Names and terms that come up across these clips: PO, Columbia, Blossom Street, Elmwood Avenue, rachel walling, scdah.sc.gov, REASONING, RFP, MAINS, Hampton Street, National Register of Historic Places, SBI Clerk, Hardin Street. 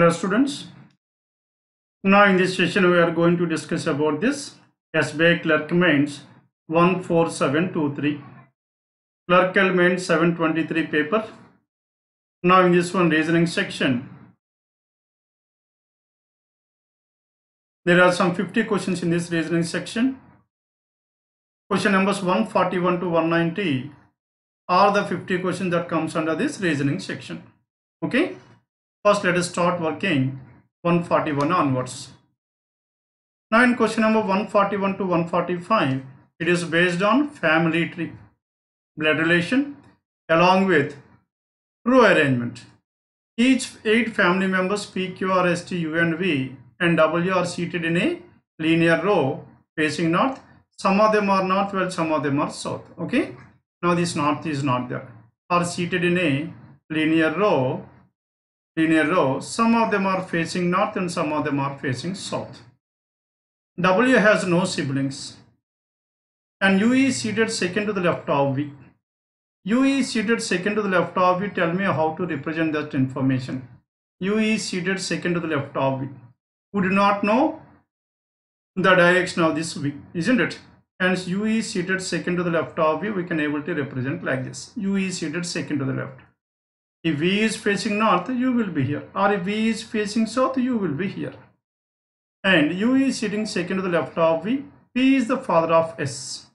Hello students, now in this session we are going to discuss about this SBI Clerk Mains 14723 Clerical Mains 723 paper. Now in this one reasoning section there are some 50 questions in this reasoning section. Question numbers 141 to 190 are the 50 questions that comes under this reasoning section. Okay. First, let us start working 141 onwards. Now, in question number 141 to 145, it is based on family tree, blood relation, along with row arrangement. Each 8 family members P, Q, R, S, T, U, and V, and W are seated in a linear row facing north. Some of them are north, well, some of them are south. Okay. Now, this north is not there. Are seated in a linear row, some of them are facing north and some of them are facing south. W has no siblings and U is seated second to the left of V. U is seated second to the left of V. Tell me how to represent that information. U is seated second to the left of V. We do not know the direction of this V, isn't it? Hence U is seated second to the left of V, we can able to represent like this. U is seated second to the left. If V is facing north, U will be here, or if V is facing south, U will be here. And U is sitting second to the left of V. P is the father of S.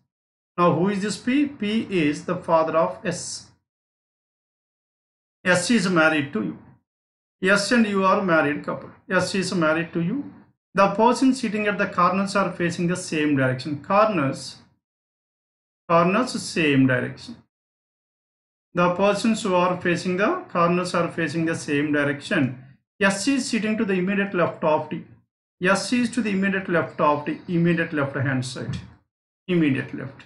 Now who is this P? P is the father of S. S is married to you. S and U are married couple. S is married to you. The person sitting at the corners are facing the same direction. Corners same direction. The persons who are facing the corners are facing the same direction. S is sitting to the immediate left of T. S is to the immediate left of T, immediate left hand side, immediate left.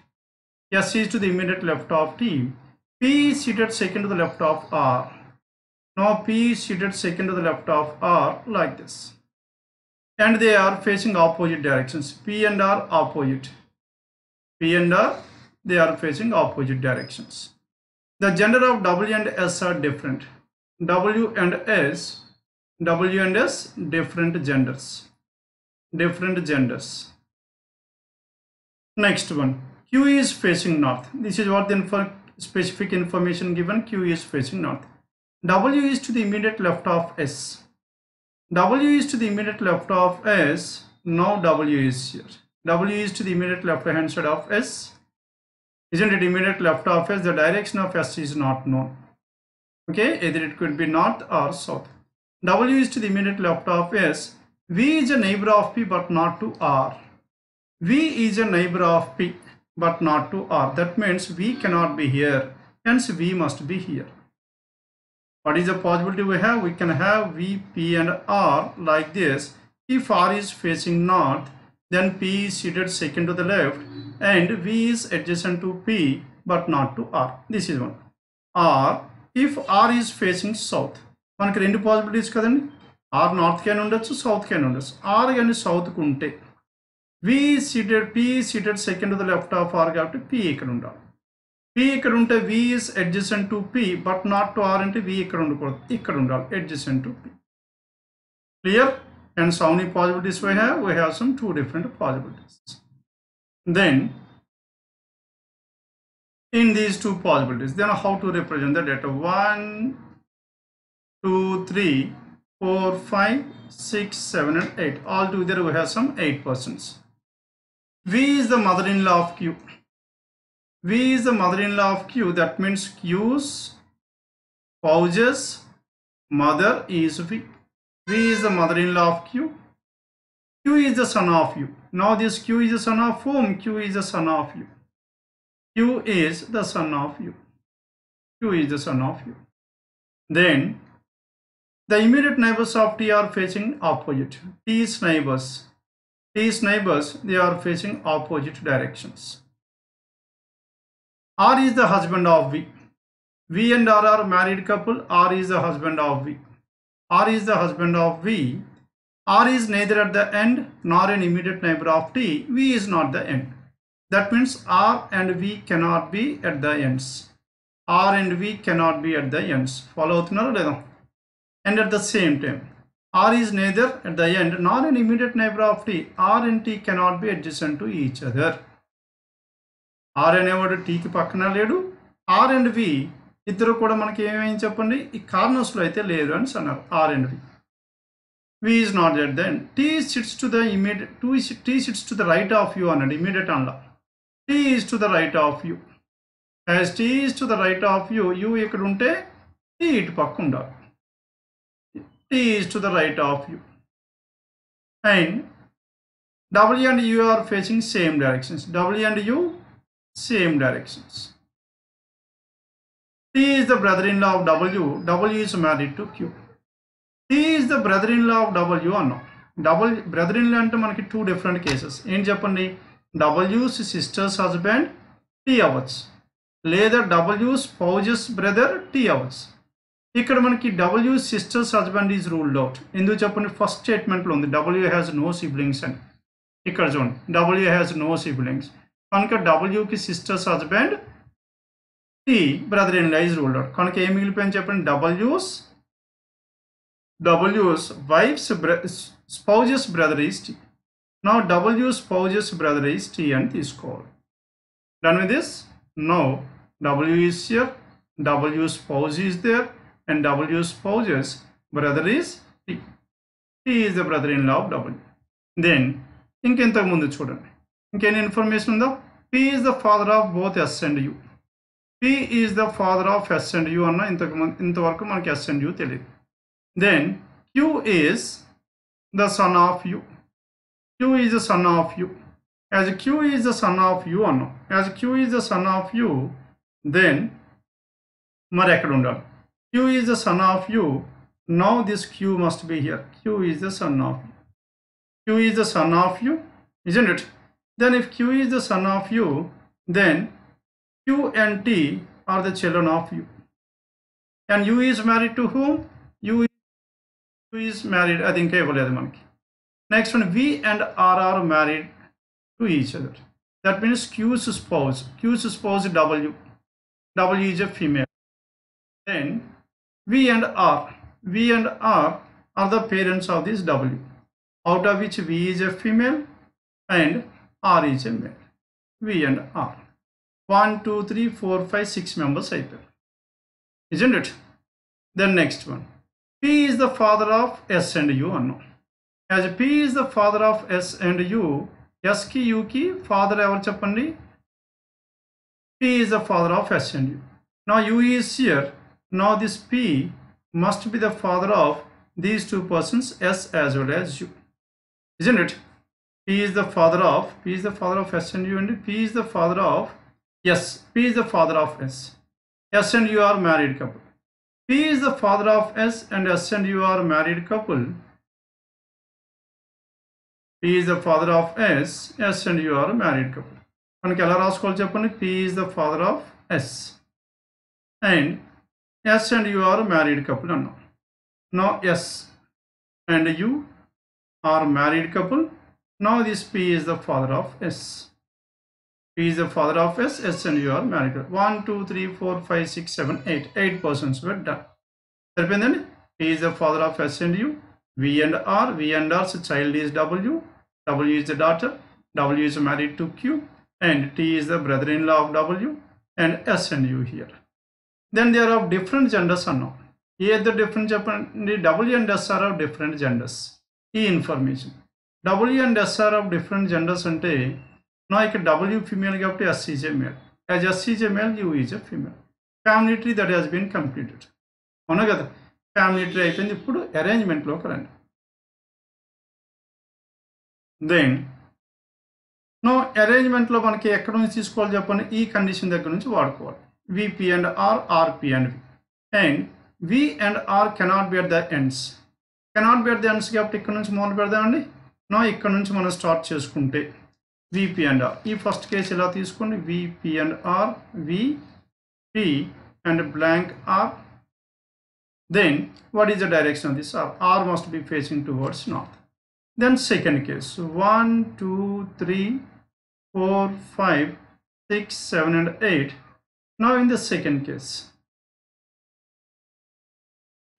S is to the immediate left of T. P is seated second to the left of R. Now P is seated second to the left of R like this. And they are facing opposite directions. P and R opposite. P and R, they are facing opposite directions. The gender of W and S are different. W and S different genders. Next one, Q is facing north. This is what the specific information given. Q is facing north. W is to the immediate left of S. W is to the immediate left of S. Now W is here. W is to the immediate left hand side of S. Isn't it? Immediate left of S, the direction of S is not known. Okay, either it could be north or south. W is to the immediate left of S. V is a neighbor of P but not to R. V is a neighbor of P but not to R. That means V cannot be here. Hence V must be here. What is the possibility we have? We can have V, P and R like this. If R is facing north, then P is seated second to the left and V is adjacent to P but not to R. This is one. Or if R is facing south, మనకి రెండు possibilities కదండి. R north can ఉండొచ్చు, south can ఉండొచ్చు. R and south kunte V is seated, P is seated second to the left of R కాబట్టి P ఇక్కడ ఉండాలి. P ఇక్కడ ఉంటే V is adjacent to P but not to R అంటే V ఇక్కడ ఉండకూడదు, ఇక్కడ ఉండాలి adjacent to P. Clear? And so many possibilities we have? We have some 2 different possibilities. Then in these 2 possibilities, then how to represent the data? 1, 2, 3, 4, 5, 6, 7 and 8, all together we have some 8 persons. V is the mother-in-law of Q. V is the mother-in-law of Q. That means Q's spouse's mother is V. V is the mother-in-law of Q. Q is the son of U. Now this Q is the son of whom? Q is the son of U. Q is the son of U. Q is the son of U. Then the immediate neighbors of T are facing opposite. T's neighbors, they are facing opposite directions. R is the husband of V. V and R are married couple. R is the husband of V. R is the husband of V. R is neither at the end nor an immediate neighbor of T. V is not the end. That means R and V cannot be at the ends. R and V cannot be at the ends. Follow out? And at the same time, R is neither at the end nor an immediate neighbor of T. R and T cannot be adjacent to each other. R అనేవాడు టీకి పక్కన లేడు, R and V ఇద్దరు కూడా మనకి ఏమేం చెప్పండి ఈ కార్నర్స్ లో అయితే లేరు అని అన్నారు. R and V. V is not at the end. T sits to the right of you అన్నాడు. Immediate అన్లా T is to the right of you. As T is to the right of you, U ఇక్కడ ఉంటే T ఇటు పక్క ఉండాలి. T is to the right of you. And W and U are facing same directions. W and U same directions. T is the brother-in-law of W. W is married to Q. T is the brother-in-law of W or no? W brother-in-law ante manaki two different cases. Em cheppandi W's sister's husband T avvats. Ledha W's spouse's brother T avvats. Ikkada manaki W's sister's husband is ruled out. Enduku cheppandi first statement lo undi W has no siblings and ikkada chudandi W has no siblings. कनक W की sisters husband T brother in law is ruled out कनक एम मिलिपोयिंदो चेप्पंडि W's wife's spouse's brother is T now W spouse's brother is T అని తీసుకోవాలి done with this now W is here W spouse is there and W spouse's brother is T T is the brother in law W then ఇంకెంతకు ముందు చూడండి ఇంకేనా information ఉందా P is the father of both S and U. P is the father of S and U అన్న ఇంతవరకు మనకి S and U తెలియదు then Q is the son of U. Q is the son of U. As Q is the son of U అన్న as Q is the son of U then మరి ఎక్కడ ఉండాలి Q is the son of U. Now this Q must be here. Q is the son of U. Q is the son of U, isn't it? Then if Q is the son of U, then Q and T are the children of U. And U is married to whom? U is married, I think, next one, V and R are married to each other. That means Q's spouse is W. W is a female. Then V and R are the parents of this W. Out of which V is a female and R is a male. V and R 1 2 3 4 5 6 members అయిపోయారు, isn't it? Then next one, P is the father of S and U అన్నాం. As P is the father of S and U, S కి U కి father ఎవరు చెప్పండి? P is the father of S and U. Now U is here. Now this P must be the father of these two persons, S as well as U, isn't it? P is the father of S and U, and P is the father of P is the father of S. S and U are married couple. P is the father of S and S and U are married couple. P is the father of S, S and U are married couple. మనకి ఎలా రాసుకోవాలి చెప్పండి? P is the father of S and S and U are married couple అన్నాం. Now S and U are married couple. Now this P is the father of S. P is the father of S. S and U are married. 1 2 3 4 5 6 7 8 8 persons were done. Saripendandi. P is the father of S and U. V and R. V and R's child is W. W is the daughter. W is married to Q. And T is the brother-in-law of W. And S and U here. Then they are of different genders or no? Here the different Japanese W and S are of different genders. E information. W and S are of different genders ante now ikkada W female kabatti S is a male. As S is a male, U is a female. Family tree that has been completed. Avuna kada family tree ayipindi ippudu arrangement lo karandi. Then now arrangement lo manaki ekkada nunchi iskoval cheppandi ee condition daggara nunchi vadukovali. VP and R, RP and V. And V and R cannot be at the ends. Cannot be at the ends kabatti ikkada nunchi modalu pedadamandi. నా ఇక్కడ నుంచి మనం start చేసుకుంటే VP and R. ఈ first case ఎలా తీసుకోండి? VP and R, VP and blank R. Then what is the direction of this R? R must be facing towards north. Then second case, 1 2 3 4 5 6 7 and 8. Now in the second case,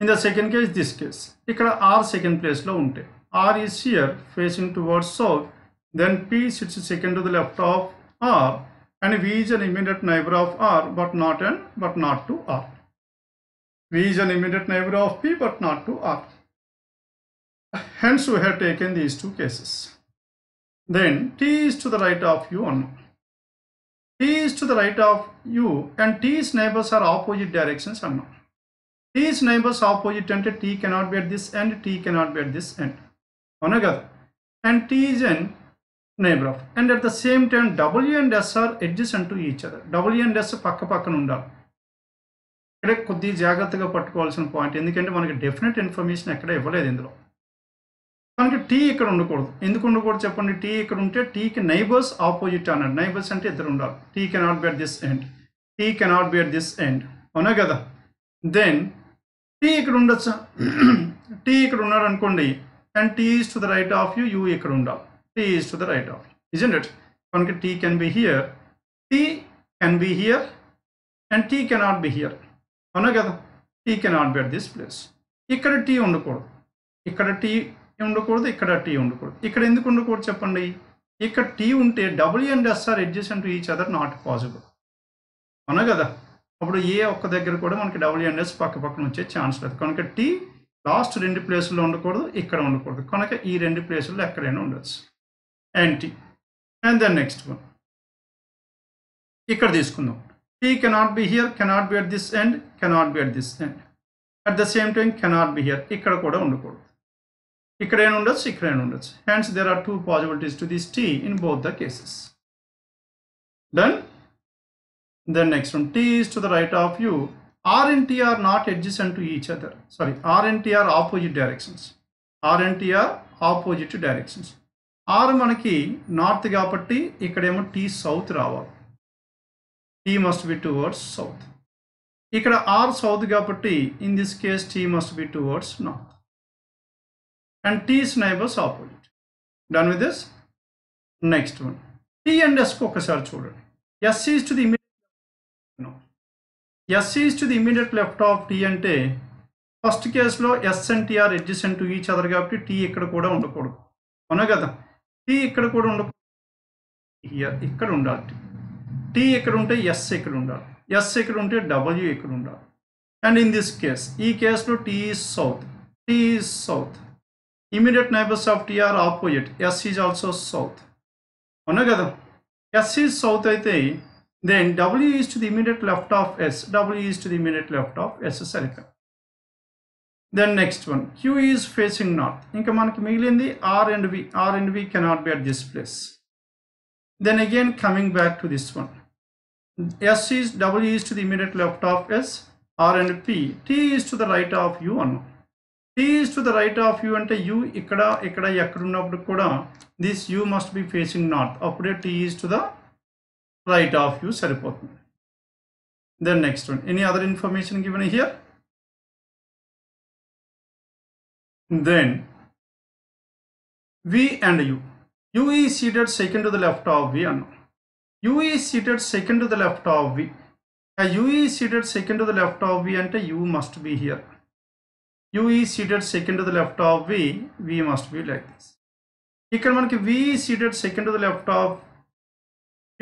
In the second case, this case, ikkada R second place lo unte. R is here facing towards south, then P sits second to the left of R, and V is an immediate neighbor of R but not to R. V is an immediate neighbor of P but not to R. Hence we have taken these two cases. Then T is to the right of U only. T is to the right of U and T's neighbors are opposite directions or not. T's neighbors opposite ante T cannot be at this end, T cannot be at this end. And T is an neighbor of. And at the same time W and S are adjacent to each other. W and S pakka undar. Ikkada koddi jagrattaga pattukovalsina point endukante manaku definite information ekkada ivvaledu indulo. Kanaki T ikkada undakoddu. Enduku undakoddu cheppandi T ikkada unte T ki neighbors opposite anadu. Neighbors ante iddaru undaru. T cannot be at this end. T cannot be at this end. Avuna kada. Then T ikkada undachu. T ikkada unnaru anukondi and T is to the right of you, U ikkada undaru. T is to the right of you. Isn't it? Kanaki T can be here. T can be here and T cannot be here. అవునా కదా T cannot be at this place. ఇక్కడ T ఉండకూడదు, ఇక్కడ T ఉండకూడదు, ఇక్కడ T ఉండకూడదు. ఇక్కడ ఎందుకు ఉండకూడదు చెప్పండి? ఇక్కడ టీ ఉంటే W and S are adjacent to each other not possible. అవునా కదా? అప్పుడు ఏ ఒక్క దగ్గర కూడా మనకి డబ్ల్యూ అండ్ ఎస్ పక్క పక్కన వచ్చే ఛాన్స్ లేదు. కనుక టీ లాస్ట్ రెండు ప్లేసుల్లో ఉండకూడదు, ఇక్కడ ఉండకూడదు. కనుక ఈ రెండు ప్లేసుల్లో ఎక్కడైనా ఉండొచ్చు. And T and then next one ఇక్కడ తీసుకుందాం. T cannot be here, cannot be at this end, cannot be at this end. At the same time, cannot be here. Ikkada kuda undakodu. Ikkada en undachu, ikkada en undachu. Hence, there are two possibilities to this T in both the cases. Then next one, T is to the right of U. R and T are not adjacent to each other. Sorry, R and T are opposite directions. R and T are opposite directions. R manaki north kabatti, ikkademo T south ravali. T must be towards south. Ikkada R south kabatti, in this case T must be towards north. And T's neighbors opposite. Done with this? Next one. T and S kokasari chudandi. S is to the immediate left of T ante first case lo S and T are adjacent to each other kabatti T ikkada kuda undakodu. Avuna kada? T ikkada kuda undakodu. Here ikkada undali. T ఇక్కడ ఉంటే S ఇక్కడ ఉండాలి, S ఇక్కడ ఉంటే W ఇక్కడ ఉండాలి. And in this case, ఈ కేసులో T is south, T is south. Immediate neighbours of T are opposite, S is also south. అవునా కదా? S ఈజ్ సౌత్ అయితే then W is to the immediate left of S, W is to the immediate left of S సరిగ్గా. Then next one, Q is facing north. ఇంకా మనకి మిగిలింది R and V. R and V cannot be at this place. Then again coming back to this one, S is W is to the immediate left of S, R and P, T is to the right of U and T is to the right of U and U ikkada this U must be facing north. Appude T is to the right of U saripothundi. Then next one, any other information given here? Then V and U. U is seated second to the left of V. U is seated second to the left of V. U is seated second to the left of V and U must be here. U is seated second to the left of V. V must be like this. Ikkada manaki V is seated second to the left of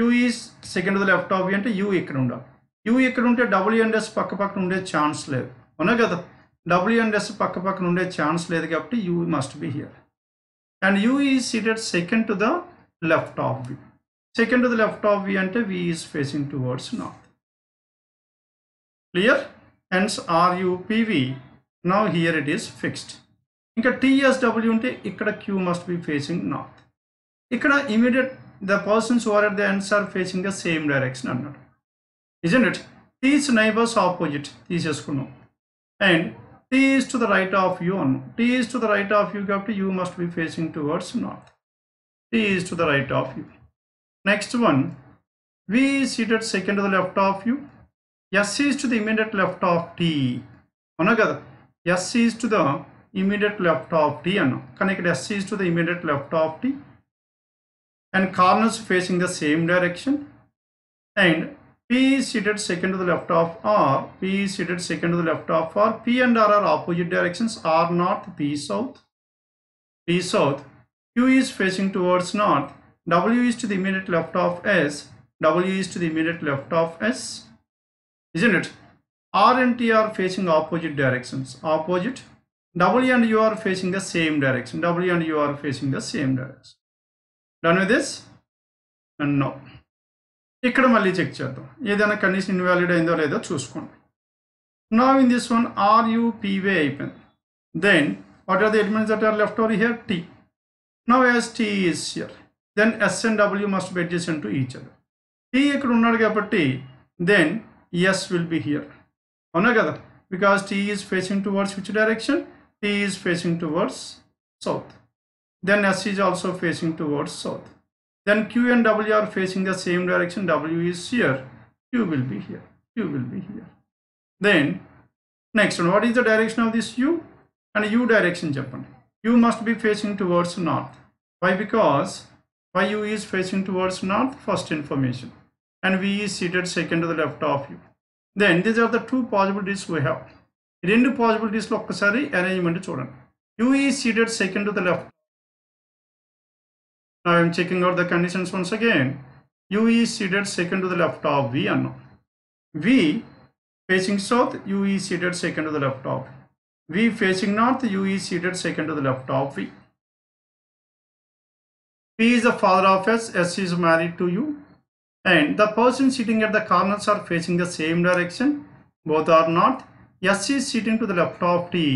U is second to the left of V and U ikkada undali. U ikkada unte W and S pakka pakka unde chance ledu. Avuna kada? W and S pakka pakka unde chance ledu kabatti U must be here. And U is seated second to the left of V. Second to the left of V ante V is facing towards north. Clear? Hence RUPV. Now here it is fixed. Inka TSW ante ikkada Q must be facing north. Ikkada immediate the persons who are at the ends are facing the same direction anadu. Isn't it? These neighbors opposite. These cheskunnam. And T is to the right of U and T is to the right of U కాబట్టి U must be facing towards north. T is to the right of U. Next one, V is seated second to the left of U. S is to the immediate left of T. Onagada. S is to the immediate left of T and connected S is to the immediate left of T. And corners facing the same direction. And P is seated second to the left of R, P is seated second to the left of R, P and R are opposite directions, R north, P south, Q is facing towards north, W is to the immediate left of S, W is to the immediate left of S, isn't it? R and T are facing opposite directions, opposite, W and U are facing the same direction, W and U are facing the same direction. Done with this? And no. ఇక్కడ మళ్ళీ check చేద్దాం ఏదైనా condition invalid అయిందో లేదో చూసుకోండి now in this one R U P V అయిపోయింది then what are the elements that are left over here T now as T is here then S and W must be adjacent to each other T ఇక్కడ ఉన్నాడు కాబట్టి then S will be here అవునా కదా because T is facing towards which direction T is facing towards south then S is also facing towards south Then Q and W are facing the same direction. W is here. Q will be here. Q will be here. Then next one, what is the direction of this U? And U direction Japan. U must be facing towards north. Why? Because why U is facing towards north? First information. And V is seated second to the left of U. Then these are the two possibilities we have. In the possibilities, arrangement children. U is seated second to the left. Now I am checking out the conditions once again. U is seated second to the left of V and V facing south, U is seated second to the left of V. V facing north, U is seated second to the left of V. P is the father of S, S is married to U, and the person sitting at the corners are facing the same direction, both are north. S is sitting to the left of T,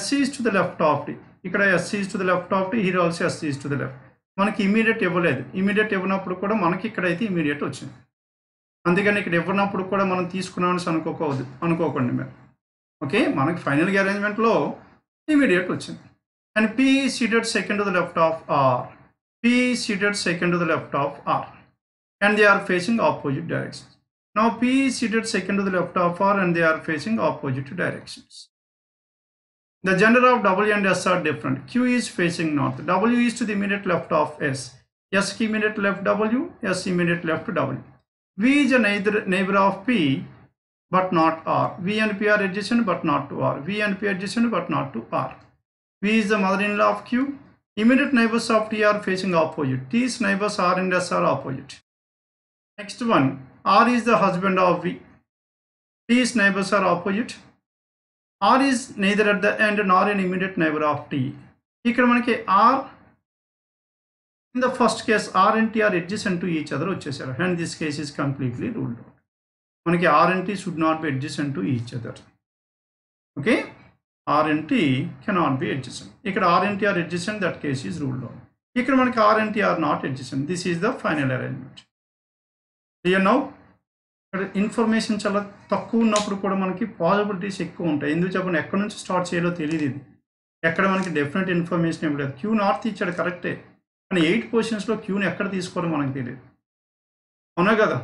S is to the left of T. Here S is to the left of T, here also S is to the left. మనకి immediate ఇవ్వలేదు immediate ఇవ్వనప్పుడు కూడా మనకి ఇక్కడైతే immediate వచ్చింది అందుకని ఇక్కడ ఇవ్వనప్పుడు కూడా మనం తీసుకున్నామని అనుకోకండి మేము ఓకే మనకి ఫైనల్గా అరేంజ్మెంట్లో ఇమీడియట్ వచ్చింది and P seated second to the left of R P seated second to the left of R and they are facing opposite directions now P seated second to the left of R and they are facing opposite directions The gender of W and S are different. Q is facing north. W is to the immediate left of S. S immediate left W. S immediate left W. V is a neighbor of P, but not R. V and P are adjacent, but not to R. V and P are adjacent, but not to R. V is the mother-in-law of Q. Immediate neighbors of T are facing opposite. T's neighbors R and S are opposite. Next one. R is the husband of V. T's neighbors are opposite. R is neither at the end nor an immediate neighbor of T. Here we have R. In the first case, R and T are adjacent to each other. And this case is completely ruled out. We have R and T should not be adjacent to each other. Okay? R and T cannot be adjacent. Here R and T are adjacent. That case is ruled out. Here we have R and T are not adjacent. This is the final arrangement. Clear now? Information చాలా తక్కువ ఉన్నప్పుడు కూడా మనకి possibilities ఎక్కువ ఉంటాయి ఎందుకు చెప్పండి ఎక్కడి నుంచి స్టార్ట్ చేయాలో తెలియదు ఇది ఎక్కడ మనకి డెఫినెట్ ఇన్ఫర్మేషన్ ఇవ్వలేదు క్యూ నార్త్ ఇచ్చాడు కరెక్టే కానీ 8 పొజిషన్స్లో క్యూని ఎక్కడ తీసుకోవాలో మనకు తెలియదు అవునా కదా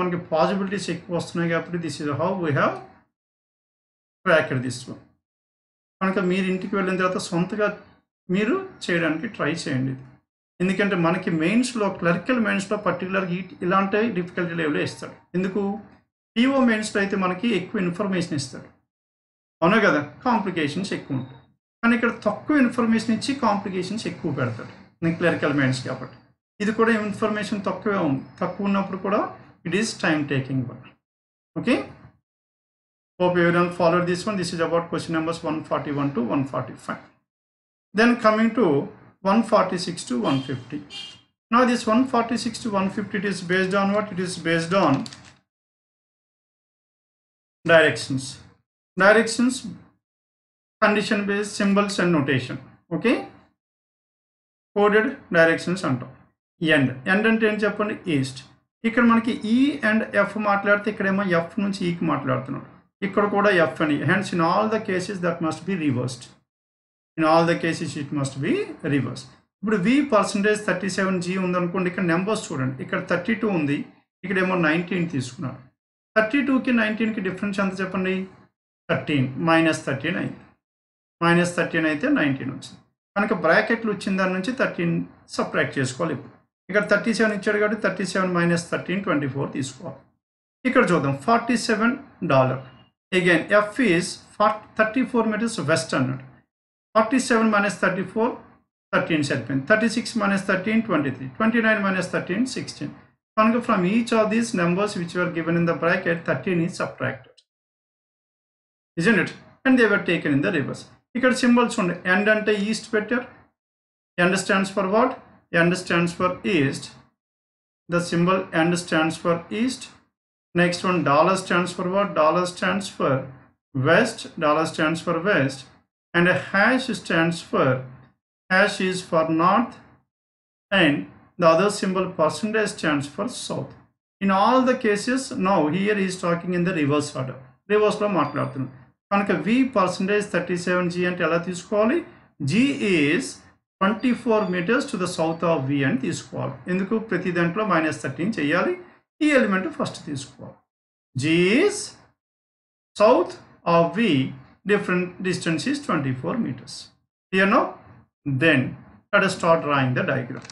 మనకి పాజిబిలిటీస్ ఎక్కువ వస్తున్నాయి కాబట్టి this is how we have tracked this one కనుక మీరు ఇంటికి వెళ్ళిన తర్వాత సొంతగా మీరు చేయడానికి ట్రై చేయండి ఇది ఎందుకంటే మనకి మెయిన్స్లో క్లర్కల్ మెయిన్స్లో పర్టికులర్గా ఇలాంటి డిఫికల్టీ లెవెల్లో ఇస్తాడు ఎందుకు పీఓ మెయిన్స్లో అయితే మనకి ఎక్కువ ఇన్ఫర్మేషన్ ఇస్తాడు అవునా కదా కాంప్లికేషన్స్ ఎక్కువ ఉంటాయి కానీ ఇక్కడ తక్కువ ఇన్ఫర్మేషన్ ఇచ్చి కాంప్లికేషన్స్ ఎక్కువ పెడతాడు నేను క్లర్కల్ మెయిన్స్ కాబట్టి ఇది కూడా ఇన్ఫర్మేషన్ తక్కువే ఉంది తక్కువ ఉన్నప్పుడు కూడా it is time taking one okay hope ఎవరైనా follow this one this is about question numbers 141 to 145 then coming to 146 to 150. Now this 146 to 150 it is based on what? It is based on directions. Directions, condition based symbols and notation. Okay? Coded directions and end Japan east. Ikkada manaki E and F matladthe ikkademo F nunchi E ki matladtunadu. Ikkada kuda F ani. Hence in all the cases that must be reversed. In all the cases it must be reversed ఇప్పుడు v percentage 37g ఉంది అనుకోండి ఇక్కడ numbers చూడండి ఇక్కడ 32 ఉంది ఇక్కడ ఏమో 19 తీసుకున్నాడు 32కి 19కి డిఫరెన్స్ ఎంత చెప్పండి 13 -13 అయింది -13 అయితే 19 వచ్చింది కనుక బ్రాకెట్లు వచ్చిన దాని నుంచి 13 సబ్ట్రాక్ట్ చేసుకోవాలి ఇప్పుడు ఇక్కడ 37 ఇచ్చాడు కాబట్టి 37 -13 24 తీసుకోవాలి ఇక్కడ చూద్దాం $47. Again, F is 34 meters west అన్నాడు. 47 minus 34, 13 segment. 36 minus 13, 23. 29 minus 13, 16. From each of these numbers which were given in the bracket, 13 is subtracted, isn't it? And they were taken in the reverse. Here symbols on end and east better. End stands for what? End stands for east. The symbol end stands for east. Next one, dollar stands for what? Dollar stands for west. Dollar stands for west. And a hash stands for, hash is for north, and the other symbol percentage stands for south. In all the cases, now here he is talking in the reverse order. Reverse lo maatladutunna. Kanaka V percentage 37G and ela teesukovali. G is 24 meters to the south of V and teesukovali. Enduku prati dantlo minus 13 cheyali. E element first teesukovali. G is south of V, different distance is 24 meters. Clear now? Then let us start drawing the diagram.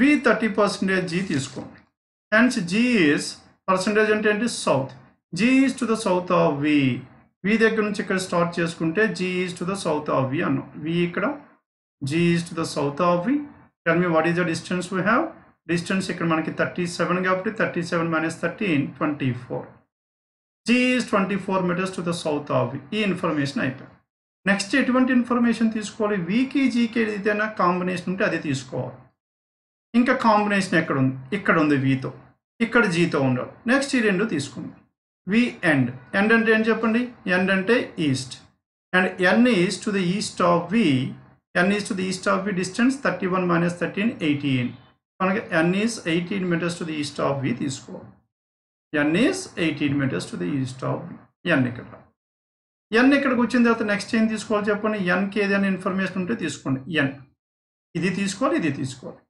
V 30% G తీసుకోండి. Hence G is percentage అంటే ఏంటి south. G is to the south of V. V దగ్గర నుంచి ఇక్కడ start చేసుకుంటే G is to the south of V అన్నాం. V ఇక్కడ G is to the south of V. Tell me what is the distance we have? Distance ఇక్కడ మనకి 37 కాబట్టి 37 minus 13 24. G is 24 meters to the south of V. ఈ information అయిపోయింది. Next ఎటువంటి information తీసుకోవాలి? V కి G కి ఏదైనా కాంబినేషన్ ఉంటే అది తీసుకోవాలి. इंका कांबिनेशन एक्कड़ वीतो इक्कड़ जीतो उन्ना नेक्स्ट रेंडु तीसुकुंदाम वी एंड एंड अंटे एं चेप्पंडी एंड अंटे east and N is to the east of V N is to the east of V distance 31 minus 13 18 मनकि N is 18 metres to the east of V तीसुकोवाली N is 18 metres to the east of V N इक्कडिकि वच्चिन तर्वात next एं तीसुकोवालो चेप्पंडी N कि एदैना इन्फर्मेशन उंटे तीसुकोंडी एन इदि तीसुकोवाली इदि तीसुकोवाली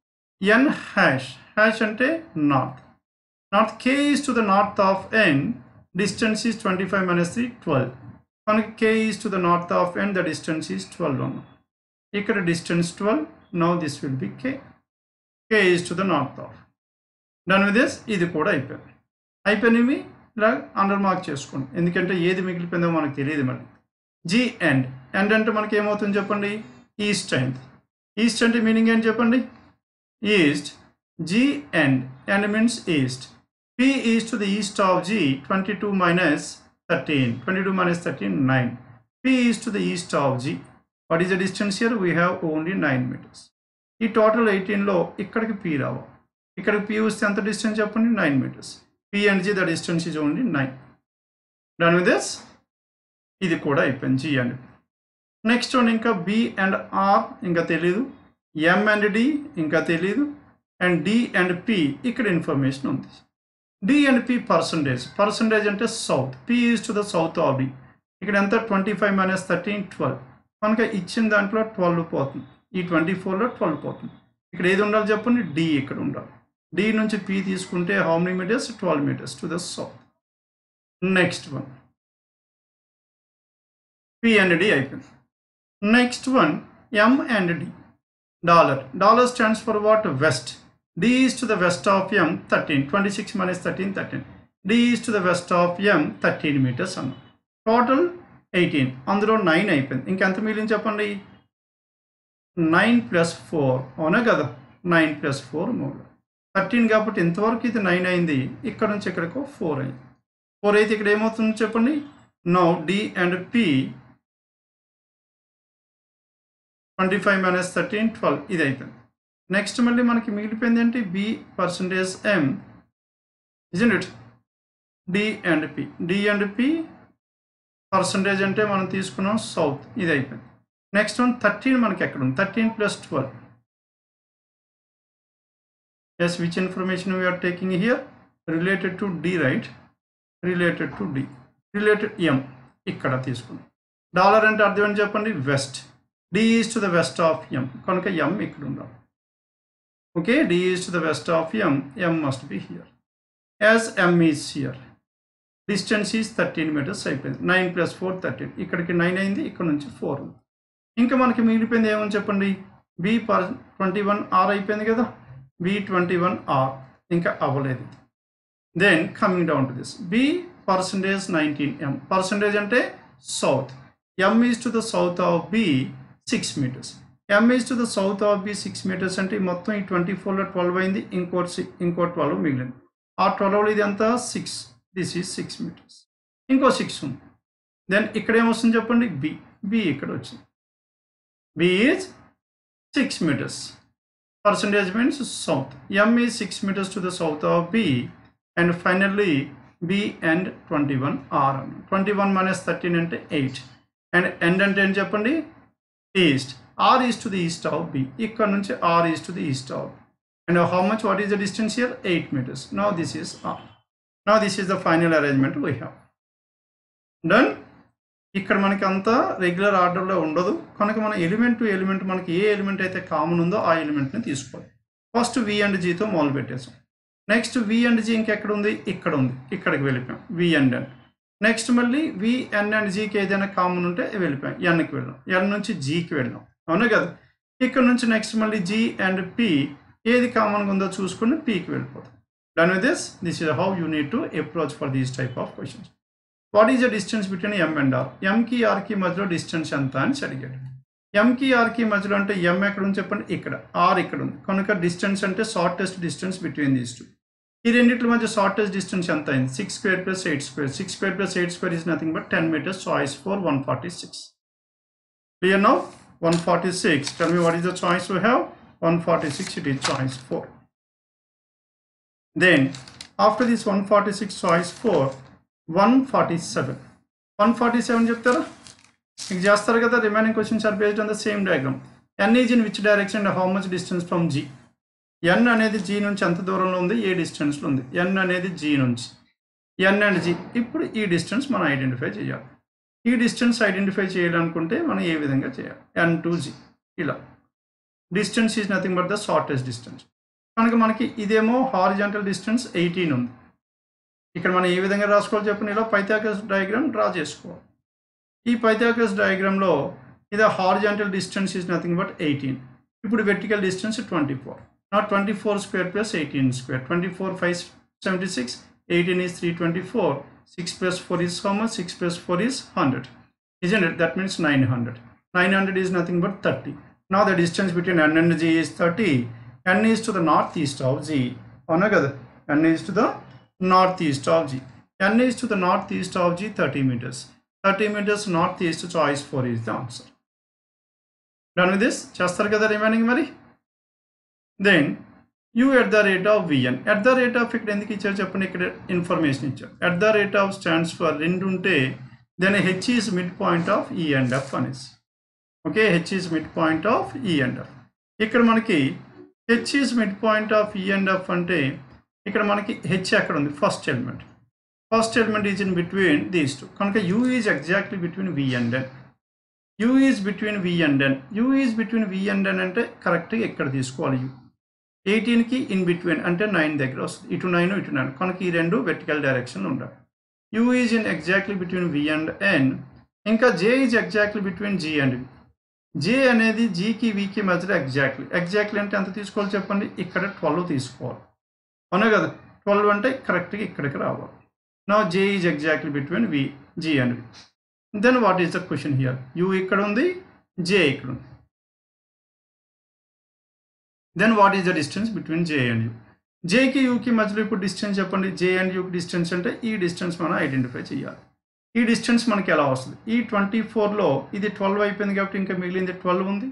n hash, hash ante north. North k is to the north of n, distance is 25 minus 3 12. When k is to the north of n, the distance is 12 only. Here distance 12, now this will be k. K is to the north of. Done with this. This is also hyper. Hyper means like under mark chesukondi. Endukante edi migilipoyindo manaku teliyadu mari. G end, end ante manaku em avutundo cheppandi east end. East ante meaning enti cheppandi. East, G end, end means east. P is to the east of G, 22 minus 13. 22 minus 13 9. P is to the east of G. What is the distance here? We have only 9 meters. In total 18 lo ikkadiki P rava. Ikkadiki P is the distance upon 9 meters. P and G, the distance is only 9. Done with this. This is called G and. Next one inka B and R inka teliyadu. M and D इंका तेलियदु and D and P इक्कड़ information उंदी. D and P percentage, percentage अंटे south. P is to the south of D. इक्कड़ एंत 25 minus 13 12. मनकु इच्चिन दांट्लो 12 पोतुंदी. ई 24 लो 12 पोतुंदी. इक्कड़ एदि उंडालो चेप्पंडी D इक्कड़ उंडाली. D नुंची P तीसुकुंटे how many meters? 12 meters to the south. Next one. P and D అయిపోయింది. Next one M and D. Dollar. Dollar stands for what? West. D is to the west of M, 13. 26 minus 13, 13. D is to the west of M, 13 meters. Total 18. Andro 9 అయిపోయింది. ఇంకెంత మిగిలింది చెప్పండి? 9 plus 4. అవునా కదా? 9 plus 4 మూడు. 13 కాబట్టి ఇంతవరకు ఇది 9 అయింది. ఇక్కడ నుంచి ఇక్కడికి 4 అయింది. 4 అయితే ఇక్కడ ఏమవుతుందో చెప్పండి. Now D and P 25 minus 13 12. इधर नेक्स्ट मल्ली मन की मिगल B percentage M, isn't it? D and P. D and P percentage अंटे मन तीसुकुन्नाम south. इधर नेक्स्ट वन 13 मन की एक्कड़ 13 plus 12. Yes, which information we are taking here? Related to D, right? Related to D. Related M इक्कड़ तीसुकुन्नाम. Dollar अंटे अर्थम एंटी चेप्पंडी west. D is to the west of M. Kanaka M ikkada undali. Okay, D is to the west of M. M must be here. As M is here. Distance is 13 meters. 9 plus 4, 13. Ikkadaki 9 ayindi, ikkada nunchi 4. Inka manaki migilipoyindi em cheppandi. B 21 R ayipindi kada. B 21 R. Inka avaledu. Then coming down to this, B percentage 19 M. Percentage ante south. M is to the south of B 6 meters. M is to the south of B 6 meters ante mottham 24 lo 12 ayindi inko 12 migilindi. Aa 12 lo idantha 6. This is 6 meters. Inko 6 undi. Then ikkade em ostundi cheppandi B. B ikkada ochindi. B is 6 meters. Percentage means south. M is 6 meters to the south of B. And finally B and 21 R. 21 minus 13 ante 8. And end ante em cheppandi east. R is to the east of B. Ikkada nunchi R is to the east of B. And how much? What is the distance here? 8 meters. Now this is R. Now this is the final arrangement we have. Done. ఇక్కడ మనకి అంత regular ఆర్డర్లో ఉండదు కనుక మన element to element మనకి ఏ element అయితే common ఉందో ఆ ఎలిమెంట్ ని తీసుకోవాలి. ఫస్ట్ V అండ్ G తో మొదలు పెట్టేసాం. నెక్స్ట్ V అండ్ G ఇంకెక్కడ ఉంది? ఇక్కడ ఉంది. ఇక్కడికి వెళ్ళిపోయాం V అండ్ N. నెక్స్ట్ మళ్ళీ V N అండ్ G కి ఏదైనా కామన్ ఉంటే వెళ్ళిపోయాం N కి వెళ్ళాం. N నుంచి G కి వెళ్ళాం. అవునా కదా? ఇక్కడ నుంచి నెక్స్ట్ మళ్ళీ G అండ్ P ఏది కామన్గా ఉందో చూసుకుని P కి వెళ్ళిపోతాం. Done with this. This is how you need to approach for these type of questions. What is the distance between M and R? M ki R ki madhya distance anta ani adigaru. M ki R ki madhya ante M ekkada undi cheppandi ikkada, R ikkada undi. Kanuka distance ante shortest distance between these two. Ee renditla madhya shortest distance anta ayindi 6 square plus 8 square. 6 square plus 8 square is nothing but 10 meters. Choice for 146. Clear now? 146. Tell me what is the choice we have? 146. It is choice 4. Then after this 146 choice 4, 147. 147 cheptara ik chestaru kada. Remaining questions are based on the same diagram. N is in which direction and how much distance from G? N anedi G nunchi anta dooramlo undi, a distance lo undi. N anedi G nunchi, N and G. Ippudu ee distance mana identify cheyali. Ee distance identify cheyalanukunte mana ee vidhanga cheyali? N to G ila. Distance is nothing but the shortest distance. కనుక మనకి ఇదేమో horizontal distance 18 ఉంది. ఇక్కడ మనం ఏ విధంగా రాసుకోవాలి చెప్పండి? ఇలా పైథాగరస్ డయాగ్రామ్ డ్రా చేసుకోవాలి. ఈ పైథాగరస్ డయాగ్రామ్ లో ఇది horizontal distance is nothing but 18. ఇప్పుడు వెర్టికల్ డిస్టెన్స్ 24. నా 24 square plus 18 square. 24 5 76, 18 is 324, 6 plus 4 is how much? 6 plus 4 is 100. Isn't it? That means 900. 900 is nothing but 30. Now the distance between N and G is 30. N is to the northeast of G. Avuna kada? N is to the northeast of G. N is to the northeast of G 30 meters. 30 meters northeast. Choice 4 is the answer. Done with this? Chestaru kada remaining mari? Then U at the rate of Vn. At the rate of ikkada enduku icharu cheppandi? Ikkada information icharu. At the rate of stands for rendu unte then H is midpoint of E and F anis. Okay, H is midpoint of E and F. Ikkada manaki H is midpoint of E and F ante ikkada manaki H ekkada undi? First element. First element is in between these two. Kanuka U is exactly between V and N. U is between V and N. U is between V and N ante correct ga ikkada teeskovali. U 18 ki in between ante 9 daggara vastundi. Itu 9 itu 9 kanuka ee rendu vertical direction lo undali. U is in exactly between V and N. Inka J is exactly between G and V. J అనేది G కి V కి మధ్యలో exactly. Exactly అంటే ఎంత తీసుకోవాలి చెప్పండి? ఇక్కడ 12 తీసుకోవాలి. అవునా కదా? 12 అంటే కరెక్ట్గా ఇక్కడికి రావాలి. Now J is exactly between V, G and V. Then what is the question here? U ఇక్కడ ఉంది, J ఇక్కడ ఉంది. Then what is the distance between J and U? J కి U కి మధ్యలో ఇప్పుడు డిస్టెన్స్ చెప్పండి. J అండ్ U కి డిస్టెన్స్ అంటే ఈ డిస్టెన్స్ మనం ఐడెంటిఫై చేయాలి. ఈ డిస్టెన్స్ మనకి ఎలా వస్తుంది? ఈ 24లో ఇది 12 అయిపోయింది కాబట్టి ఇంకా మిగిలింది 12 ఉంది.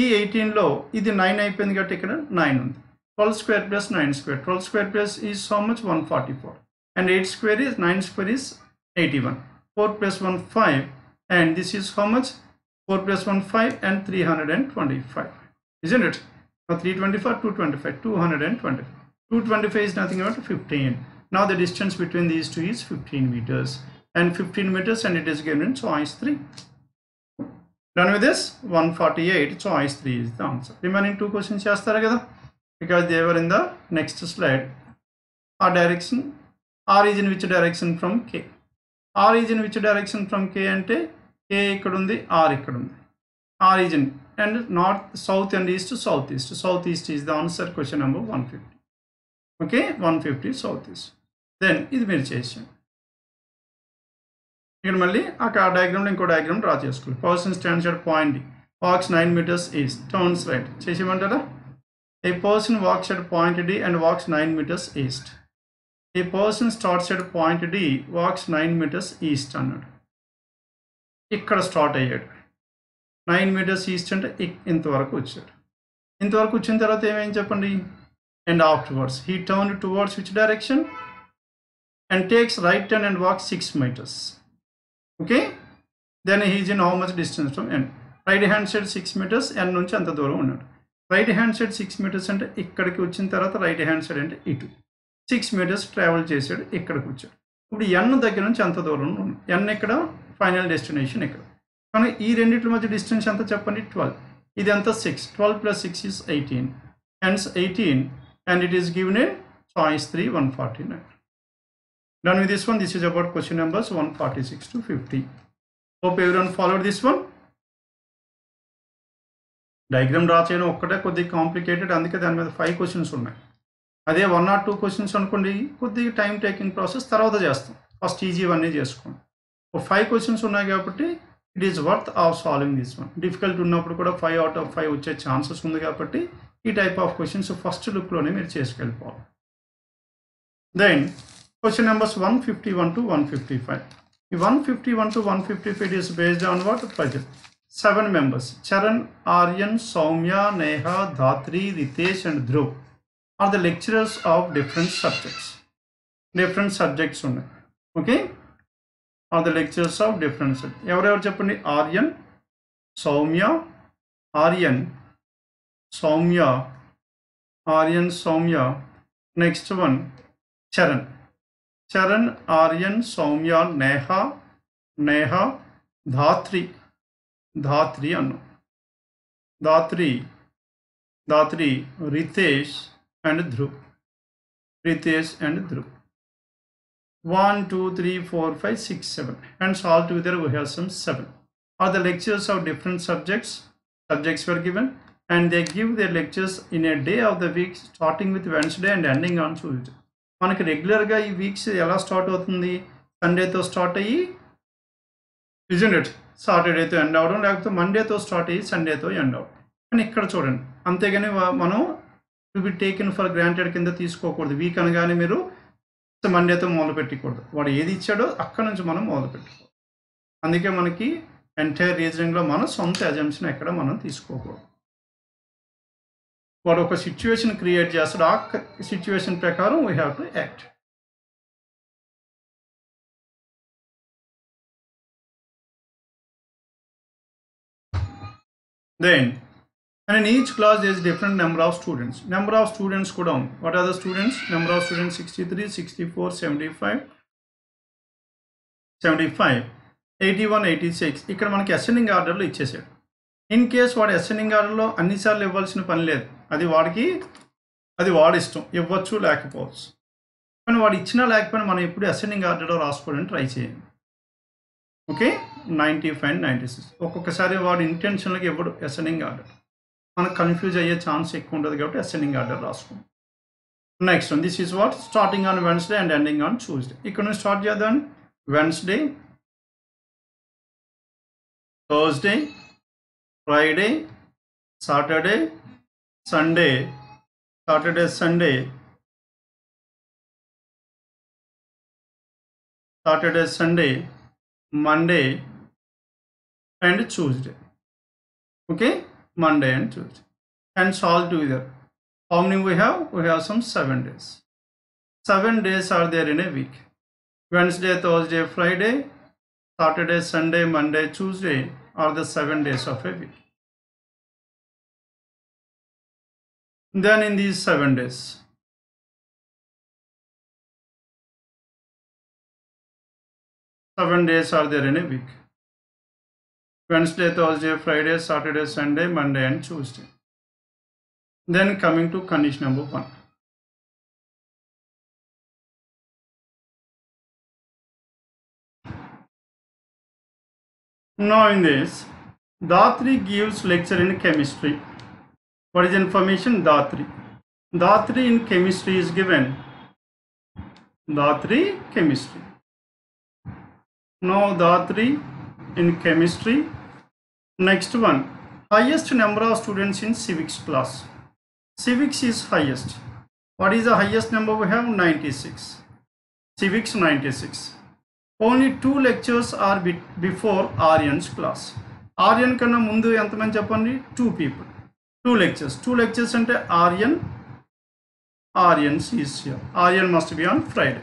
ఈ 18లో ఇది 9 అయిపోయింది కాబట్టి ఇక్కడ 9 ఉంది. 12 square plus 9 square. 12 square plus is so much 144. And 8 square is 9 square is 81. 4 plus 1 5 and this is so much 4 plus 1 5 and 325. Isn't it? 325, 225, 225. 225 is nothing but 15. Now the distance between these two is 15 meters. And 15 meters and it is given in choice 3. Done with this? 148. Choice 3 is the answer. Remaining two questions chestaru kada because they were in the next slide. R direction. R is in which direction from K? R is in which direction from K ante K ikkada undi, R ikkada undi. R is in and north, south and east to southeast. Southeast is the answer. Question number 150. Okay, 150 southeast. then ఇది మీరు చేశారు. ఇక్కడ మళ్ళీ ఆ diagram లో ఇంకో diagram draw చేసుకోవాలి. Person stands at point walks 9 meters east, turns right చేసేమంటారా? A person walks at point D and walks 9 meters east. A person starts at point D, walks 9 meters east అన్నాడు. ఇక్కడ start అయ్యాడు, 9 meters east అంటే ఇంతవరకు వచ్చాడు. ఇంతవరకు వచ్చిన తర్వాత ఏమేం చెప్పండి? And afterwards he turned towards which direction? And takes right turn and walks 6 meters. Okay, then he is in how much distance from end? Right hand side 6 meters, end నుంచి అంత దూరం ఉన్నాడు. Right hand side 6 meters అంటే ఇక్కడికి వచ్చిన తర్వాత right hand side అంటే ఇటు 6 meters ట్రావెల్ చేసాడు, ఇక్కడికి వచ్చాడు. ఇప్పుడు n దగ్గర నుంచి అంత దూరం ఉన్నాడు. n ఇక్కడ ఫైనల్ డెస్టినేషన్ ఇక్కడ. కానీ ఈ రెండిటి మధ్య డిస్టెన్స్ ఎంత చెప్పండి? 12. ఇది ఎంత? 6. 12 + 6 = 18. Hence 18, and it is given a choice 3, 149. Done with this one. This is about question numbers 146 to 50. Hope everyone followed this one. Diagram draw చేయను ఒక్కటే కొద్దిగా కాంప్లికేటెడ్, అందుకే దాని మీద 5 క్వశ్చన్స్ ఉన్నాయి. అదే 1 or 2 క్వశ్చన్స్ అనుకోండి, కొద్దిగా టైం టేకింగ్ ప్రాసెస్ తర్వాత చేస్తాం. ఫస్ట్ ఈజీ వన్నే చేసుకోండి. 5 క్వశ్చన్స్ ఉన్నాయి కాబట్టి it is worth of solving this one. Difficult ఉన్నప్పుడు కూడా 5 out of 5 వచ్చే ఛాన్సెస్ ఉంది కాబట్టి ఈ టైప్ ఆఫ్ క్వశ్చన్స్ ఫస్ట్ లుక్లోనే మీరు చేసుకెళ్ళిపోవాలి. Then question numbers 151 to 155. ఈ 151 to 155 it is based on what? Puzzle. 7 members, Charan, Aryan, Soumya, Neha, Dhatri, Ritesh and Dhruv are the lecturers of different subjects. Different subjects ఉన్నాయి. Okay, are the lecturers of different subject ఎవరెవరు చెప్పండి? Aryan, Soumya. Aryan, Soumya, Aryan, Soumya. Next one Charan. Charan, Aryan, Soumya, Neha. Neha, ధాత్రి. ధాత్రి అను, Dhatri, Dhatri, Ritesh and Dhruv. Ritesh and Dhruv. 1 2 3 4 5 6 7, and all together we have some 7 are the lectures of different subjects. Subjects were given and they give their lectures in a day of the week starting with Wednesday and ending on Tuesday. మనకి regular గా ఈ weeks ఎలా start అవుతుంది? Sunday తో start అయ్యి isn't Saturday తో end అవడం, లేకపోతే మండే తో స్టార్ట్ అయ్యి సండే తో ఎండ్ అవడం. కానీ ఇక్కడ చూడండి, అంతేగాని మనం to be taken for granted కింద తీసుకోకూడదు. వీక్ అనగానే మీరు మండేతో మొదలు పెట్టకూడదు. వాడు ఏది ఇచ్చాడో అక్కడ నుంచి మనం మొదలు పెట్టుకోవాలి. అందుకే మనకి ఎంటైర్ రీజనింగ్లో మన సొంత అజంప్షన్ ఎక్కడ మనం తీసుకోకూడదు. వాడు ఒక సిచ్యువేషన్ క్రియేట్ చేస్తాడు, ఆ సిచ్యువేషన్ ప్రకారం we have to act. Then and in each class there is different number of students. Number of students go down. What are the students? Number of students 63, 64, 75, 81, 86. ఇక్కడ మనకి ascending order లో ఇచ్చేసారు. In case వాడు ascending order లో అన్నిసార్లు ఇవ్వాల్సిన పని లేదు, అది వాడికి, అది వాడి ఇష్టం, ఇవ్వచ్చు లేకపోవచ్చు. కానీ వాడు ఇచ్చినా లేకపోయినా మనం ఎప్పుడు ascending order లో రాసుకోవడానికి ట్రై చేయండి. ఓకే, 95 and 96 ఒక్కొక్కసారి వాడు ఇంటెన్షన్లకి ఇవ్వడు ascending order, మనకు కన్ఫ్యూజ్ అయ్యే ఛాన్స్ ఎక్కువ ఉంటుంది కాబట్టి అసెండింగ్ ఆర్డర్ రాసుకోండి. Next this is what? Starting on Wednesday and ending on Tuesday. ఇక్కడ నుంచి స్టార్ట్ చేద్దాం. Wednesday, Thursday, Friday, Saturday, Sunday. Saturday, Sunday, Saturday, Sunday, Monday and Tuesday. Okay, Monday and Tuesday, and all together how many we have? We have some 7 days. 7 days are there in a week. Wednesday, Thursday, Friday, Saturday, Sunday, Monday, Tuesday are the 7 days of a week. Then in these 7 days, are there in a week. Wednesday, Thursday, Friday, Saturday, Sunday, Monday and Tuesday. Then coming to condition number 1. Now in this, Dhatri gives lecture in chemistry. What is information? Dhatri in chemistry is given. Datri chemistry. Now Datri in chemistry. Next one, highest number of students in civics class. Civics is highest. What is the highest number we have? 96. Civics 96. Only 2 lectures are before Aryan's class. Aryan कना मुंदे अंतमन चपन्नी 2 people. 2 lectures. 2 lectures अंटे Aryan is here. Aryan must be on Friday.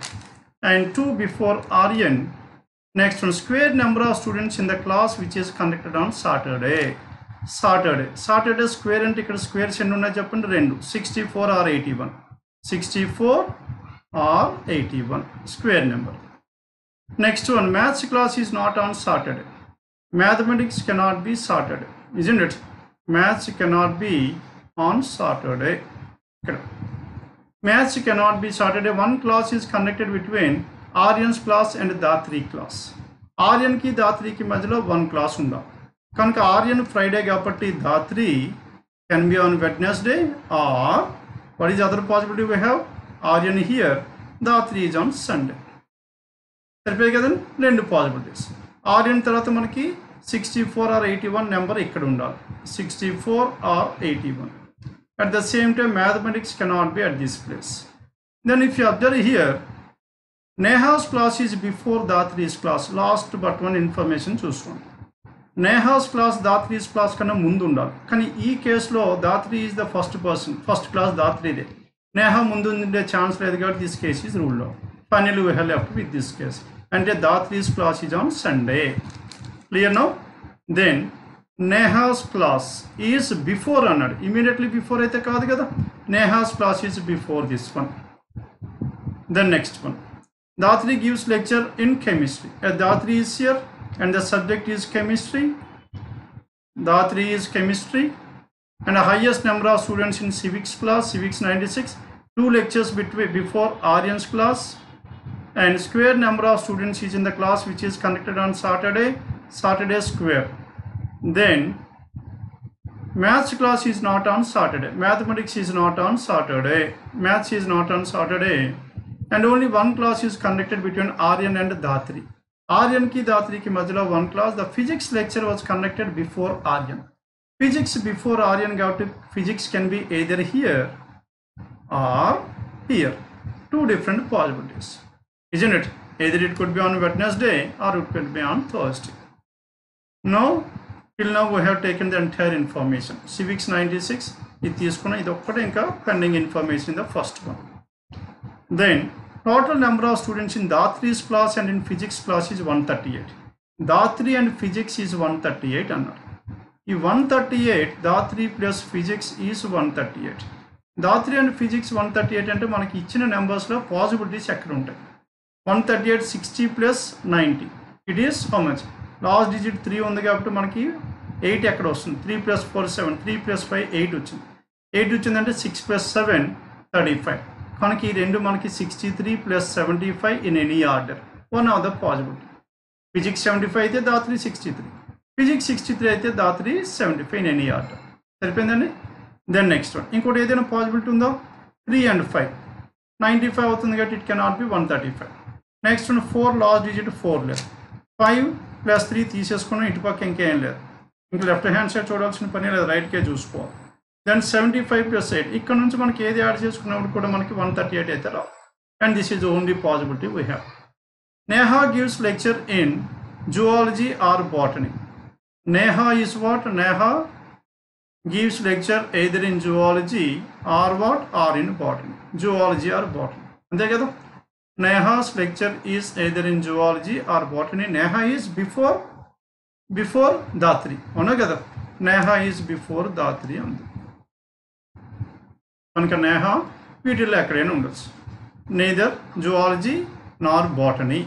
And 2 before Aryan. Next one, square number of students in the class which is conducted on Saturday. Saturday square and ticket squares and una jappan rendu 64 or 81. 64 or 81 square number. Next one, maths class is not on Saturday. Mathematics cannot be Saturday, isn't it? Maths cannot be on Saturday. Maths cannot be Saturday. One class is connected between Aryan's class and Datri class. Aryan ki Datri ki madhya one class unda. Kanka Aryan Friday kapatti Datri can be on Wednesday, or what is the other possibility we have? Aryan here, Datri is on Sunday. Then two possibilities. Aryan tarata manaki 64 or 81 number ikkada undali. 64 or 81. At the same time, mathematics cannot be at this place. Then if you observe here, Neha's class is before Datri's class. Last but one information choose one. Neha's class Datri's class कना मुंदु उंडाली. कनी ई case लो Datri is the first person. First class Datri दे. Neha मुंदु उंडे chance लेदु काबट्टी this case is ruled out. Finally we have left with this case. And Datri's class is on Sunday. Clear now? Then Neha's class is before another. Immediately before ऐते कहा दिया था. Neha's class is before this one. Then next one. Datri gives lecture in chemistry. Datri is here and the subject is chemistry. Datri is chemistry. And the highest number of students in civics class, civics 96. 2 lectures before Aryan's class. And square number of students is in the class which is conducted on Saturday. Saturday square. Then maths class is not on Saturday. Mathematics is not on Saturday. Maths is not on Saturday. And only one class is conducted between Aryan and Datri. Aryan ki Datri ki madhya one class. The physics lecture was conducted before Aryan. Physics before Aryan got to physics can be either here or here. 2 different possibilities, isn't it? Either it could be on Wednesday or it could be on Thursday. Now, till now we have taken the entire information. Civics 96. It is pending information in the first one. Then total number of students in Datri's class and in physics class is 138. Datri and physics is 138. If 138, Datri plus physics is 138. Datri and physics 138 and manaki ichina numbers lo possibilities ekkada untayi. 138 60 plus 90. It is how much? Last digit 3 undi kabatti manaki 8 ekkada vastundi. 3 plus 4 7. 3 plus 5 8 vachindi. 8 vachindi ante 6 plus 7 35. మనకి 2 మనకి 63 plus 75 in any order. One other possibility. Physics 75 అయితే Datri 63. Physics 63 అయితే Datri 75 in any order. సరిపోయిందండి. Then next one. ఇంకోటి ఏదైనా possibility ఉందా? 3 and 5. 95 అవుతుంది కాబట్టి it cannot be 135. Next one, 4 last digit 4 లేదు. 5 plus 3 తీసేసుకున్నాం, ఇటుపక్క ఇంకేం లేదు. ఇంకా లెఫ్ట్ హ్యాండ్ సైడ్ చూడాల్సిన పని లేదు, రైట్ కే చూసుకోవాలి. Then 75 plus 8. ఇక్కడ నుంచి మనకి ఏది యాడ్ చేసుకున్నప్పుడు కూడా మనకి 138 అయితే రావు. And this is the only possibility we have. Neha gives lecture in zoology or botany. Neha is what? Neha gives lecture either in zoology or what? Or in botany. Zoology or botany. అంతే కదా? Neha's lecture is either in zoology or botany. Neha is before Datri. అవునా కదా? Neha is before Datri అంది. మనకి నేహా వీటిల్లో ఎక్కడైనా ఉండొచ్చు. Neither zoology nor botany.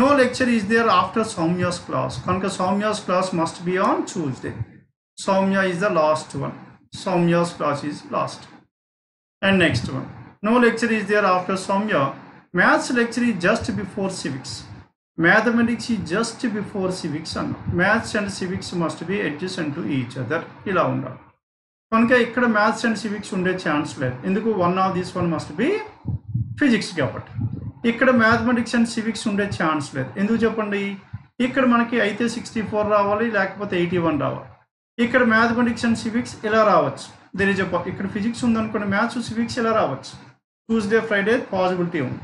No lecture is there after Soumya's class. కనుక Soumya's class must be on Tuesday. Soumya is the last one. Soumya's class is last. And next one, no lecture is there after Soumya. Maths lecture is just before civics. Mathematics is just before civics అన్న. Maths and civics must be adjacent to each other. ఇలా ఉండాలి. కనుక ఇక్కడ maths and civics ఉండే chance లేదు. ఎందుకు? One of this one must be physics కాబట్టి. ఇక్కడ मैथमेटिक्स అండ్ సివిక్స్ ఉండే ఛాన్స్ లేదు ఎందుకు చెప్పండి ఇక్కడ మనకి అయితే 64 రావాలి లేకపోతే 81 రావాలి ఇక్కడ मैथमेटिक्स అండ్ సివిక్స్ ఇలా రావచ్చు దేని చెప్ప ఇక్కడ ఫిజిక్స్ ఉంది అనుకోండి మ్యాథ్స్ సివిక్స్ ఇలా రావచ్చు ట్యూస్డే ఫ్రైడే పాజిబిలిటీ ఉంది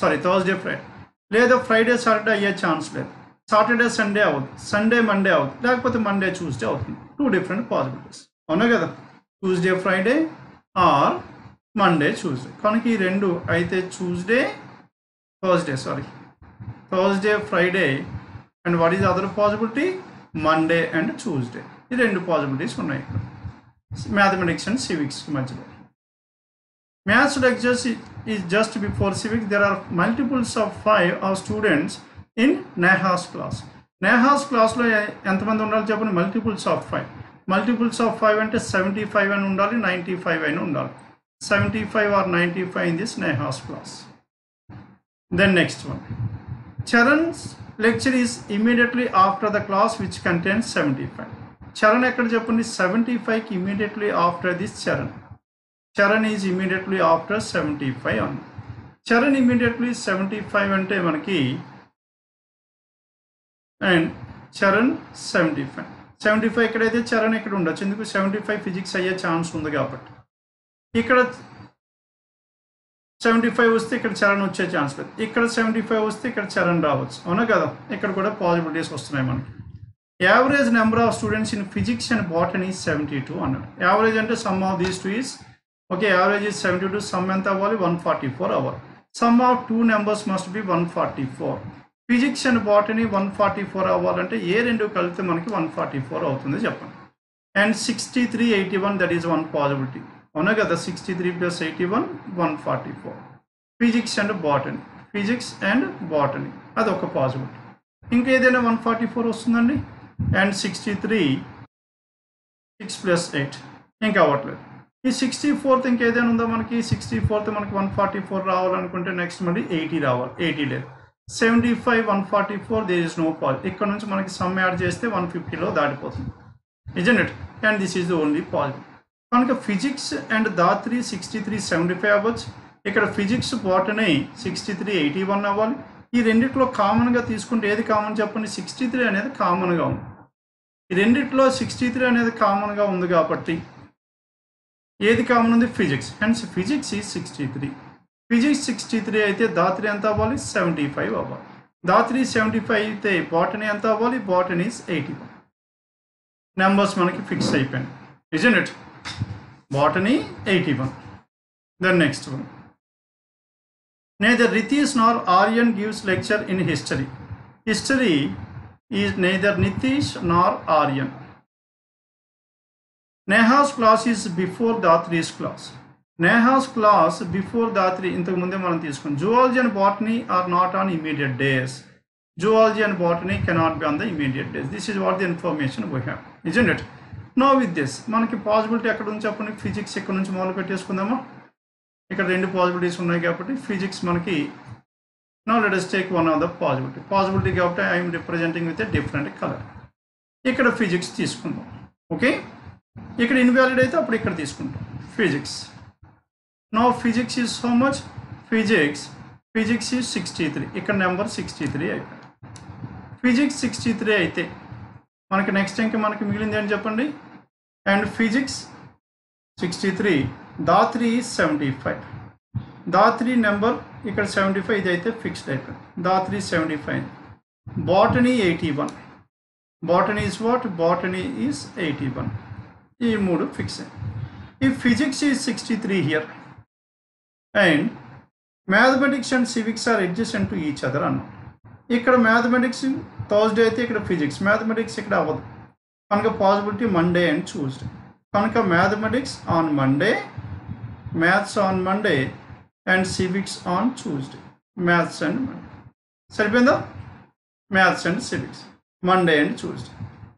సారీ థర్స్డే ఫ్రైడే లేదా ఫ్రైడే సాటర్డే అయ్యే ఛాన్స్ లేదు సాటర్డే సండే అవుతుంది సండే మండే అవుతుంది లేకపోతే మండే ట్యూస్డే అవుతుంది టూ డిఫరెంట్ పాజిబిలిటీస్ అవునా కదా Tuesday Friday or Monday Tuesday కనుక ఈ రెండు అయితే Tuesday Thursday, sorry. Thursday, Friday, and what is the other possibility? Monday and Tuesday. These are two possibilities. Mathematics and civics. Maths lectures is just before civics. There are multiples of 5 of students in Neha's class. Neha's class lo enthamandu undali cheppandi multiples of 5. Multiples of 5 ante 75 and undali 95 and undali. 75 or 95 in this Neha's class. Then next one, Charan's lecture is immediately after the class which contains 75. Charan ekkada cheppandi 75 immediately after this Charan. Charan is immediately after 75 on. Charan immediately 75 ante manaki and Charan 75. 75 ekkada aithe Charan ekkada undachu enduku 75 physics ayye chance undi kabatti. Ikkada 75 వస్తే ఇక్కడ చరణ్ వచ్చే chance లేదు ఇక్కడ 75 వస్తే ఇక్కడ చరణ్ రావచ్చు అవునా కదా ఇక్కడ కూడా పాజిబిలిటీస్ వస్తున్నాయి మనకి average number of students in physics and botany 72 అన్నాడు యావరేజ్ అంటే sum of these two is okay average is 72 sum ఎంత అవ్వాలి 144 అవ్వాలి sum of two numbers must be 144 physics and botany 144 అవ్వాలంటే ఏ రెండు కలిపితే మనకి 144 అవుతుంది చెప్పండి and 6381 that is one possibility అవునా కదా 63 + 81 144 ఫిజిక్స్ అండ్ బాటనీ అదొక పాజిబిలిటీ ఇంకా ఏదైనా 144 వస్తుందండి అండ్ 63 6 + 8 ఇంకా అవ్వట్లేదు ఈ 64 ఇంకా ఏదైనా ఉందా మనకి 64 మనకి 144 రావాలనుకుంటే నెక్స్ట్ మళ్ళీ 80 రావాలి 80 లేదు 75 144 దేర్ ఇస్ నో పాజిబిలిటీ ఇక్కడ నుంచి మనకి సమ్ యాడ్ చేస్తే 150లో దాటిపోతుంది isn't it and this is the only possibility कనుక फिजिक्स एंड दात्री 63 75 అవ్వచ్చు ఇక్కడ ఫిజిక్స్ బోటనీ 63 81 అవ్వాలి ఈ రెండిట్లో కామన్ గా తీసుకుంటే ఏది కామన్ చెప్పండి 63 అనేది కామన్ గా ఉంది ఈ రెండిట్లో 63 అనేది కామన్ గా ఉంది కాబట్టి ఏది కామన్ ఉంది physics hence physics is 63 physics 63 అయితే దాత్రి ఎంత అవ్వాలి 75 అవ్వాలి దాత్రి 75 అయితే బోటనీ ఎంత అవ్వాలి బోటనీ ఇస్ 81 నంబర్స్ మనకి ఫిక్స్ అయిపోయింది isn't it Botany 81. The next one. Neither Ritesh nor Aryan gives lecture in history. History is neither Nitesh nor Aryan. Neha's class is before Datri's class. Neha's class before Datri. Intaku munde manam teesukon. Zoology and botany are not on immediate days. Zoology and botany cannot be on the immediate days. This is what the information we have, isn't it? Now with this మనకి possibility ఎక్కడ ఉంది చెప్పండి physics ఎక్కడ నుంచి మొదలు పెట్టేసుకుందామా ఇక్కడ రెండు possibilities ఉన్నాయి కాబట్టి ఫిజిక్స్ మనకి now let us take one of the possibility కాబట్టి I am representing with a different color ఇక్కడ ఫిజిక్స్ తీసుకుందాం ఓకే ఇక్కడ ఇన్వాలిడ్ అయితే అప్పుడు ఇక్కడ తీసుకుంటాం physics now physics is so much physics is 63 ఇక్కడ నెంబర్ 63 అయితే ఫిజిక్స్ 63 అయితే మనకి నెక్స్ట్ ఇంకా మనకి మిగిలింది ఏంటి చెప్పండి and physics 63 Dhatri 75 Dhatri number ఇక్కడ 75 ఇదైతే ఫిక్స్డ్ అయిపోయింది Dhatri 75 botany 81 botany is what botany is 81 ఈ మూడు ఫిక్స్ అయ్యాయి ఈ physics is 63 here and mathematics and civics are adjacent to each other అన్న ఇక్కడ మ్యాథమెటిక్స్ థర్స్డే అయితే ఇక్కడ ఫిజిక్స్ మ్యాథమెటిక్స్ ఇక్కడ అవ్వదు కనుక పాజిబిలిటీ మండే అండ్ ట్యూస్డే కనుక mathematics on Monday maths on Monday and civics on Tuesday maths and Monday సరిపోయిందా maths and civics Monday and Tuesday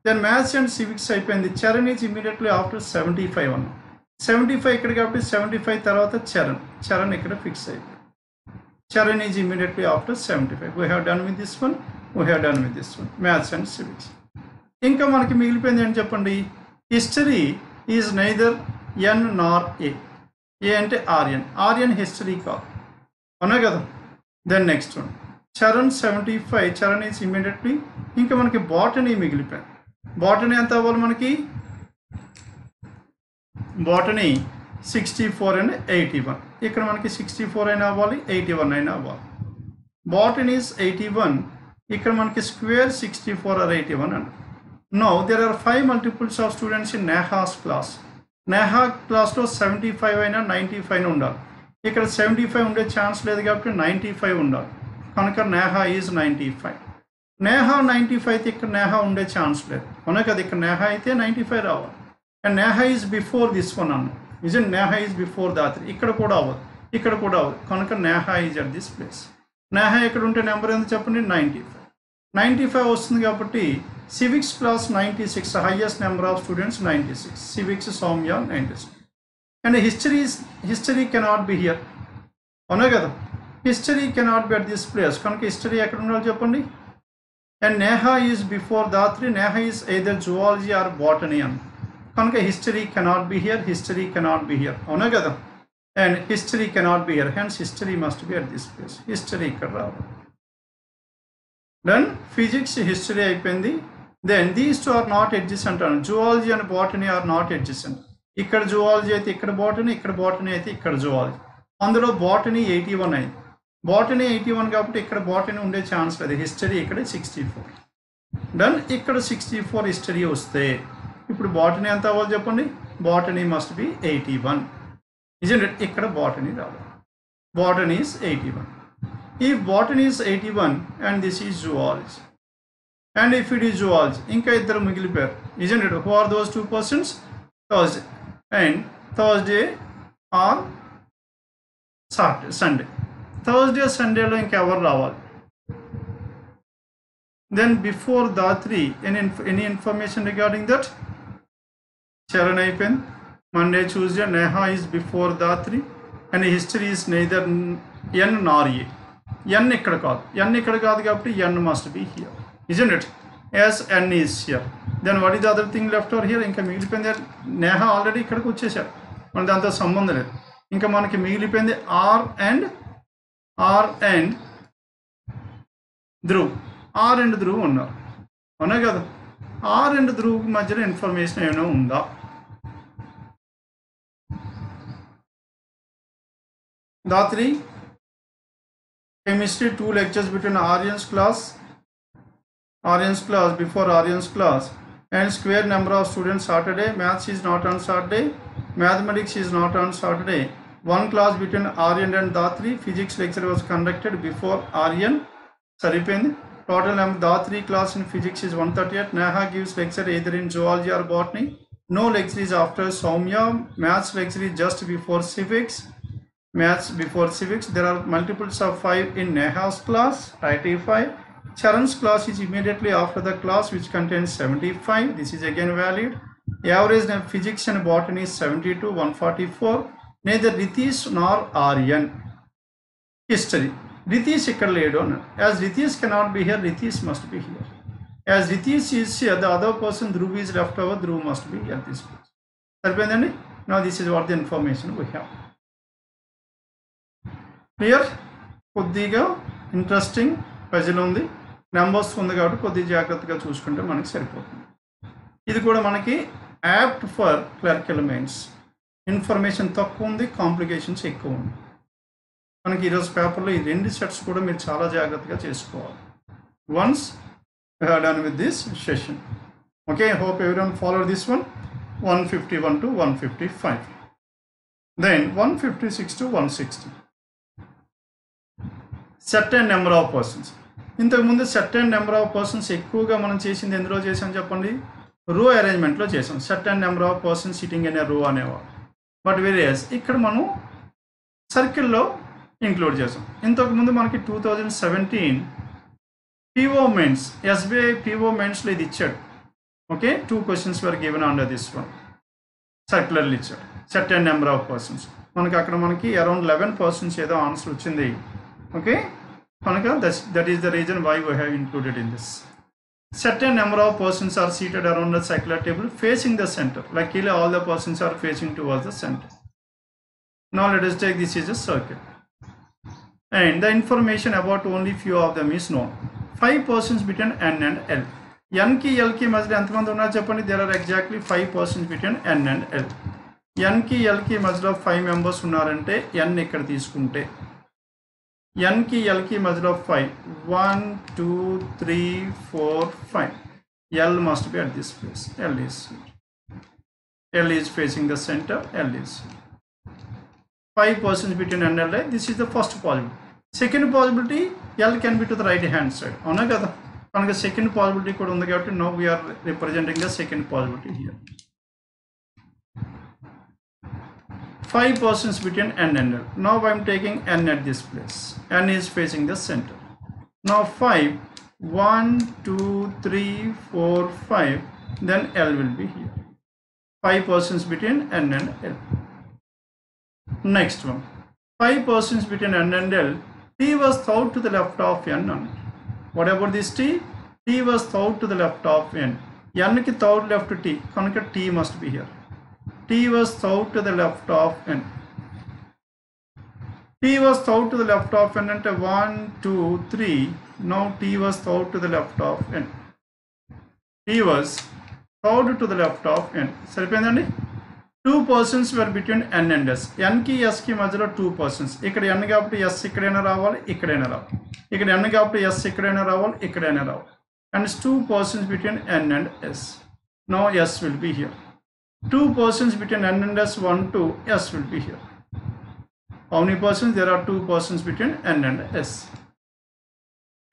then maths and civics అయిపోయింది Charan is immediately after 75 అన్న 75 ఇక్కడ కాబట్టి 75 తర్వాత చరణ్ ఇక్కడ ఫిక్స్ అయిపోయింది Charan is immediately after 75 we have done with this one we have done with this one maths and civics inka manaki migilipoyindi ani cheppandi history is neither n nor a a ante aryan history ka avuna kada Then next one, Charan 75. Charan is immediately inka manaki botany migilipai. Botany anta avvali manaki botany 64 and 81. Ikkada manaki 64 aina avvali 81 aina avvali. Botany is 81. Ikkada manaki square 64 or 81 and now there are 5 multiples of students in Neha's class. Neha class lo 75 aina 95 undali. इकड़ 75 उड़े chance लेदु काबट्टी 95 उंडाली कनुक Neha is 95 Neha 95 अयिते इक्कड़ नेहा उंडे chance लेदु कनुक अदि इक्कड़ नेहा अयिते 95 रावाली and Neha is before this one अन्न is Neha is before that इक्कड़ कूडा अवदु कनुक Neha is at this place Neha इक्कड़ उंटे नंबर एंत चेप्पंडी 95 वस्तुंदी काबट्टी civics class 96 highest number of students 96 civics Soumya 96 and history cannot be here avuna kada history cannot be at this place kanaki history ekkada unnalo cheppandi and neha is before datri neha is either zoology or botany and kanaki history cannot be here avuna kada and history cannot be here hence history must be at this place history ikkada raavali then physics history ayipindi then these two are not adjacent and zoology and botany are not adjacent ఇక్కడ zoology అయితే ఇక్కడ botany అయితే ఇక్కడ zoology అందులో botany 81 అయింది botany 81 కాబట్టి ఇక్కడ botany ఉండే ఛాన్స్ లేదు హిస్టరీ ఇక్కడ 64 దెన్ ఇక్కడ 64 హిస్టరీ వస్తే ఇప్పుడు బోటనీ ఎంత అవ్వాలి చెప్పండి botany must be 81 is it ఇక్కడ బోటనీ రావాలి బోటనీ ఇస్ 81 ఈ botany is 81 and this is zoology and if it is zoology ఇంకా ఇద్దరు మిగిలిపోయారు is it who are those two persons Thursday or Saturday, Sunday. Thursday, Sunday lo inka evaru raavali. Then before Datri, any information regarding that? Charan ayipindi. Monday, Tuesday, Neha is before Datri, and history is neither N nor A. N ikkada kaadu kabatti N must be here, isn't it? As N is here, then what is the other thing left over here? Inka migilipoyindi Neha already ikkadiki vachesharu, mana dantho sambandham ledhu. Inka manaki migilipoyindi R and Dhruv. R and Dhruv unnaru avuna kada. R and Dhruv ki madhyalo information emina unda? Datri chemistry 2 lectures between Aryan's class before Aryan's class and square number of students Saturday. Maths is not on Saturday. Mathematics is not on Saturday. One class between Aryan and Datri. Physics lecture was conducted before Aryan. Saripend. Total number Datri class in physics is 138. Neha gives lecture either in zoology or botany. No lecture is after Soumya. Maths lecture is just before civics. There are multiples of 5 in Neha's class. Right, 5. Charan's class is immediately after the class which contains 75. This is again valid. Average in physics and botany is 72, 144. Neither Ritish nor Aryan. History. Ritish ikkada laid on. As Ritish cannot be here, Ritish must be here. As Ritish is here, the other person Dhruv is left over. Dhruv must be at this place. Now this is what the information we have. Clear? Kuddiga interesting. ప్రజలు ఉంది numbers ఉంది కాబట్టి కొద్దిగా జాగ్రత్తగా చూసుకుంటే మనకి సరిపోతుంది. ఇది కూడా మనకి apt for clerical mains. Information తక్కువ ఉంది, కాంప్లికేషన్స్ ఎక్కువ ఉంది. మనకి ఈ రోజు పేపర్లో ఈ రెండు సెట్స్ కూడా మీరు చాలా జాగ్రత్తగా చేసుకోవాలి. Once you have done with this session. Okay, I hope everyone follow this one 151 to 155. Then 156 to 160. Certain number of persons. ఇంతకు ముందు certain number of persons ఎక్కువగా మనం చేసింది ఎందులో చేసాం చెప్పండి? రో అరేంజ్మెంట్లో చేసాం. certain number of persons sitting in a row అనేవారు. బట్ whereas ఇక్కడ మనం సర్కిల్లో ఇంక్లూడ్ చేసాం. ఇంతకు ముందు మనకి 2017 PO మెయిన్స్ SBI PO మెయిన్స్లో ఇది ఇచ్చాడు. Okay, 2 questions were given under this one. సర్క్యులర్లు ఇచ్చాడు certain number of persons. మనకి అక్కడ మనకి అరౌండ్ 11 persons ఏదో ఆన్సర్ వచ్చింది. Okay, Kanika, that is the reason why we have included in this. Certain number of persons are seated around the circular table facing the center. Luckily, all the persons are facing towards the center. Now let us take this is a circle. and the information about only few of them is known. 5 persons between N and L. N की L की मध्य अंतमंद होना चाहिए. There are exactly 5 persons between N and L. N की L की मध्य 5 members उन्नारंटे N एकड़ तीस Kunte. N की L की मध्य 5. 1, 2, 3, 4, 5. L must be at this place. L is here. L is facing the center. L is here. 5 persons between N and L. This is the first possibility. Second possibility, L can be to the right hand side. The second possibility could on the captain. Now we are representing the second possibility here. 5 persons between N and L. Now I am taking N at this place. N is facing the center. Now 5. 1, 2, 3, 4, 5, then L will be here. 5 persons between N and L. Next one, 5 persons between N and L. T was thought to the left of N on it. What about this T? T was thought to the left of N. N ki thought left to T. Konka T must be here. T was thought to the left of N. T was thought to the left of N and 1, 2, 3. Now T was thought to the left of N. T was thought to the left of N. Saripoyindandi? 2 persons were between N and S. N ki S ki madhyalo 2 persons. Ikkada N kabatti S ikkadaina ravali, ikkadaina ravali. Ikkada N kabatti S ikkadaina ravali, ikkadaina ravali. And it's 2 persons between N and S. Now S will be here. 2 persons between N and S, 1, 2, S will be here. How many persons? There are 2 persons between N and S.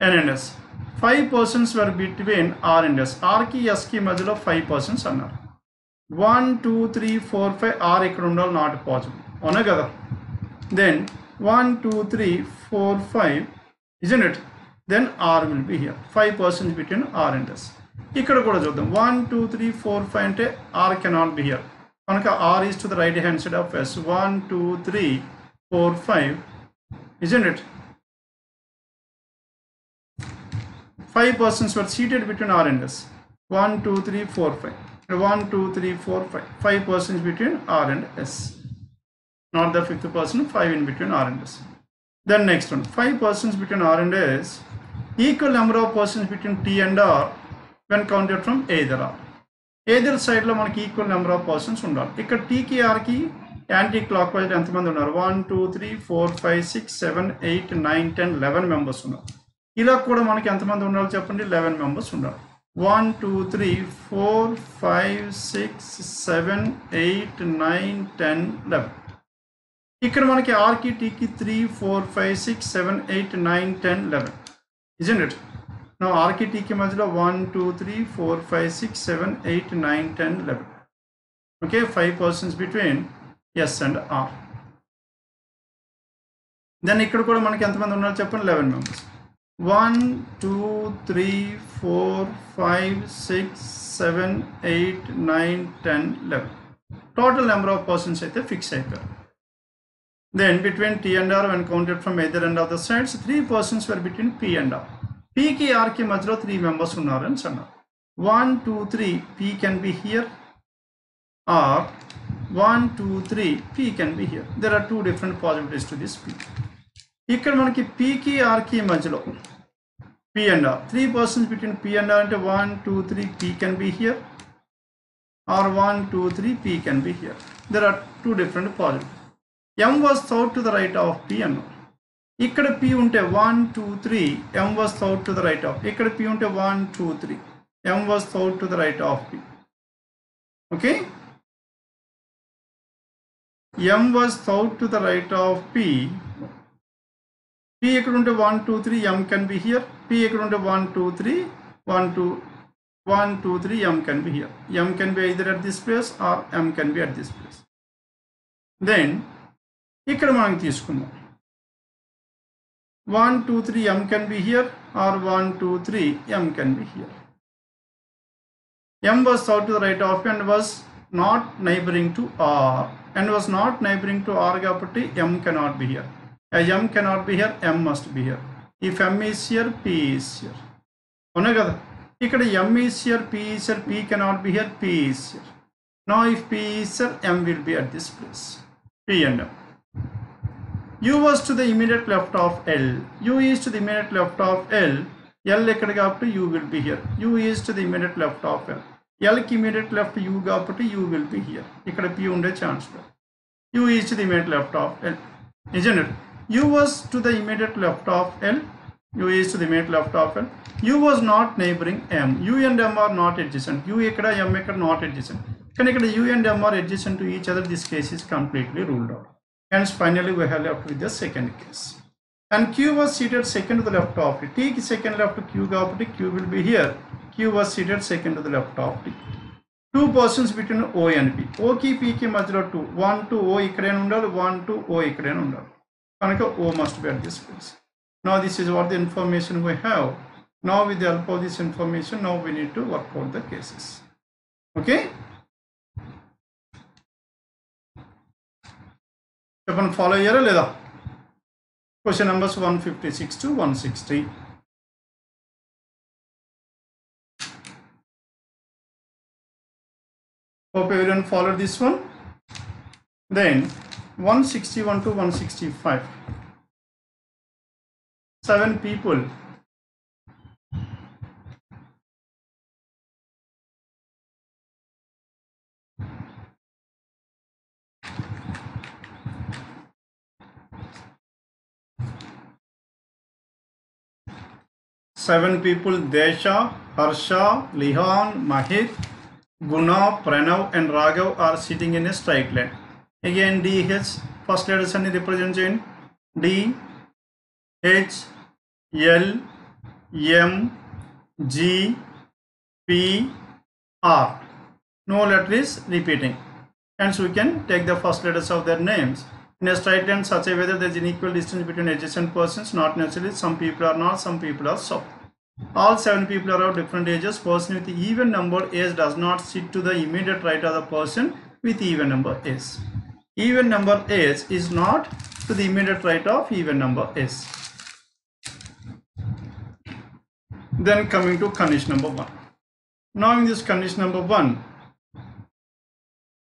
N and S. 5 persons were between R and S. R ki S ki madhyalo 5 persons annaru. 1, 2, 3, 4, 5. R ikkada undal not possible. Ona kada. Then 1, 2, 3, 4, 5. Isn't it? Then R will be here. 5 persons between R and S. Ikkada kuda chuddam. 1, 2, 3, 4, 5 ante R cannot be here. Anaka R is to the right hand side of S. 1, 2, 3, 4, 5. Isn't it? 5 persons were seated between R and S. 1, 2, 3, 4, 5. 1, 2, 3, 4, 5. 5 persons between R and S. Not the fifth person, 5 in between R and S. Then next one. 5 persons between R and S. Equal number of persons between T and R when counted from either R. Either side lo manaki equal number of persons undar. Ikkada T ki R ki anti-clockwise enthamandi unnaru. 1, 2, 3, 4, 5, 6, 7, 8, 9, 10, 11 members unnaru. ఇలా కూడా మనకి ఎంతమంది ఉండాలో చెప్పండి 11 members ఉండాలి 1 2 3 4 5 6 7 8 9 10 11 ఇక్కడ మనకి r కి t కి 3 4 5 6 7 8 9 10 11 isn't it now r కి t కి మధ్యలో 1 2 3 4 5 6 7 8 9 10 11 okay 5 persons between s and r then ఇక్కడ కూడా మనకి ఎంతమంది ఉండాలో చెప్పండి 11 members 1, 2, 3, 4, 5, 6, 7, 8, 9, 10, 11. Total number of persons at the fixed side. Then between T and R when counted from either end of the sides, 3 persons were between P and R. P ki R ki madhyalo 3 members unnaru and so on. 1, 2, 3, P can be here. Or 1, 2, 3, P can be here. There are 2 different possibilities to this P. ఇక్కడ మనకి P కి R కి మధ్యలో P and R 3 persons between P and R అంటే 1 2 3 P can be here or 1 2 3 P can be here there are 2 different possibilities M was thought to the right of P and R ఇక్కడ P ఉంటే 1 2 3 M was thought to the right of ఇక్కడ P ఉంటే 1 2 3 M was thought to the right of P okay M was thought to the right of P P equal to 1, 2, 3, M can be here. P equal to 1, 2, 3, 1, 2, 3, M can be here. M can be either at this place or M can be at this place. Then, ikkada manam teesukundam 1, 2, 3, M can be here or 1, 2, 3, M can be here. M was south to the right of and was not neighboring to R. And was not neighboring to R kapatti M cannot be here. As M cannot be here, M must be here. If M is here, P is here. Ona kada. Ikkada M is here, P is here, P cannot be here, P is here. Now if P is here, M will be at this place. P and M. u was to the immediate left of L, u is to the immediate left of L, L ekkada kaaptu u will be here, u is to the immediate left of L, L ki immediate left u kaaptu u will be here, ikkada p unde chance le, u is to the immediate left of L, isn't it? U was to the immediate left of L, u is to the immediate left of L, u was not neighboring M, u and M are not adjacent, u ekkada M ekkada not adjacent, కానీ ఇక్కడ u and m are adjacent to each other. This case is completely ruled out. Hence, finally, we have left with the second case. And q was seated second to the left of t. t की second left to q का opposite. Q will be here. Q was seated second to the left of t. Two positions between O and P. O की P की मध्य two. One to O इकरेन उन्नर. One to O इकरेन उन्नर. कारण का O must be at this place. Now this is what the information we have. Now with the help of this information, now we need to work out the cases. Okay. अपन follow यारा लेदा question numbers 156 to 160 hope everyone followed this one. Then 161 to 165 seven people Desha, Harsha, Lihan, Mahit, Guna, Pranav and Raghav are sitting in a straight line. Again D, H, first letters and represent in D, H, L, M, G, P, R. No letter is repeating. Hence we can take the first letters of their names. In a straight line such a way that there is an equal distance between adjacent persons, not necessarily some people are not, some people are so. All seven people are of different ages. Person with even number age does not sit to the immediate right of the person with even number age. Even number age is not to the immediate right of even number age. Then coming to condition number 1. Now in this condition number 1,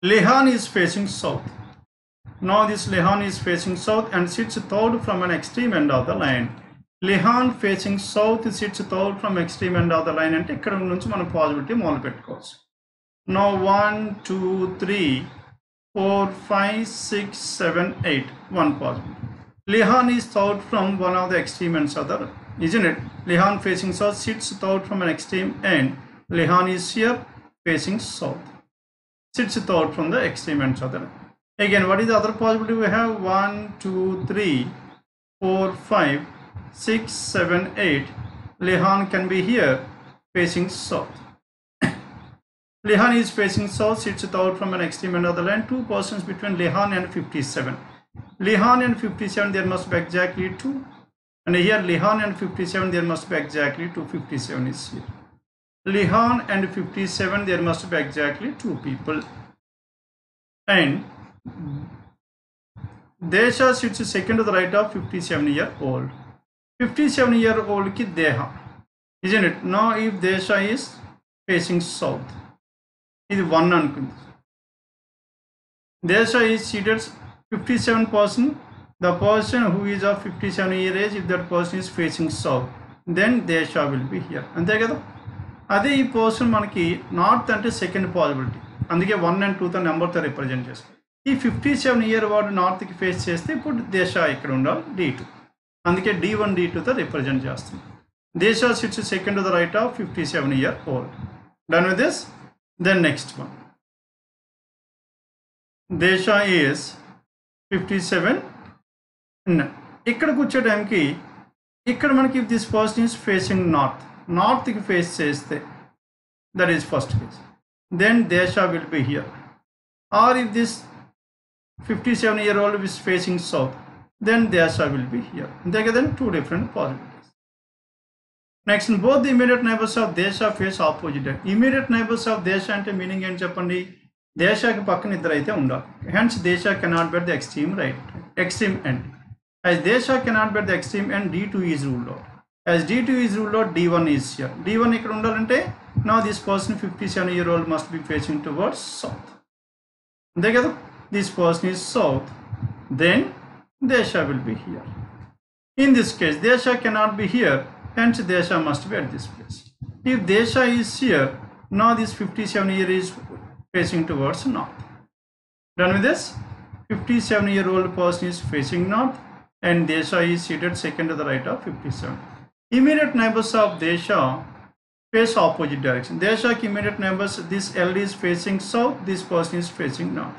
Lehan is facing south. Now this Lehan is facing south and sits third from an extreme end of the line. Lehan facing south sits third from extreme end of the line and ikkada nunchi mana possibility mola pettukochu. Now 1 2 3 4 5 6 7 8 one possibility. Lehan is third from one of the extreme ends of the line, isn't it? Lehan facing south sits third from an extreme end. Lehan is here facing south. Sits third from the extreme ends of the line. Again, what is the other possibility we have? 1, 2, 3, 4, 5, 6, 7, 8. Lehan can be here facing south. Lehan is facing south, sits out from an extreme end of the line. Two persons between Lehan and 57. Lehan and 57, there must be exactly 2. And here Lehan and 57, there must be exactly 2. 57 is here. Lehan and 57, there must be exactly 2 people. And Desha sits second to the right of 57-year-old. 57-year-old ki Deha, isn't it? Now if Desha is facing south, it is one unconditional. Desha is seated 57 person. The person who is of 57 years age, if that person is facing south, then Desha will be here. Ante kada. Adi ee person manaki north ante second possibility. Andike 1 and 2 the number to represent chestu. If 57-year-old north ki face chesthe put Desha ikkada undal D2. Andike D1 D2 tho represent chestundi. Desha sits second to the right of 57-year-old. Done with this? Then next one. Desha is 57. No. Ikkada kuche time ki ikkada manaki if this person is facing north, north ki face chesthe, that is first case. Then Desha will be here. Or if this 57-year-old is facing south, then Desha will be here. There are then two different possibilities. Next, both the immediate neighbors of Desha face opposite. Immediate neighbors of Desha ante meaning em cheppandi, Desha ki pakkana iddaru aithe undali. Hence Desha cannot be at the extreme right, extreme end. As Desha cannot be at the extreme end, D2 is ruled out. As D2 is ruled out, D1 is here. D1 ikkada undalante, now this person 57-year-old must be facing towards south. This person is south, then Desha will be here. In this case, Desha cannot be here, hence Desha must be at this place. If Desha is here, now this 57 year is facing towards north. Done with this? 57-year-old person is facing north and Desha is seated second to the right of 57. Immediate neighbors of Desha face opposite direction. Desha immediate neighbors, this LD is facing south, this person is facing north.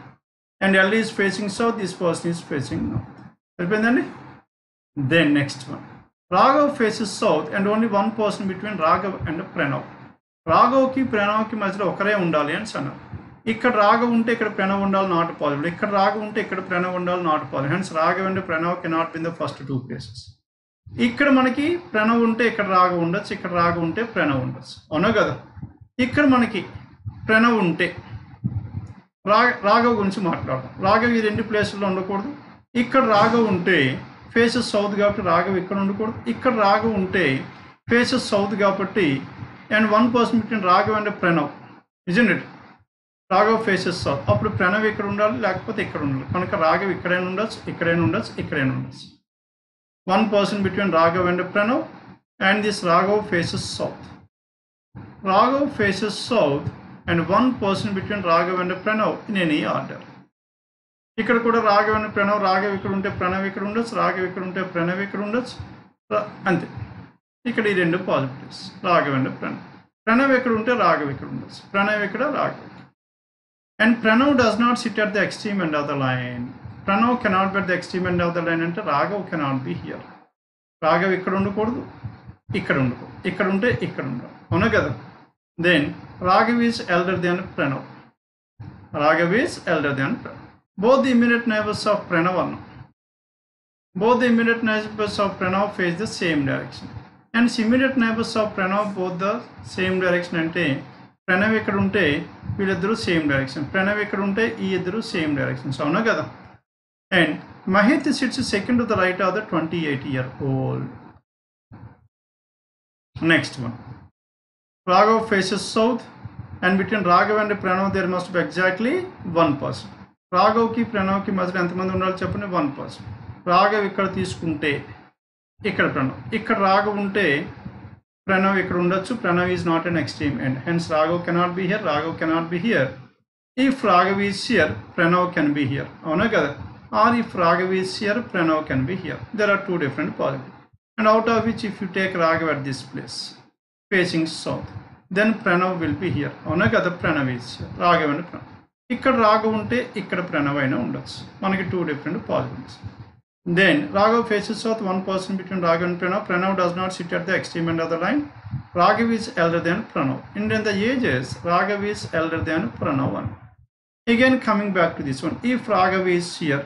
And LD is facing south, this person is facing north. Then next one. Raghav faces south and only one person between Raghav and Pranav. Raghav ki Pranav ki madhya okare undali ani annaru. Ikkada Raghav unte ikkada Pranav undali not possible. Ikkada Raghav unte ikkada Pranav undali not possible. Hence Raghav and Pranav cannot be in the first two places. Ikkada manaki Pranav unte ikkada Raghav undachu, ikkada Raghav unte Pranav undachu. Avuna kada? Ikkada manaki Pranav unte Raghav gurinchi matladam. Raghav ee rendu places lo undakudadu. Ikkada Raghav unte faces south కాబట్టి రాగవ్ ఇక్కడ ఉండకూడదు, ఇక్కడ రాగవ్ ఉంటే faces south కాబట్టి and one person between Raghav and Pranav, isn't it? Raghav faces south, అప్పుడు ప్రణవ్ ఇక్కడ ఉండాలి లేకపోతే ఇక్కడ ఉండాలి, కనుక రాగవ్ ఇక్కడైనా ఉండొచ్చు, ఇక్కడైనా ఉండొచ్చు, ఇక్కడైనా ఉండొచ్చు. One person between Raghav and Pranav and this Raghav faces south, Raghav faces south and one person between Raghav and Pranav in any order. ఇక్కడ కూడా రాఘవ్ అని ప్రణవ్, రాఘవ్ ఇక్కడ ఉంటే ప్రణవ్ ఇక్కడ ఉండొచ్చు, రాఘవ్ ఇక్కడ ఉంటే ప్రణవ్ ఇక్కడ ఉండొచ్చు, అంతే. ఇక్కడ ఈ రెండు పాజిటివ్స్, రాఘవ్ అండ్ ప్రణవ్. ప్రణవ్ ఇక్కడ ఉంటే రాఘవ్ ఇక్కడ ఉండొచ్చు, ప్రణవ్ ఇక్కడ, Raghav. And Pranav does not sit at the extreme end of the line. Pranav cannot be at the extreme end of the line అంటే Raghav cannot be here. Raghav ఇక్కడ ఉండకూడదు, ఇక్కడ ఉండకూడదు, ఇక్కడ ఉంటే ఇక్కడ ఉండదు, అవునా కదా? Then Raghav is elder then Pranav. Raghav is elder then Pranav. Both the immediate neighbors of Pranav, face the same direction. And immediate neighbors of Pranav both the same direction ante Pranav ikkada unte veelladru same direction. Pranav ikkada unte ee iddaru same direction. So avuna kada? And Mahit sits second to the right of the 28-year-old. Next one. Raghav faces south and between Raghav and Pranav there must be exactly one person. Raghav కి ప్రణవ్ కి మధ్యలో ఎంతమంది ఉండాలి చెప్పండి? One person. Raghav ఇక్కడ తీసుకుంటే ఇక్కడ ప్రణవ్, ఇక్కడ రాఘవ్ ఉంటే ప్రణవ్ ఇక్కడ ఉండొచ్చు. Pranav is not an extreme end, hence Raghav cannot be here, Raghav cannot be here. If Raghav is here, Pranav can be here, అవునా కదా? Or if Raghav is here, Pranav can be here. There are two different possible. And out of which if you take Raghav at this place facing south, then Pranav will be here, అవునా కదా? Pranav is here, Raghav and Pranav. ఇక్కడ రాఘవ్ ఉంటే ఇక్కడ ప్రణవ్ అయినా ఉండొచ్చు, మనకి two different possibilities. Then Raghav faces south, one person between Raghav and Pranav. Pranav does not sit at the extreme end of the line. Raghav is elder then Pranav. In the ages Raghav is elder then Pranav అని. Again coming back to this one, if Raghav is here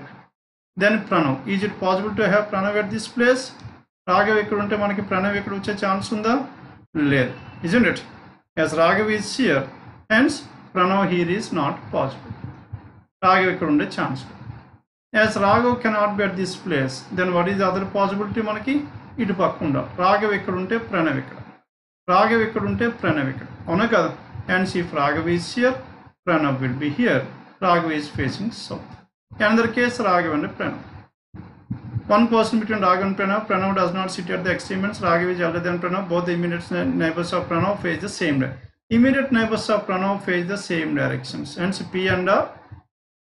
then Pranav. Is it possible to have Pranav at this place? Raghav ఇక్కడ ఉంటే మనకి ప్రణవ్ ఇక్కడ వచ్చే chance ఉందా? లేదు, isn't it? As Raghav is here ends Pranav here is not possible. Raghav ikkada unde chance. As Raghav cannot be at this place, then what is the other possibility manaki? Idu pakku undali. Raghav ikkada unte Pranav ikkada. Raghav ikkada unte Pranav ikkada. Avuna kada? And if Raghav is here, Pranav will be here. Raghav is facing south. Another case, Raghav and Pranav. One person between Raghav and Pranav. Pranav does not sit at the extreme ends. Raghav is older than Pranav. Both the immediate neighbors of Pranav face the same way. Immediate neighbors of Pranav face the same directions. Hence P and R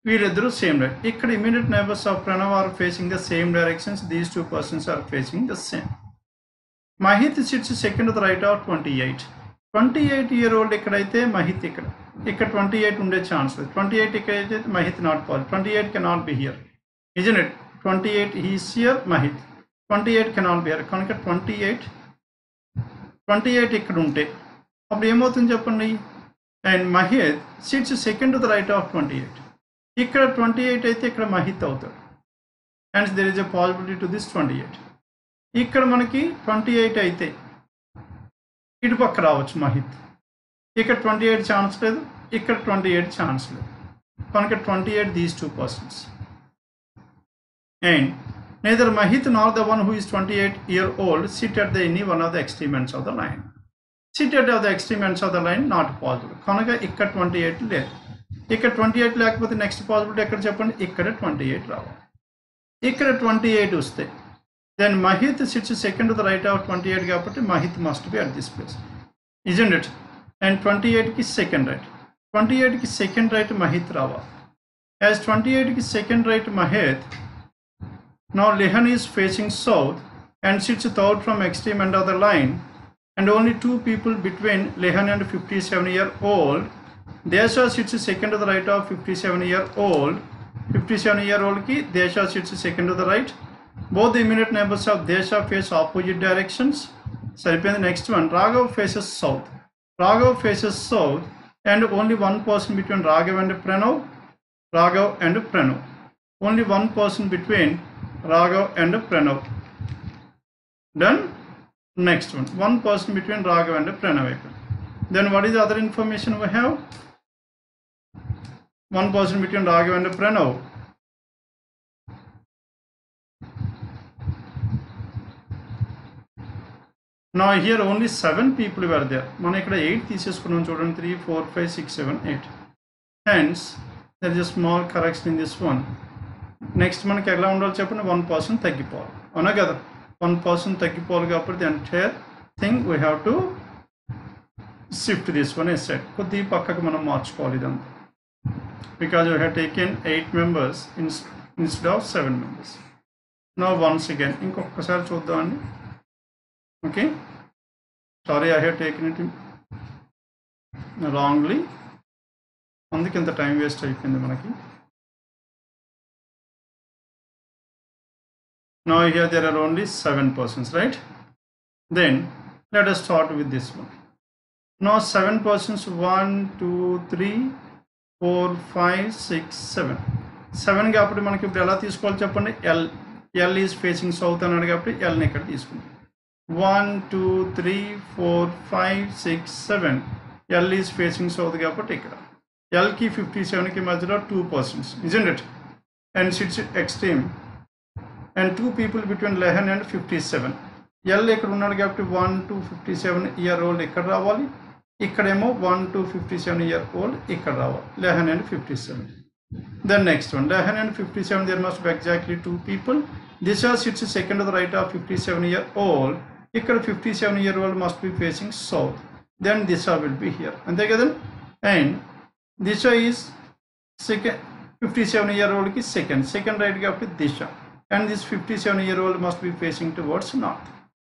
will same direction. Ikkada immediate neighbors of Pranav are facing the same directions. These two persons are facing the same. Mahit sits second to the right of 28. 28-year-old ikkadaithe Mahit ikkada. Ikkada 28 unde chance. 28 ikkadaithe Mahit not possible. 28 cannot be here. Isn't it? 28 he is here, Mahit. 28 cannot be here. Kanaka 28 ikkada unte. अब ఏమవుతుంది చెప్పండి? And Mahith sits second to the right of 28. ఇక్కడ 28 అయితే ఇక్కడ మహిత్ అవుతాడు. And there is a possibility to this 28. ఇక్కడ మనకి 28 అయితే ఇటు పక్క రావచ్చు మహిత్. ఇక్కడ 28 ఛాన్స్ లేదు, ఇక్కడ 28 ఛాన్స్ లేదు, కనుక 28 these two persons. And neither Mahith not the one who is 28-year-old sit at the any one of the extreme ends of the line. Sit at the extreme ends of the line not possible. Kanaka ikkada 28 లేదు, ఇక్కడ 28 లేకపోతే next possibility ఎక్కడ చెప్పండి? ఇక్కడ 28 రావాలి. ఇక్కడ 28 వస్తాయి. Then Mahith sits second to the right of 28 కాబట్టి Mahith must be at this place, isn't it? And 28 కి second right, 28 కి second right Mahith రావాలి. As 28 కి second right Mahith, now Lehan is facing south and sits out from extreme end of the line, and only two people between Lehan and 57-year-old. Desha sits second to the right of 57-year-old. 57-year-old ki Desha sits second to the right. Both the immediate neighbors of Desha face opposite directions. Saripend, next one, Raghav faces south. Raghav faces south, and only one person between Raghav and Pranav. Raghav and Pranav. Only one person between Raghav and Pranav. Then next one, one person between Raghav and Pranav. Then what is the other information we have? One person between Raghav and Pranav. Now here only 7 people were there. Mana ikkada 8 teeseskunnam chudandi, 3 4 5 6 7 8. Hence there is a small correction in this one. Next manaki ela undalo cheppandi, one person taggipovali ana kada, one person taggipovali kabatti the entire thing we have to shift this one aside. Koddi pakkaki manam marchukovali idantha, because we have taken 8 members instead of 7 members. Now once again inkokka sari chuddam anni. Okay, sorry, I have taken it wrongly, అందుకే ఇంత time waste అయిపోయింది మనకి. Now here there are only 7 persons, right? Then let us start with this one. Now 7 persons, 1 2 3 4 5 6 7. 7 కాబట్టి మనకి ఇప్పుడు ఎలా తీసుకోవాలి చెప్పండి. L is facing south అన్నాడు కాబట్టి L ని ఇక్కడ తీసుకుందాం. 1 2 3 4 5 6 7. L is facing south కాబట్టి ఇక్కడ L కి 57 కి మధ్యలో 2 persons, isn't it? And sits extreme, and 2 people between Lehan and 57. L ఇక్కడ ఉన్నాడు కాబట్టి 1 to 57 year old ఇక్కడ రావాలి, ఇక్కడేమో 1 to 57 year old ఇక్కడ రావాలి, Lehan and 57. Then next one, Lehan and 57, there must be exactly 2 people. Desha sits second to the right of 57-year-old. Ikkada 57-year-old must be facing south. Then Desha will be here. And together, and Desha is second. 57-year-old ki second right ga apni Desha. And this 57-year-old must be facing towards north.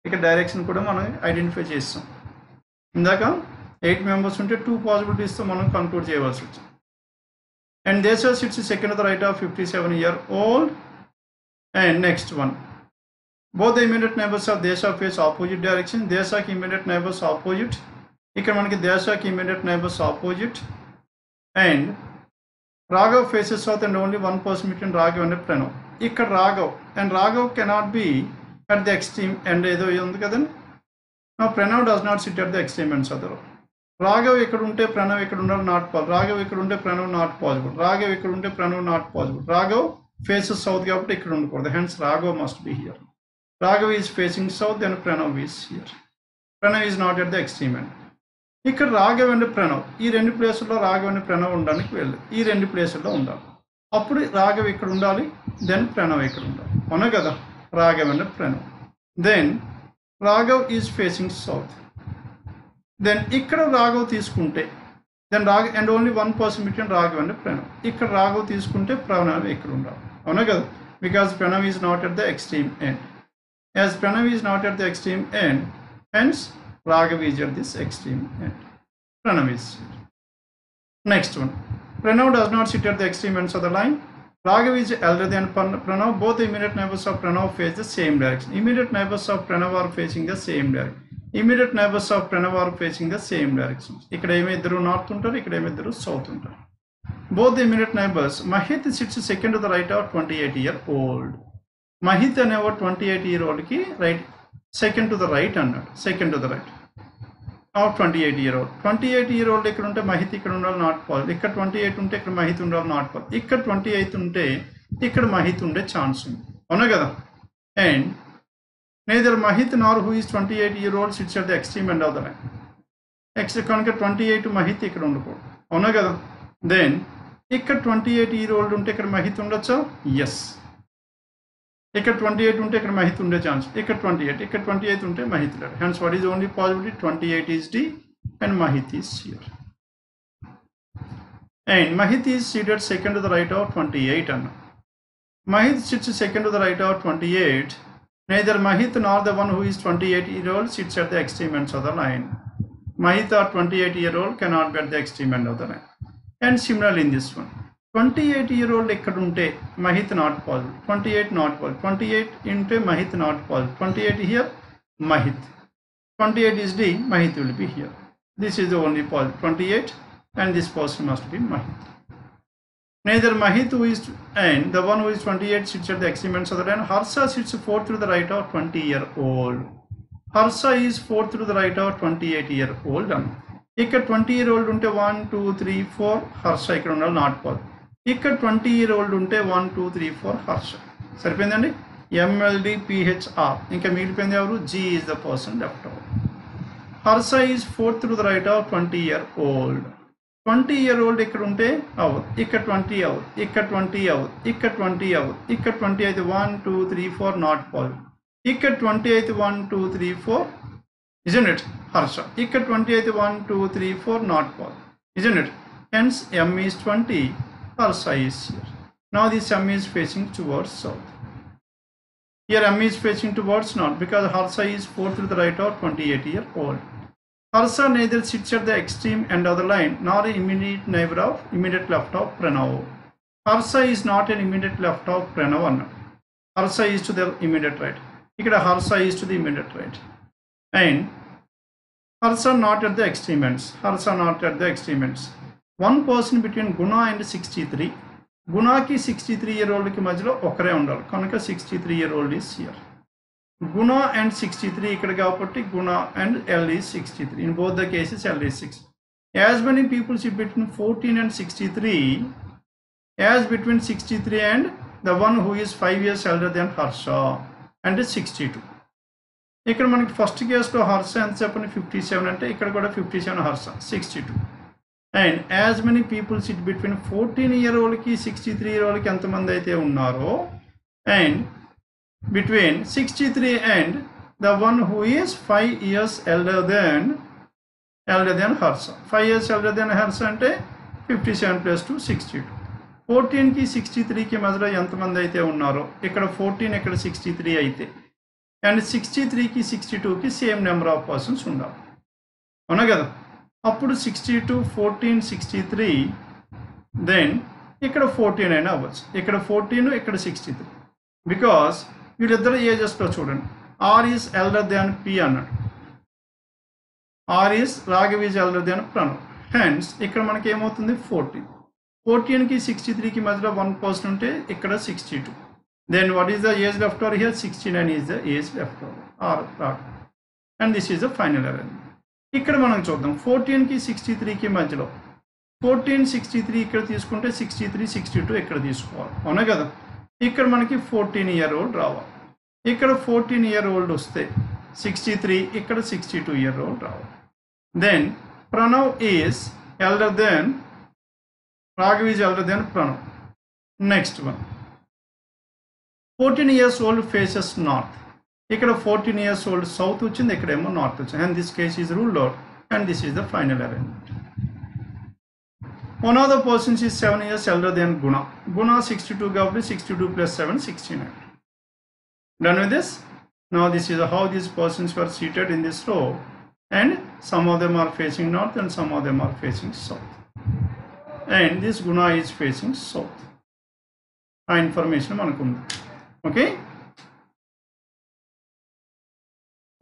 Ikkada direction kuda manam identify chesam. Indaka 8 members unte 2 possibilities tho manam conclude cheyavalsi vachindi. And Desha sits second to the right of 57-year-old. And next one, both the immediate neighbors of Desha face opposite direction. Desha ki immediate neighbors opposite. Ikkada manaki Desha ki immediate neighbors opposite. And Raghav faces south, and only one person between Raghav and Pranav. Ikkada Raghav, and Raghav cannot be at the extreme end. Edo undi kadani. Now Pranav does not sit at the extreme ends of the road. Raghav ikkada unte Pranav ikkada undaru not possible. Raghav ikkada unte Pranav not possible. Raghav ikkada unte Pranav not possible. Raghav faces south కాబట్టి ఇక్కడ ఉండకూడదు. Hence Raghav must be here. Raghav is facing south, then Pranav is here. Pranav is not at the extreme end. ఇక్కడ Raghav and Pranav, ఈ రెండు ప్లేసుల్లో Raghav and Pranav ఉండడానికి వెళ్ళదు. ఈ రెండు ప్లేసుల్లో ఉండాలి. అప్పుడు Raghav ఇక్కడ ఉండాలి, దెన్ Pranav ఇక్కడ ఉండాలి. అవునా కదా? Raghav and Pranav. Then Raghav is facing south. Then ఇక్కడ Raghav తీసుకుంటే, then Raghav, and only one person between Raghav and Pranav. ఇక్కడ Raghav తీసుకుంటే Pranav ఇక్కడ ఉండాలి. అవునా కదా? Because Pranav is not at the extreme end. As Pranav is not at the extreme end, hence Raghav is at this extreme end. Pranav is here. Next one, Pranav does not sit at the extreme ends of the line. Raghav is elder than Pranav. Both the immediate neighbors of Pranav face the same direction. Immediate neighbors of Pranav are facing the same direction. Immediate neighbors of Pranav are facing the same direction. ఇక్కడ ఏమిద్దరు north ఉంటారు, ఇక్కడ ఏమిద్దరు south ఉంటారు. Both the immediate neighbors. Mahith sits second to the right of 28-year-old. Mahith అనేవాడు 28-year-old కి right second to the right అన్నాడు, second to the right of 28-year-old. 28-year-old ఇక్కడ ఉంటే Mahith ఇక్కడ ఉండాలి, నాట్ పాసిబుల్. ఇక్కడ 28 ఉంటే ఇక్కడ Mahith ఉండాలి, నాట్ పాసిబుల్. ఇక్కడ 28 ఉంటే ఇక్కడ Mahith ఉండే ఛాన్స్ ఉంది. అవునా కదా? And neither Mahith nor who is 28-year-old sits at the extreme end of the line. Extra కనుక 28 Mahith ఇక్కడ ఉండకూడదు. అవునా కదా? Then ఇక్కడ 28-year-old ఉంటే ఇక్కడ Mahith ఉండొచ్చా? Yes. ఇక్కడ 28 ఉంటే ఇక్కడ మహిత్ ఉండే ఛాన్స్, ఇక్కడ 28, ఇక్కడ 28 ఉంటే మహిత్ లేడు. Hence what is only possibility 28 is D and Mahith is here. And Mahith is seated second to the right of 28. And Mahith sits second to the right of 28. Neither Mahith nor the one who is 28-year-old sits at the extreme ends of the line. Mahith or 28-year-old cannot be at the extreme end of the line. And similarly in this one, 28-year-old ekadunte Mahith not possible. 28 not possible. 28 into Mahith not possible. 28 here, Mahith. 28 is D. Mahith will be here. This is the only possible. 28. And this person must be Mahith. Neither Mahith who is and the one who is 28 sits at the extreme ends of the line. Harsha sits 4 to the right of 20-year-old. Harsha is 4 to the right of 28-year-old. Ikkad 20-year-old unte 1, 2, 3, 4. Harsha ikkad unnaal not possible. Ikkad 20-year-old unte 1, 2, 3, 4. Harsha. Saripendandi? MLD, PHR. Inka meelipende avaru G is the person left over. Harsha is 4 to the right of 20-year-old. 20-year-old ఇక్కడ ఉంటే అవ్వదు, ఇక్కడ 20 అవ్వదు, ఇక్కడ 20 అవ్వదు, ఇక్కడ 20 అవ్వదు, ఇక్కడ 20 అయితే 1 2 3 4 నాట్ పాసిబుల్, ఇక్కడ 20 అయితే 1 2 3 4 isn't it హర్ష, ఇక్కడ 20 అయితే 1 2 3 4 not possible isn't it, hence m is 20, Harsha is here. Now this m is facing towards south. Here m is facing towards north because Harsha is 4 to the right of 28-year-old. Harsha neither sits at the extreme end of the line nor immediate neighbor of immediate left of Pranav. Harsha is not an immediate left of Pranav. Harsha is to the immediate right. Ikkada Harsha is to the immediate right. And Harsha not at the extreme ends. Harsha not at the extreme ends. One person between Guna and 63. Guna ki 63-year-old ki madhyalo okare undaru. Kanaka 63-year-old is here. Guna and 63 ikkada kabatti Guna and L is 63. In both the cases L is 6. As many people sit between 14 and 63 as between 63 and the one who is 5 years older than Harsha and is 62. Ikkada manaki first case lo Harsha ante apni 57 ante ikkada kuda 57 Harsha 62. And as many people sit between 14-year-old ki 63-year-old ki anta mandi aithe unnaro and between 63 and the one who is 5 years elder than Harsha. 5 years elder than Harsha ante 57 plus 2 62. 14 ki 63 ki madhya enthamandi aithe unnaro ikkada 14 ikkada 63 aithe and 63 ki 62 ki same number of persons undaru avuna kada appudu 62 14 63 then ikkada 14 aina avvachu ikkada 14 ikkada 63 because వీళ్ళిద్దరు ages లో చూడండి R is elder than P అన్నాడు R is Raghav is elder than Pranav hence ఇక్కడ మనకి ఏమవుతుంది 14 కి 63 కి మధ్యలో 1% ఉంటే ఇక్కడ 62 then what is the age left over here 69 is the age left over R Raghav and this is the final arrange ఇక్కడ మనం చూద్దాం 14 కి 63 కి మధ్యలో 14 63 ఇక్కడ తీసుకుంటే 63 62 ఇక్కడ తీసుకోవాలి అవునా కదా ఇక్కడ మనకి 14-year-old రావాలి ఇక్కడ 14-year-old వస్తే 63 ఇక్కడ 62-year-old రావాలి then Pranav is elder then Raghav is elder then Pranav next one 14 years old faces north ఇక్కడ 14 years old సౌత్ వచ్చింది ఇక్కడేమో నార్త్ వచ్చింది and this case is ruled out and this is the final arrangement. One of the persons is 7 years elder than Guna. Guna 62 Gavli 62 plus 7 69. Done with this? Now this is how these persons were seated in this row and some of them are facing north and some of them are facing south. And this Guna is facing south. Our information manakundi. Okay.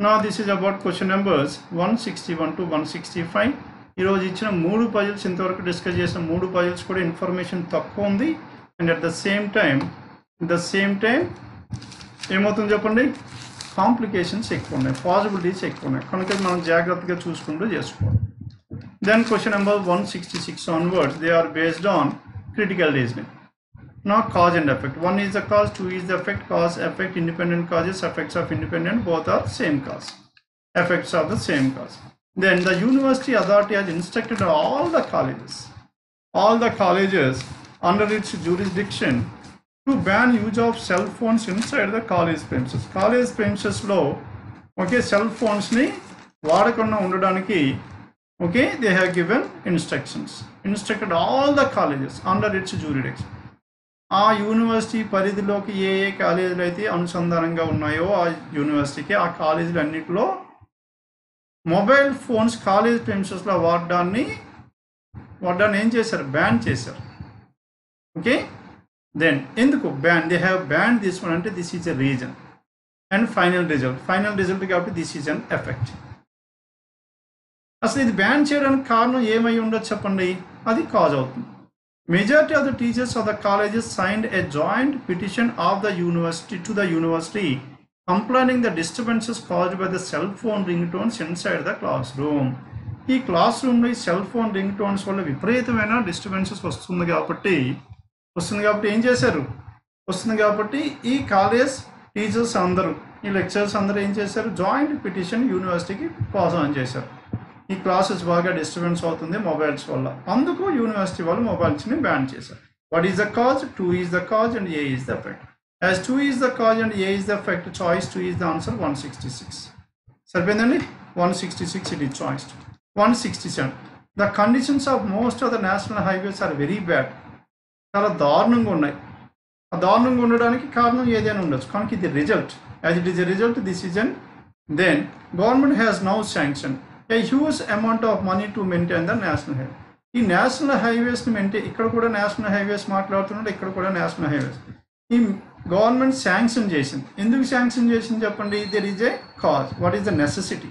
Now this is about question numbers 161 to 165. ఈ రోజు ఇచ్చిన 3 puzzles ఇంతవరకు discuss చేసిన 3 puzzles కూడా information తక్కువ ఉంది and at the same time ఏమవుతుంది చెప్పండి కాంప్లికేషన్స్ ఎక్కువ ఉన్నాయి పాసిబిలిటీస్ ఎక్కువ ఉన్నాయి కనుక మనం జాగ్రత్తగా చూసుకుంటూ చేసుకోవాలి. Then question number 166 onwards they are based on critical reasoning నా cause and effect 1 is the cause 2 is the effect cause effect independent causes effects of independent both are same cause effects of the same cause. Then the university authority has instructed all the colleges under its jurisdiction to ban use of cell phones inside the college premises. College premises lo okay cell phones ni vaadakonna undadaniki okay they have given instructions, instructed all the colleges under its jurisdiction. ఆ university పరిధిలోకి ఏ ఏ కాలేజీలు అయితే అనుసంధానంగా ఉన్నాయో ఆ యూనివర్సిటీకి ఆ కాలేజీలు అన్నిటిలో మొబైల్ ఫోన్స్ కాలేజ్ ప్రిన్సెస్లో వాడడాన్ని ఏం చేశారు, బ్యాన్ చేశారు. ఓకే దెన్ ఎందుకు ban, they have ban this one అంటే this is a reason and final result, final result కాబట్టి దిస్ ఈజ్ అన్ ఎఫెక్ట్. అసలు ఇది బ్యాన్ చేయడానికి కారణం ఏమై ఉండొచ్చు చెప్పండి, అది కాజ్ అవుతుంది. Majority of the teachers of the colleges signed a joint petition of the university to the university complaining the disturbances caused by the cell phone ringtones inside the classroom. Ee classroom lo cell phone ringtones valla viparitamaina disturbances vastundi kabatti em chesaru ee college teachers andaru ee lecturers andaru em chesaru joint petition university ki pass on chesaru. ఈ classes బాగా disturbance అవుతుంది mobiles వల్ల, అందుకు university వాళ్ళు మొబైల్స్ని ban చేశారు. What is the cause, 2 is the cause and A is the effect. As 2 is the cause and A is the effect, choice 2 is the answer 166. సరిపోయిందండి, 166 it is choice. 167 the conditions of most of the national highways are very bad, చాలా దారుణంగా ఉన్నాయి. ఆ దారుణంగా ఉండడానికి కారణం ఏదైనా ఉండొచ్చు, కానీ ఇది result, as it is a result decision. Then government has now sanction a huge amount of money to maintain the national highway. ఈ నేషనల్ హైవేస్ ని మెయింటైన్, ఇక్కడ కూడా నేషనల్ హైవేస్ మాట్లాడుతున్నాడు, ఇక్కడ కూడా నేషనల్ హైవేస్ ఈ గవర్నమెంట్ శాంక్షన్ చేసింది. ఎందుకు శాంక్షన్ చేసింది చెప్పండి, there is a cause, what is the necessity,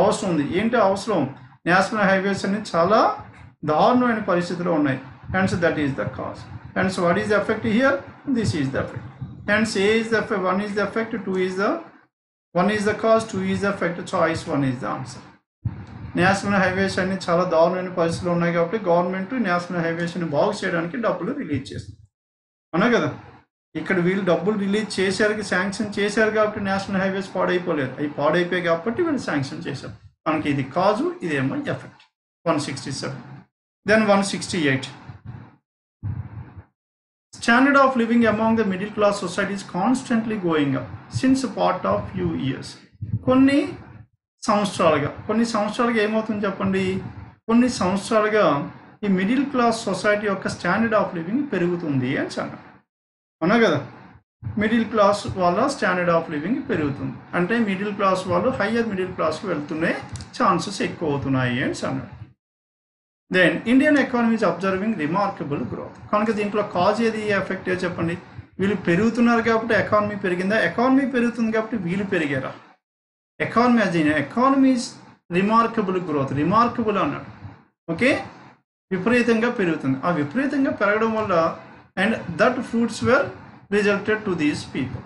అవసరం ఉంది. ఏంటి అవసరం, నేషనల్ హైవేస్ అన్ని చాలా దారుణమైన పరిస్థితిలో ఉన్నాయి. And so that is the cause. And so what is the effect here, this is the effect. And A is the effect, one is the effect, two is the, one is the cause, two is the effect, choice 1 is the answer. National highways అన్ని చాలా దారుణమైన పరిస్థితులు ఉన్నాయి కాబట్టి government national హైవేస్ని బాగు చేయడానికి డబ్బులు release చేస్తుంది అన్నా కదా. ఇక్కడ వీళ్ళు డబ్బులు రిలీజ్ చేశారు, శాంక్షన్ చేశారు కాబట్టి నేషనల్ హైవేస్ పాడైపోలేదు, అవి పాడైపోయాయి కాబట్టి వీళ్ళు శాంక్షన్ చేశారు. మనకి ఇది కాజు, ఇదేమో effect. 167 then 168 standard of living among the middle class societies constantly going up since part of few years. కొన్ని సంవత్సరాలుగా ఏమవుతుంది చెప్పండి, కొన్ని సంవత్సరాలుగా ఈ మిడిల్ క్లాస్ సొసైటీ యొక్క స్టాండర్డ్ ఆఫ్ లివింగ్ పెరుగుతుంది అని చాలా అన్నా కదా. మిడిల్ క్లాస్ వాళ్ళ స్టాండర్డ్ ఆఫ్ లివింగ్ పెరుగుతుంది అంటే మిడిల్ క్లాస్ వాళ్ళు హయ్యర్ మిడిల్ క్లాస్కి వెళ్తునే ఛాన్సెస్ ఎక్కువ అవుతున్నాయి అని అన్నాడు. Then Indian economy is observing remarkable growth. కనుక దీంట్లో కాజ్ ఏది, ఎఫెక్ట్ ఏది చెప్పండి, వీళ్ళు పెరుగుతున్నారు కాబట్టి ఎకానమీ పెరిగిందా, ఎకానమీ పెరుగుతుంది కాబట్టి వీళ్ళు పెరిగారా, economy as in economy remarkable growth, remarkable అన్నాడు. ఓకే విపరీతంగా పెరుగుతుంది, ఆ విపరీతంగా పెరగడం వల్ల and that fruits were resulted to these people.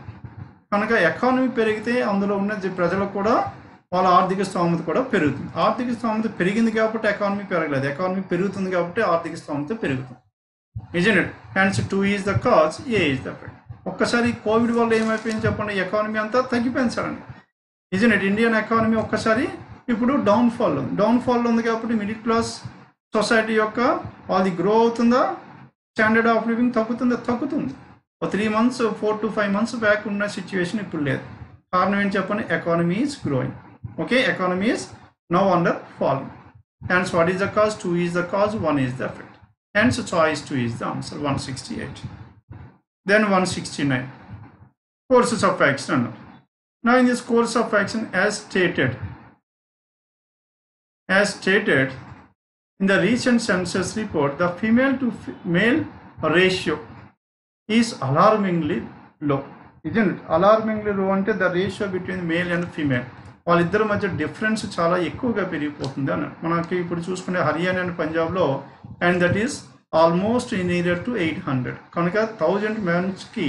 కనుక ఎకానమీ పెరిగితే అందులో ఉన్న ప్రజలకు కూడా వాళ్ళ ఆర్థిక స్థోమత కూడా పెరుగుతుంది. ఆర్థిక స్థోమత పెరిగింది కాబట్టి ఎకానమీ పెరగలేదు, ఎకానమీ పెరుగుతుంది కాబట్టి ఆర్థిక స్థోమత పెరుగుతుంది. నిజండి, and 2 is the cause, A is the effect. ఒక్కసారి కోవిడ్ వల్ల ఏమైపోయింది చెప్పండి, ఎకానమీ అంతా తగ్గిపోయింది సడన్గా. నిజం ఇండియన్ ఎకానమీ ఒక్కసారి ఇప్పుడు డౌన్ఫాల్ ఉంది, డౌన్ఫాల్ ఉంది కాబట్టి మిడిల్ క్లాస్ సొసైటీ యొక్క అది గ్రో అవుతుందా, స్టాండర్డ్ ఆఫ్ లివింగ్ తగ్గుతుందా, తగ్గుతుంది. ఓ 3 months 4 to 5 months బ్యాక్ ఉన్న సిచ్యువేషన్ ఇప్పుడు లేదు. కారణం ఏంటి చెప్పండి, economy is growing. Okay economy is now under falling. And what is the cause, 2 is the cause, 1 is the effect. And choice 2 is the answer 168. Then 169 courses of action అన్నారు. Now in this course of action as stated in the recent census report, the female to male ratio is alarmingly low, isn't it? Alarmingly low ante the ratio between male and female వాళ్ళిద్దరి మధ్య difference చాలా ఎక్కువగా పెరిగిపోతుంది అన్నాడు. మనకి ఇప్పుడు చూసుకునే Haryana and పంజాబ్లో and that is almost near to 800. కనుక 1000 మెన్స్కి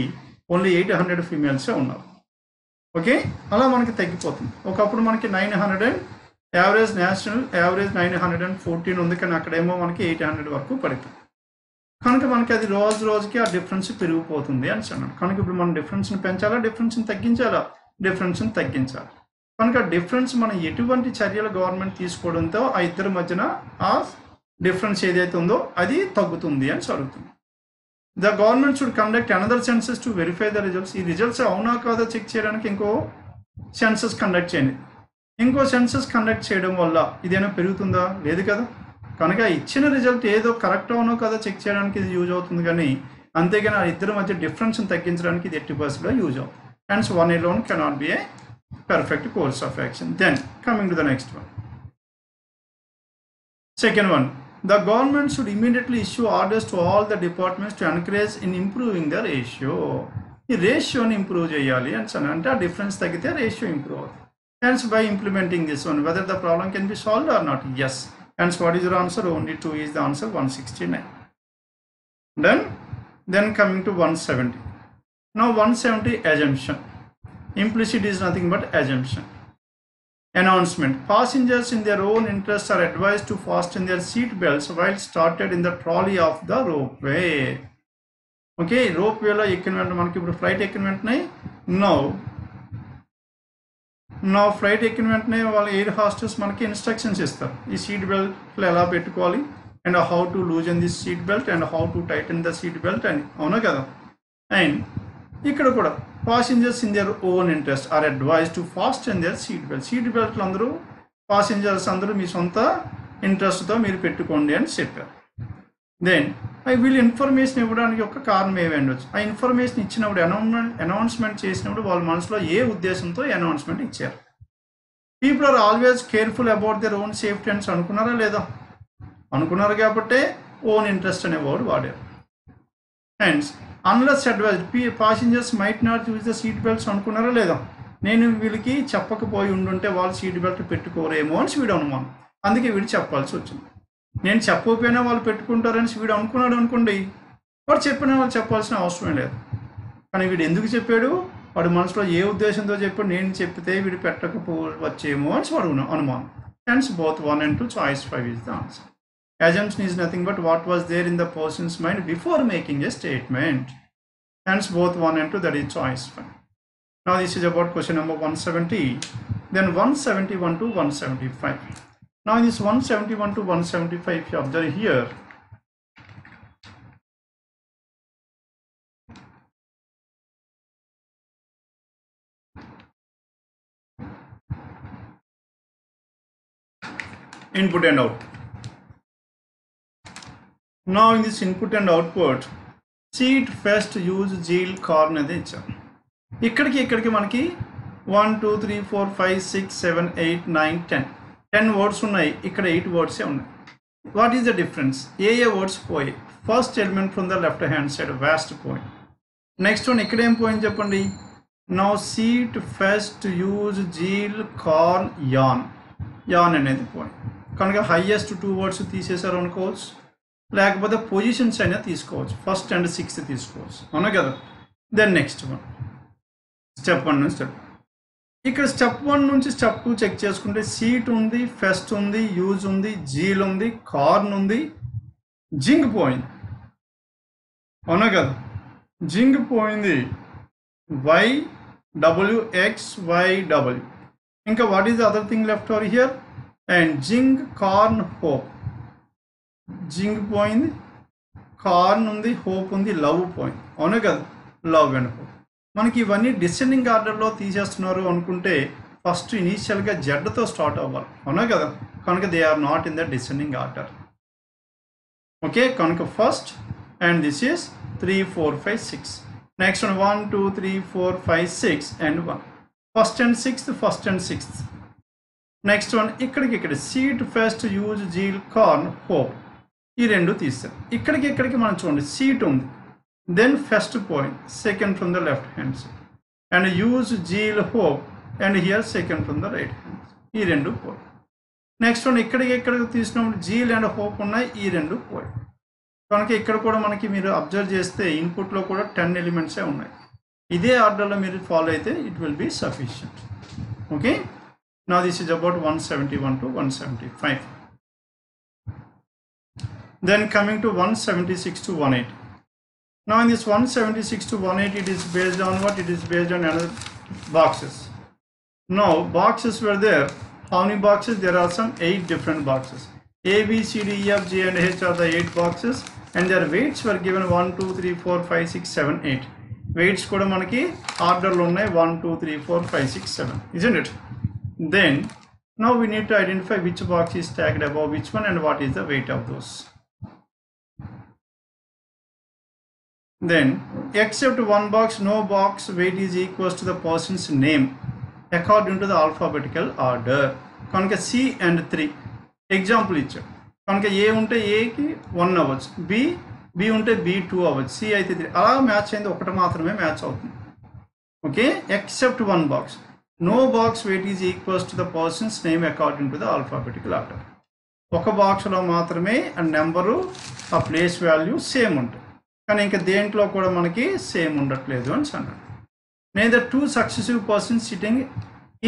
ఓన్లీ 800 ఫీమేల్సే ఉన్నారు. ఓకే అలా మనకి తగ్గిపోతుంది. ఒకప్పుడు మనకి 900 యావరేజ్, నేషనల్ యావరేజ్ 914 ఉంది, కానీ అక్కడేమో మనకి 800 వరకు పడుతుంది. కనుక మనకి అది రోజు రోజుకి ఆ డిఫరెన్స్ పెరిగిపోతుంది అని అన్నాడు. కనుక ఇప్పుడు మనం డిఫరెన్స్ని పెంచాలా, డిఫరెన్స్ని తగ్గించాలా, డిఫరెన్స్ని తగ్గించాలి. కనుక డిఫరెన్స్ మనం ఎటువంటి చర్యలు గవర్నమెంట్ తీసుకోవడంతో ఆ ఇద్దరి మధ్యన ఆ డిఫరెన్స్ ఏదైతే ఉందో అది తగ్గుతుంది అని అడుగుతుంది. The government should conduct another census to verify the results. ఈ రిజల్ట్స్ అవునా కాదా చెక్ చేయడానికి ఇంకో సెన్సస్ కండక్ట్ చేయండి. ఇంకో సెన్సస్ కండక్ట్ చేయడం వల్ల ఇదేనా పెరుగుతుందా? లేదు కదా. కనుక ఇచ్చిన రిజల్ట్ ఏదో కరెక్ట్ అవునో కదా చెక్ చేయడానికి ఇది యూజ్ అవుతుంది, కానీ అంతేగాని ఆ ఇద్దరి మధ్య డిఫరెన్స్ని తగ్గించడానికి ఇది ఎట్టి పరిస్థితిలో యూజ్ అవుతుంది. Hence one alone cannot be a perfect course of action. Then coming to the next one. Second one, the government should immediately issue orders to all the departments to encourage in improving the ratio. The ratio improve cheyali and ananta difference tagithe ratio improve. Hence by implementing this one, whether the problem can be solved or not, yes. Hence what is your answer? Only 2 is the answer, 169. Then coming to 170. Now 170 assumption. Implicit is nothing but assumption. Announcement. Passengers in their own interests are advised to fasten their seat belts while started in the trolley of the ropeway. Okay, ropeway lo ekkinante manaki ippudu flight ekkinante now flight ekkinante vallu air hostess manaki instructions istaru ee seat belt lo ela pettukovali and how to loosen this seat belt and how to tighten the seat belt and avuna kada and ఇక్కడ కూడా passengers in their own interest are advised to fasten their seat belt. Seat belt అందరూ passengers అందరూ మీ సొంత interest తో మీరు పెట్టుకోండి అని చెప్పారు. దెన్ ఐ విల్ ఇన్ఫర్మేషన్ ఇవ్వడానికి ఒక కారణం ఏమైండొచ్చు. ఆ ఇన్ఫర్మేషన్ ఇచ్చినప్పుడు అనౌన్స్మెంట్ చేసినప్పుడు వాళ్ళ మనసులో ఏ ఉద్దేశంతో అనౌన్స్మెంట్ ఇచ్చారు. People are always careful about their own safety అని అనుకున్నారా లేదా? అనుకున్నారు కాబట్టి ఓన్ ఇంట్రెస్ట్ అనే వర్డ్ వాడారు. And unless advised passengers might not use the seat belts అనుకున్నారా లేదా? నేను వీళ్ళకి చెప్పకపోయి ఉండుంటే వాళ్ళు సీట్ బెల్ట్ పెట్టుకోరేమో అని వీడు అనుమానం, అందుకే వీడు చెప్పాల్సి వచ్చింది. నేను చెప్పకపోయినా వాళ్ళు పెట్టుకుంటారని వీడు అనుకున్నాడు అనుకోండి, వాడు చెప్పిన వాళ్ళు చెప్పాల్సిన అవసరం లేదు. కానీ వీడు ఎందుకు చెప్పాడు, వాడు మనసులో ఏ ఉద్దేశంతో చెప్పాడు, నేను చెప్తే వీడు పెట్టకపోవచ్చేమో అని వాడు అనుమానం. Hence both 1 and 2 choice 5 is the answer. Assumption is nothing but what was there in the person's mind before making a statement. Hence both 1 and 2, that is choice 1. Now this is about question number 170. Then 171 to 175. Now this 171 to 175, if you observe here, input and output. Now in this input and output, seat first use jail corn అనేది ఇచ్చారు. ఇక్కడికి మనకి 1 2 3 4 5 6 7 8 9 10 10 words ఉన్నాయి. ఇక్కడ 8 words ఉన్నాయి. What is the difference? ఏ words పోయి? First element from the left hand side was పోయి. నెక్స్ట్ వన్ ఇక్కడ ఏం పోయింది చెప్పండి. Now seat first use zeal corn యాన్ యాన్ అనేది పోయి. కనుక హైయెస్ట్ 2 words తీసేశారు అనుకోవచ్చు, లేకపోతే పొజిషన్స్ అయినా తీసుకోవచ్చు. 1st and 6th తీసుకోవచ్చు, అవునా కదా. Then next one step 1. ఇక్కడ స్టెప్ 1 నుంచి స్టెప్ 2 చెక్ చేసుకుంటే సీట్ ఉంది, ఫెస్ట్ ఉంది, యూజ్ ఉంది, జీల్ ఉంది, కార్న్ ఉంది, జింగ్ పోయింది, అవునా కదా. జింగ్ పోయింది YWXYW. ఇంకా what is the other thing left over here? And జింగ్ కార్న్ హోప్. జింగ్ పోయింది, కార్న్ ఉంది, హోప్ ఉంది, లవ్ పోయింది, అవునా కదా. లవ్ అండ్ హోప్ మనకి ఇవన్నీ డిసెండింగ్ ఆర్డర్లో తీసేస్తున్నారు అనుకుంటే ఫస్ట్ ఇనీషియల్గా జడ్తో స్టార్ట్ అవ్వాలి, అవునా కదా. కనుక they are not in the descending order. Okay, కనుక first and this is 3 4 5 6. Next 1 2 3 4 5 6 and 1. 1st and 6th, 1st and 6th. Next one ఇక్కడ seat first use zeal corn hope ఈ 2 తీస్తారు. ఇక్కడికి మనం చూడండి సీట్ ఉంది, then first point, 2nd from the left hand side, and use zeal hope and here 2nd from the right hand side, ఈ 2 point. Next one ఇక్కడికి తీసినప్పుడు zeal and hope ఉన్నాయి, ఈ 2 పోయింట్. కనుక ఇక్కడ కూడా మనకి మీరు అబ్జర్వ్ చేస్తే ఇన్పుట్లో కూడా 10 elements ఉన్నాయి. ఇదే ఆర్డర్లో మీరు ఫాలో అయితే it will be sufficient. Okay, now this is about 171 to 175. Then coming to 176 to 180. Now in this 176 to 180, it is based on what? It is based on another boxes. Now boxes were there. How many boxes? There are some 8 different boxes. A, B, C, D, E, F, G and H are the 8 boxes and their weights were given 1, 2, 3, 4, 5, 6, 7, 8. Weights kuda manaki order lo unnai 1, 2, 3, 4, 5, 6, 7. Isn't it? Then now we need to identify which box is stacked above which one and what is the weight of those. Then except one box, no box weight is equals to the person's name according to the alphabetical order. Kanka C and 3. Example इच्छा कనుక A उंटे A की 1 अवच्छ B B उंटे B 2 अवच्छ C అయితే 3 అలా match అయ్యింది ఒకటి మాత్రమే match అవుతుంది okay except one box no box weight is equals to the person's name according to the alphabetical order ఒక box లో మాత్రమే ఆ నంబర్ ఆ ప్లేస్ వాల్యూ సేమ్ ఉంటుంది కానీ ఇంకా దేంట్లో కూడా మనకి సేమ్ ఉండట్లేదు అని అన్నాడు neither two successive persons sitting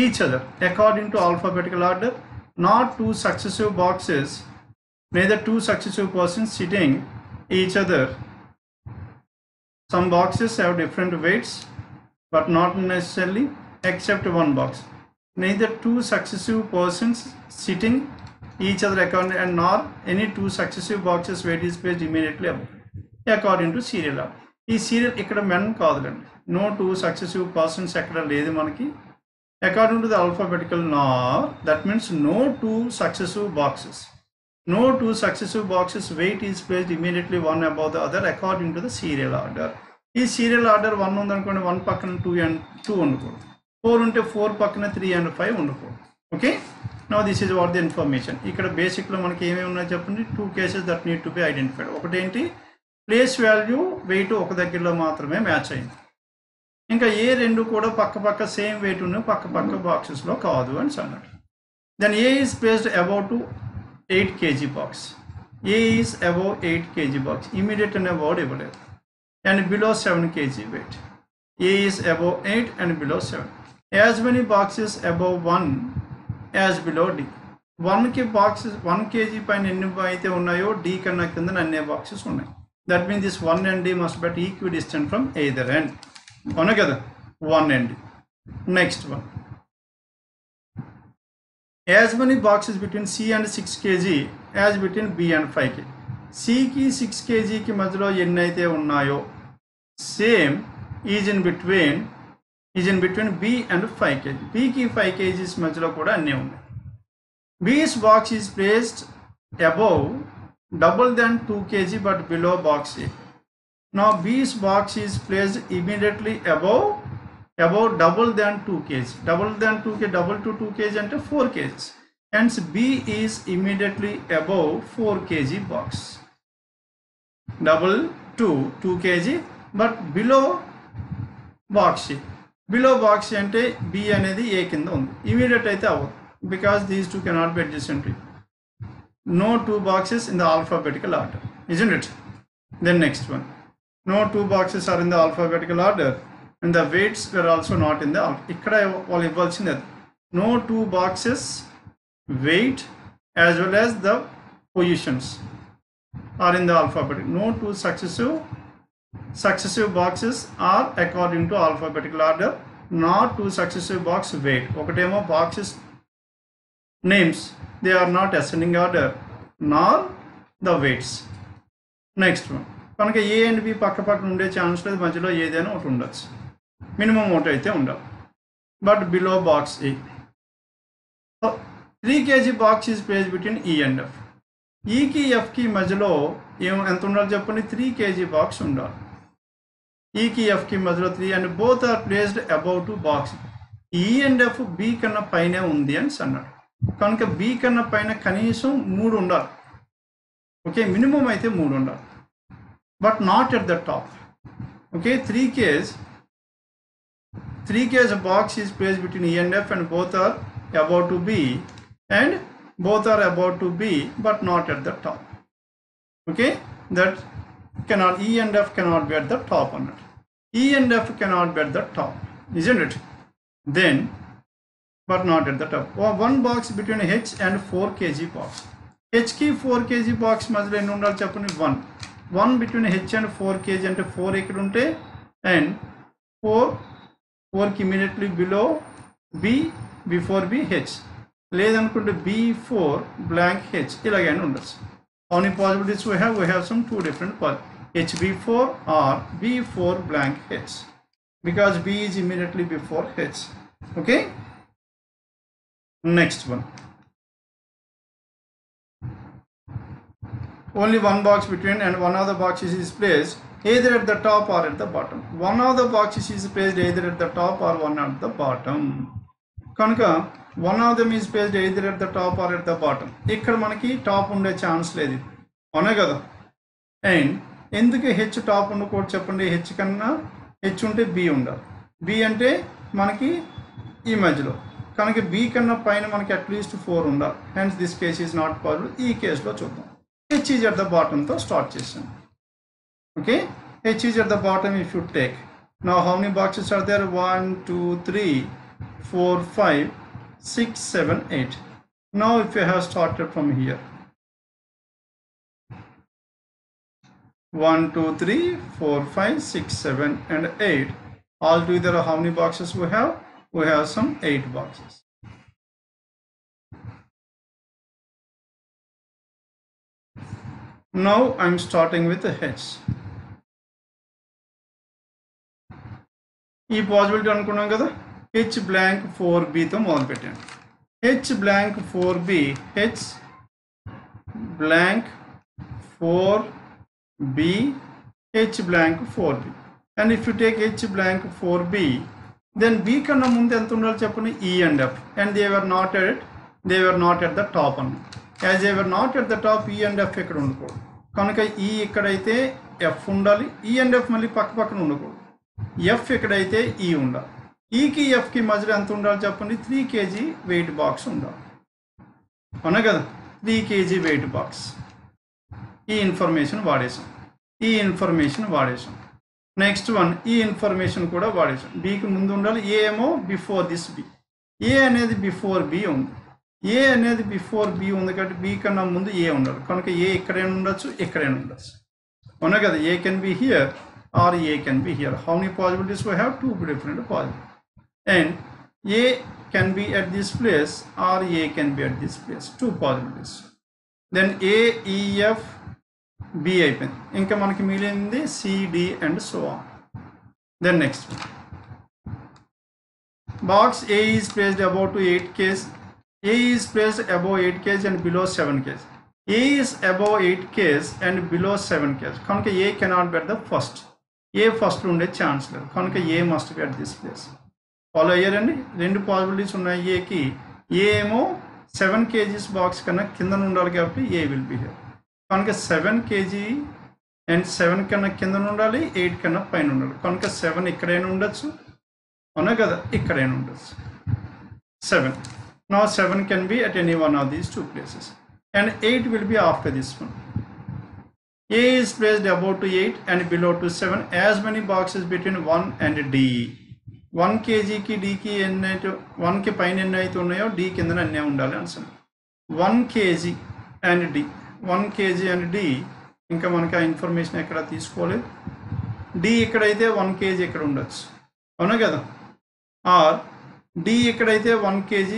each other according to alphabetical order not two successive boxes neither two successive persons sitting each other some boxes have different weights but not necessarily except one box neither two successive persons sitting each other according and nor any two successive boxes weight is placed immediately above according to serial order ee serial ikkada men kaadulandi no two successive persons ekkada ledhu manaki According to the alphabetical order, that means no two successive boxes. No two successive boxes weight is placed immediately one above the other according to the serial order. This serial order one on the one pakkana two and two on the four into four pakkana three and five on the four. Okay. Now this is what the information. Ikkada basic lo manaki em unnadi cheppandi two cases that need to be identified. Okati enti place value weight oka daggirlo maatrame match ayindi. इंका ये रेंडु कोड़ा पक्का पक्का same wait उन्हें पक्का पक्का boxes लो कावड़ो एंड सानट। Then A is placed above to 8 kg box. A is above 8 kg box. Immediate and above level and below 7 kg weight. A is above 8 and below 7. As many boxes above 1 as below D. 1 के boxes 1 kg पाइन इन्हें पाई ते उन्हें यो D करना के अंदर अन्य boxes होने। That means this 1 and D must be equidistant from either end. అవునా కదా వన్ అండి next one as many boxes between C and six kg as between B and five కే సికి సిక్స్ కేజీకి మధ్యలో ఎన్ని అయితే ఉన్నాయో same is in between B and five kg బికి ఫైవ్ కేజీస్ మధ్యలో కూడా అన్నీ ఉన్నాయి B's box is placed above double then two kg but below box A Now B's box is placed immediately above double than 2 kg. Double than 2 kg, double to 2 kg and 4 kg. Hence B is immediately above 4 kg box. Double to 2 kg, but below box. Below box ante B anedi A kinda undi. Immediate aithe avadu because these two cannot be adjacent. No two boxes in the alphabetical order, isn't it? Then next one. No two boxes are in the alphabetical order and the weights were also not in the alphabetical. No two boxes weight as well as the positions are in the alphabetical. No two successive boxes are according to alphabetical order. Not two successive box weight. Okatemo boxes names they are not ascending order nor the weights. Next one. కనుక ఏ and B పక్క పక్కన ఉండే chance లేదు మధ్యలో ఏదైనా ఒకటి ఉండొచ్చు minimum ఒకటి అయితే ఉండాలి but below box A three kg box is place between E and F ఈకి ఎఫ్కి మధ్యలో ఎంత ఉండాలి చెప్పండి త్రీ కేజీ బాక్స్ ఉండాలి ఈకి ఎఫ్కి మధ్యలో three and both are placed above to box E and F B కన్నా పైనే ఉంది అని అన్నాడు కనుక బి కన్నా పైన కనీసం మూడు ఉండాలి ఓకే మినిమం అయితే మూడు ఉండాలి but not at the top. Okay, 3 kg box is placed between E and F and both are about to B and both are about to B but not at the top. Okay, that cannot, E and F cannot be at the top on it. E and F cannot be at the top, isn't it? Then, but not at the top. One box between H and 4 kg box. H ki 4 kg box madhya ennu undali cheppandi 1. 1 between h and 4 kg and 4 ఇక్కడ ఉంటే and 4 కి immediately below b before b h లేదనుకుంటే B4 blank H ఇలాగైనా ఉండొచ్చు. How many possibilities we have? We have some two different HB4 or B4 blank H, because B is immediately before H. Okay, next one. Only one box between and one of the boxes is placed either at the top or at the bottom. One of the boxes is placed either at the top or one at the bottom. Kanaka, one of them is placed either at the top or at the bottom. Ikkada manaki top unde chance ledi. Avune kada. And enduke H top undukod cheppandi, H kanna H unte B undar. B ante manaki ee majlo. Kanaka B kanna paina manaki at least 4 undar. Hence this case is not possible. Ee case lo chuddam. H is at the bottom to start chesam. Okay, H is at the bottom if you take. Now how many boxes are there? 1 2 3 4 5 6 7 8. Now if you have started from here, 1 2 3 4 5 6 7 and 8, all together how many boxes we have? We have some 8 boxes. Now I'm starting with the H. Ee possibility anukunnam kada, H blank 4B to modalu pettandi. H blank 4B, H blank 4B, H blank 4B. And if you take H blank 4B, then B kanna mundu enta undalu cheppandi, E and F, and they were not at the top one. As they were not at the top, E and F ikkada undakodu. Kanaka E ikkadaithe F undali, E and F malli pakka pakkana undakodu. F ikkadaithe E undali. E ki F ki మధ్యలో ఎంత ఉండాలి చెప్పండి? 3 kg weight box ఉండాలి. అవునా కదా? 3 kg weight box. ఈ information వాడేసాం. Next one, ఈ ఇన్ఫర్మేషన్ కూడా వాడేసాం. బికి ముందు ఉండాలి. ఏ ఏమో బిఫోర్ దిస్ బి. ఏ అనేది బిఫోర్ బి ఉంది. ఏ అనేది బిఫోర్ బి ఉంది కాబట్టి బి కన్నా ముందు ఏ ఉండాలి. కనుక ఏ ఇక్కడైనా ఉండొచ్చు, ఇక్కడైనా ఉండొచ్చు. అవునా కదా? A can be here or A can be here. How many possibilities we have? 2 different possibilities. And A can be at this place or A can be at this place. 2 possibilities. Then A, E, F, B I pen. Inka manaki milindi C, D and so on. Then next one. Box A is placed above to 8 kg. A is placed above 8 kg and below 7 kg. A is above 8 kg and below 7 kg. Kanaka A cannot be at the first. A first unde chance ledu. Kanaka A must be at this place. Follow అయ్యారండి. 2 possibilities ఉన్నాయి. ఏకి ఏమో 7 kg box కన్నా కింద ఉండాలి కాబట్టి ఏ will be here. కనుక 7 kg and 7 కన్నా కింద ఉండాలి, 8 కన్నా పైన ఉండాలి. కనుక 7 ఇక్కడైనా ఉండొచ్చు. అవునా కదా? ఇక్కడైనా ఉండొచ్చు. 7. నా 7 can be at any one of these 2 places and 8 will be after this one. A is placed above to 8 and below to 7. As many boxes between 1 and D. 1 kg की D की एन आई तो 1 के पाइन एन आई तो नहीं और D के अंदर अन्य उन्नदाले answer 1 kg and D 1 kg and D इनका मान का इनफॉरमेशन एकरा 30 कोले D एकरा इधे 1 kg एकरा उन्नदस और ना क्या था और D एकरा इधे 1 kg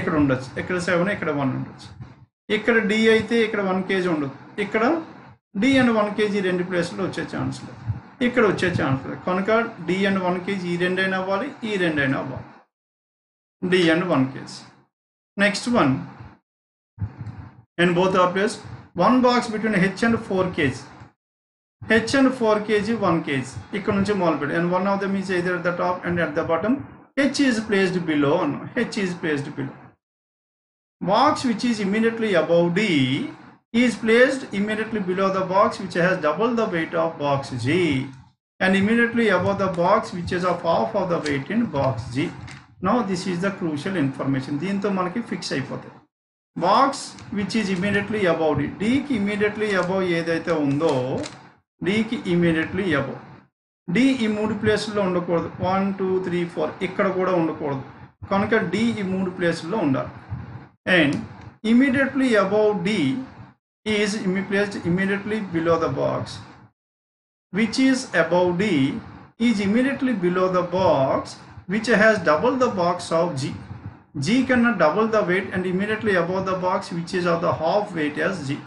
एकरा उन्नदस एकरा 7 एकरा 1 उन्नदस एकरा D इधे एकरा 1 kg उन्नदस एकरा D and 1 kg रेंडी प्लेस लो उच्च चांस ले ఇక్కడ వచ్చే ఛాన్స్ లేదు. కనుక డి అండ్ 1 kg ఈ రెండైనా అవ్వాలి, ఈ రెండైనా అవ్వాలి. D and 1 kg. Next one and both are place one box between H and 4 kg. H and 4 kg 1 kg ఇక్కడ నుంచి మొదలు పెట్టి and one of them is either at the top and at the bottom. H is placed below అన్న. H is placed below box which is immediately above D is placed immediately below the box which has double the weight of box G and immediately above the box which is of half of the weight in box G. Now this is the crucial information. Deento manaki fix ayipothe box which is immediately above D. D ki immediately above edaithe undo D ki immediately above D ee mood place lo undakodu. 1 2 3 4 ikkada kuda undakodu. Kanaka D ee mood place lo undali and immediately above D is placed immediately below the box which is above D is immediately below the box which has double the box of G. G cannot double the weight and immediately above the box which is of the half weight as G.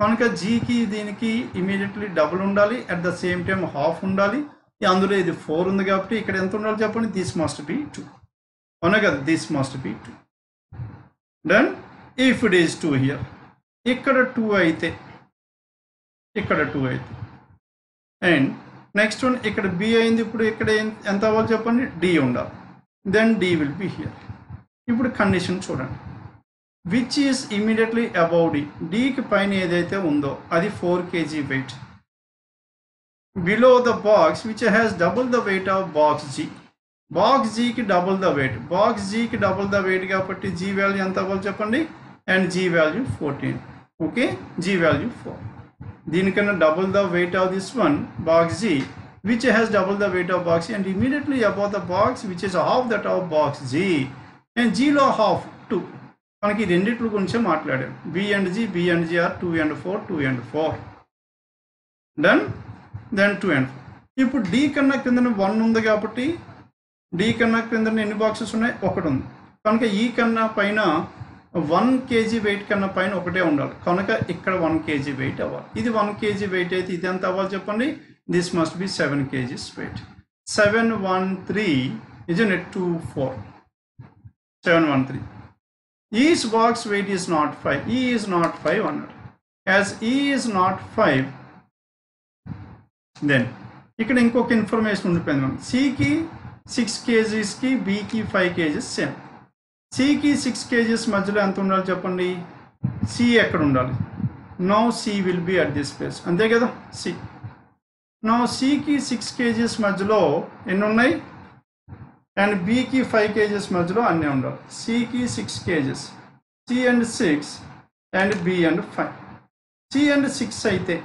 कनक G की दीन की immediately double उंडाली at the same time half उंडाली अंदर इधर 4 उन्द काबट्टी इकड़ एंत उंडाली चेप्पंडी this must be 2 कनक this must be 2 then if it is 2 here इकड़ 2 अयिते इकड़ 2 अयिते and next one इकड़ B अयिंदी इप्पुडु इकड़ एंत अव्वालो चेप्पंडी D उंडाली then D will be here इप्पुडु कंडीशन चूडंडी which is immediately above D. D की पैन एदैते उंदो अदि 4 kg weight below the box which has double the weight of box G. box G की double the weight, box G की double the weight काबट्टी G value एंत अव्वालो चेप्पंडी and G value 14. okay, G value 4. दीनिकन्ना double the weight of this one box G which has double the weight of box G and immediately above the box which is half that of box G and G lo half 2. मन की रेंडिट्ल गुरिंचे माट्लाडाम B and G are 2 and 4 2 and 4 then 2 and 4 इप्पुडु D कन्ना किंदन 1 उंदी काबट्टी D कन्ना किंदन एन्नी बॉक्सेस उन्नायि 1 उंदी कनुक ई कन्ना पैन 1 kg weight कन्ना पैन ओकटे उंडाली कनुक इक्कड 1 kg weight अव्वाली इदि 1 kg weight अयिते इदि एंत अव्वालो चेप्पंडी this must be 7 kg weight 713 isn't it 24 713 Each box weight is not 5. E is not 500. As E is not 5, then इकड़ इंकोक इन्फर्मेशन उंडिपोयिंदि मनकि C की 6 kgs की B की 5 kgs सेम C की 6 kgs मध्यलो एंत उंडालो चेप्पंडी C एक्कड उंडाली now C will be at this place अंते कदा C now C की 6 kgs मध्यलो एन्नि उन्नायि and B की 5 kgs मध्य अन्य उंडाली C की 6 kgs C and 6 and B and 5 C and 6 अयिते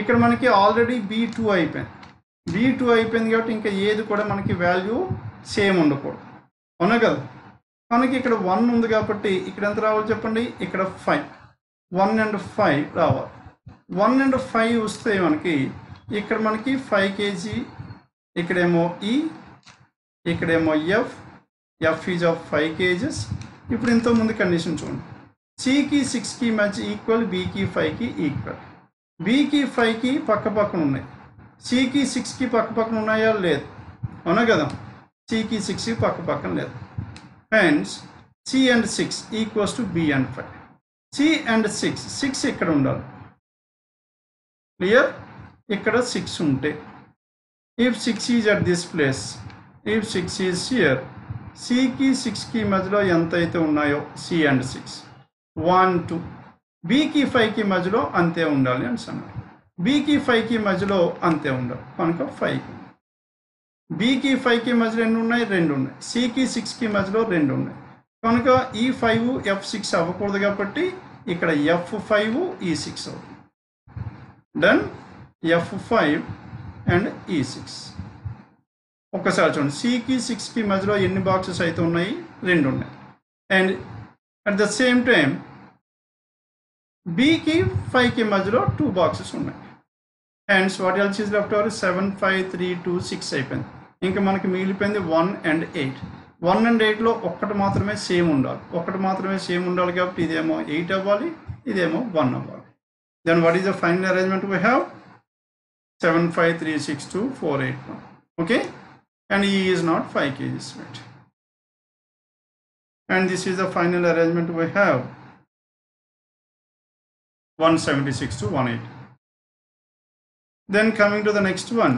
इक्कड Mann Ki already B2 अयिपोयिंदि B2 अयिपोयिंदि काबट्टि Inca ఏది కూడా మనకి వాల్యూ సేమ్ ఉండకూడదు అవునా కదా మనకి ఇక్కడ 1 ఉంది కాబట్టి ఇక్కడ ఎంత రావాలో చెప్పండి ఇక్కడ 5 1 and 5 రావాలి 1 and 5 వస్తే మనకి ఇక్కడ మనకి 5 kg ఇక్కడేమో E इकडेमो F F is of 5 kgs इप्पुडु इंत मुंदु कंडीशन चूडंडी सी की 6 की मध्य ईक्वल बी की 5 की ईक्वल बी की 5 की पक्क पक्कन उन्नायि सी की 6 की पक्क पक्कन उन्नाया लेदु अवुना कदा सी की 6 की पक्क पक्कन लेदु hence C and 6 equals to B and 5 C and 6 6 इक्कड उंडाली क्लियर इक्कड 6 उंटे if 6 is at this place If 6 is here, C की 6 की मध्य एंत उन्नायो C and 6 1 2 B की 5 की मध्य अंते उंडाली अंटारू B की 5 की मध्य अंते उंडाली कनुक 5 B की 5 की मध्य एन्नि उन्नायि 2 उन्नायि C की 6 की मध्य 2 उन्नायि कनुक ई 5 F 6 अवकूडदु काबट्टी इक्कड F 5 E 6 अवुतुंदि then F 5 and E 6 ఒక్కసారి చూడండి C కి 6 కి మధ్యలో ఎన్ని బాక్సెస్ అయితే ఉన్నాయి రెండు ఉన్నాయి and at the same time B కి 5 కి మధ్యలో 2 బాక్సెస్ ఉన్నాయి and what else is left over 7 5 3 2 6 అయిపోయింది ఇంకా మనకి మిగిలిపోయింది 1 and 8 1 and 8 లో ఒక్కటి మాత్రమే సేమ్ ఉండాలి కాబట్టి ఇదేమో 8 అవ్వాలి ఇదేమో 1 అవ్వాలి then what is the final arrangement we have 7 5 3 6 2 4 8 1 okay and E is not 5 kgs weight and this is the final arrangement we have 176 to 180 then coming to the next one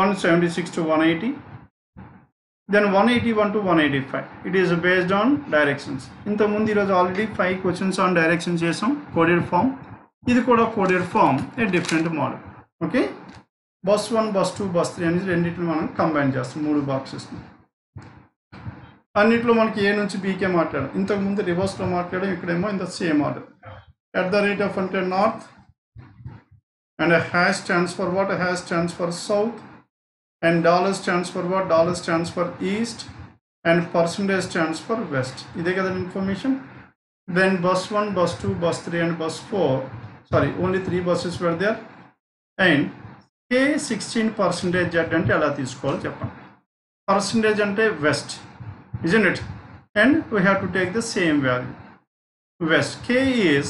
One 76 to 180, then 181 to 185. It is based on directions. इंतक मुंदु रोज already 5 questions on directions चेसाम coded form. इधर कोड़ा coded form a different model. Okay? Bus 1, bus 2, bus 3 अनेक रेंडिट्लु माना combine जास्ता 3 boxes. अंटो मन की ए नीचे बी के माटा इंतक मुझे रिवर्स इकड़ेमो इंत same order at the rate of अंटे north and hash stands for what hash stands for south and dollar stands for what dollar stands for east and percentage stands for west इदे कदा information then बस 1 बस 2 बस 3 and bus 4 sorry only 3 buses were there and K 16% అంటే ఎలా తీసుకోవాలో చెప్పండి percentage అంటే west isn't it and we have to take the same value west k is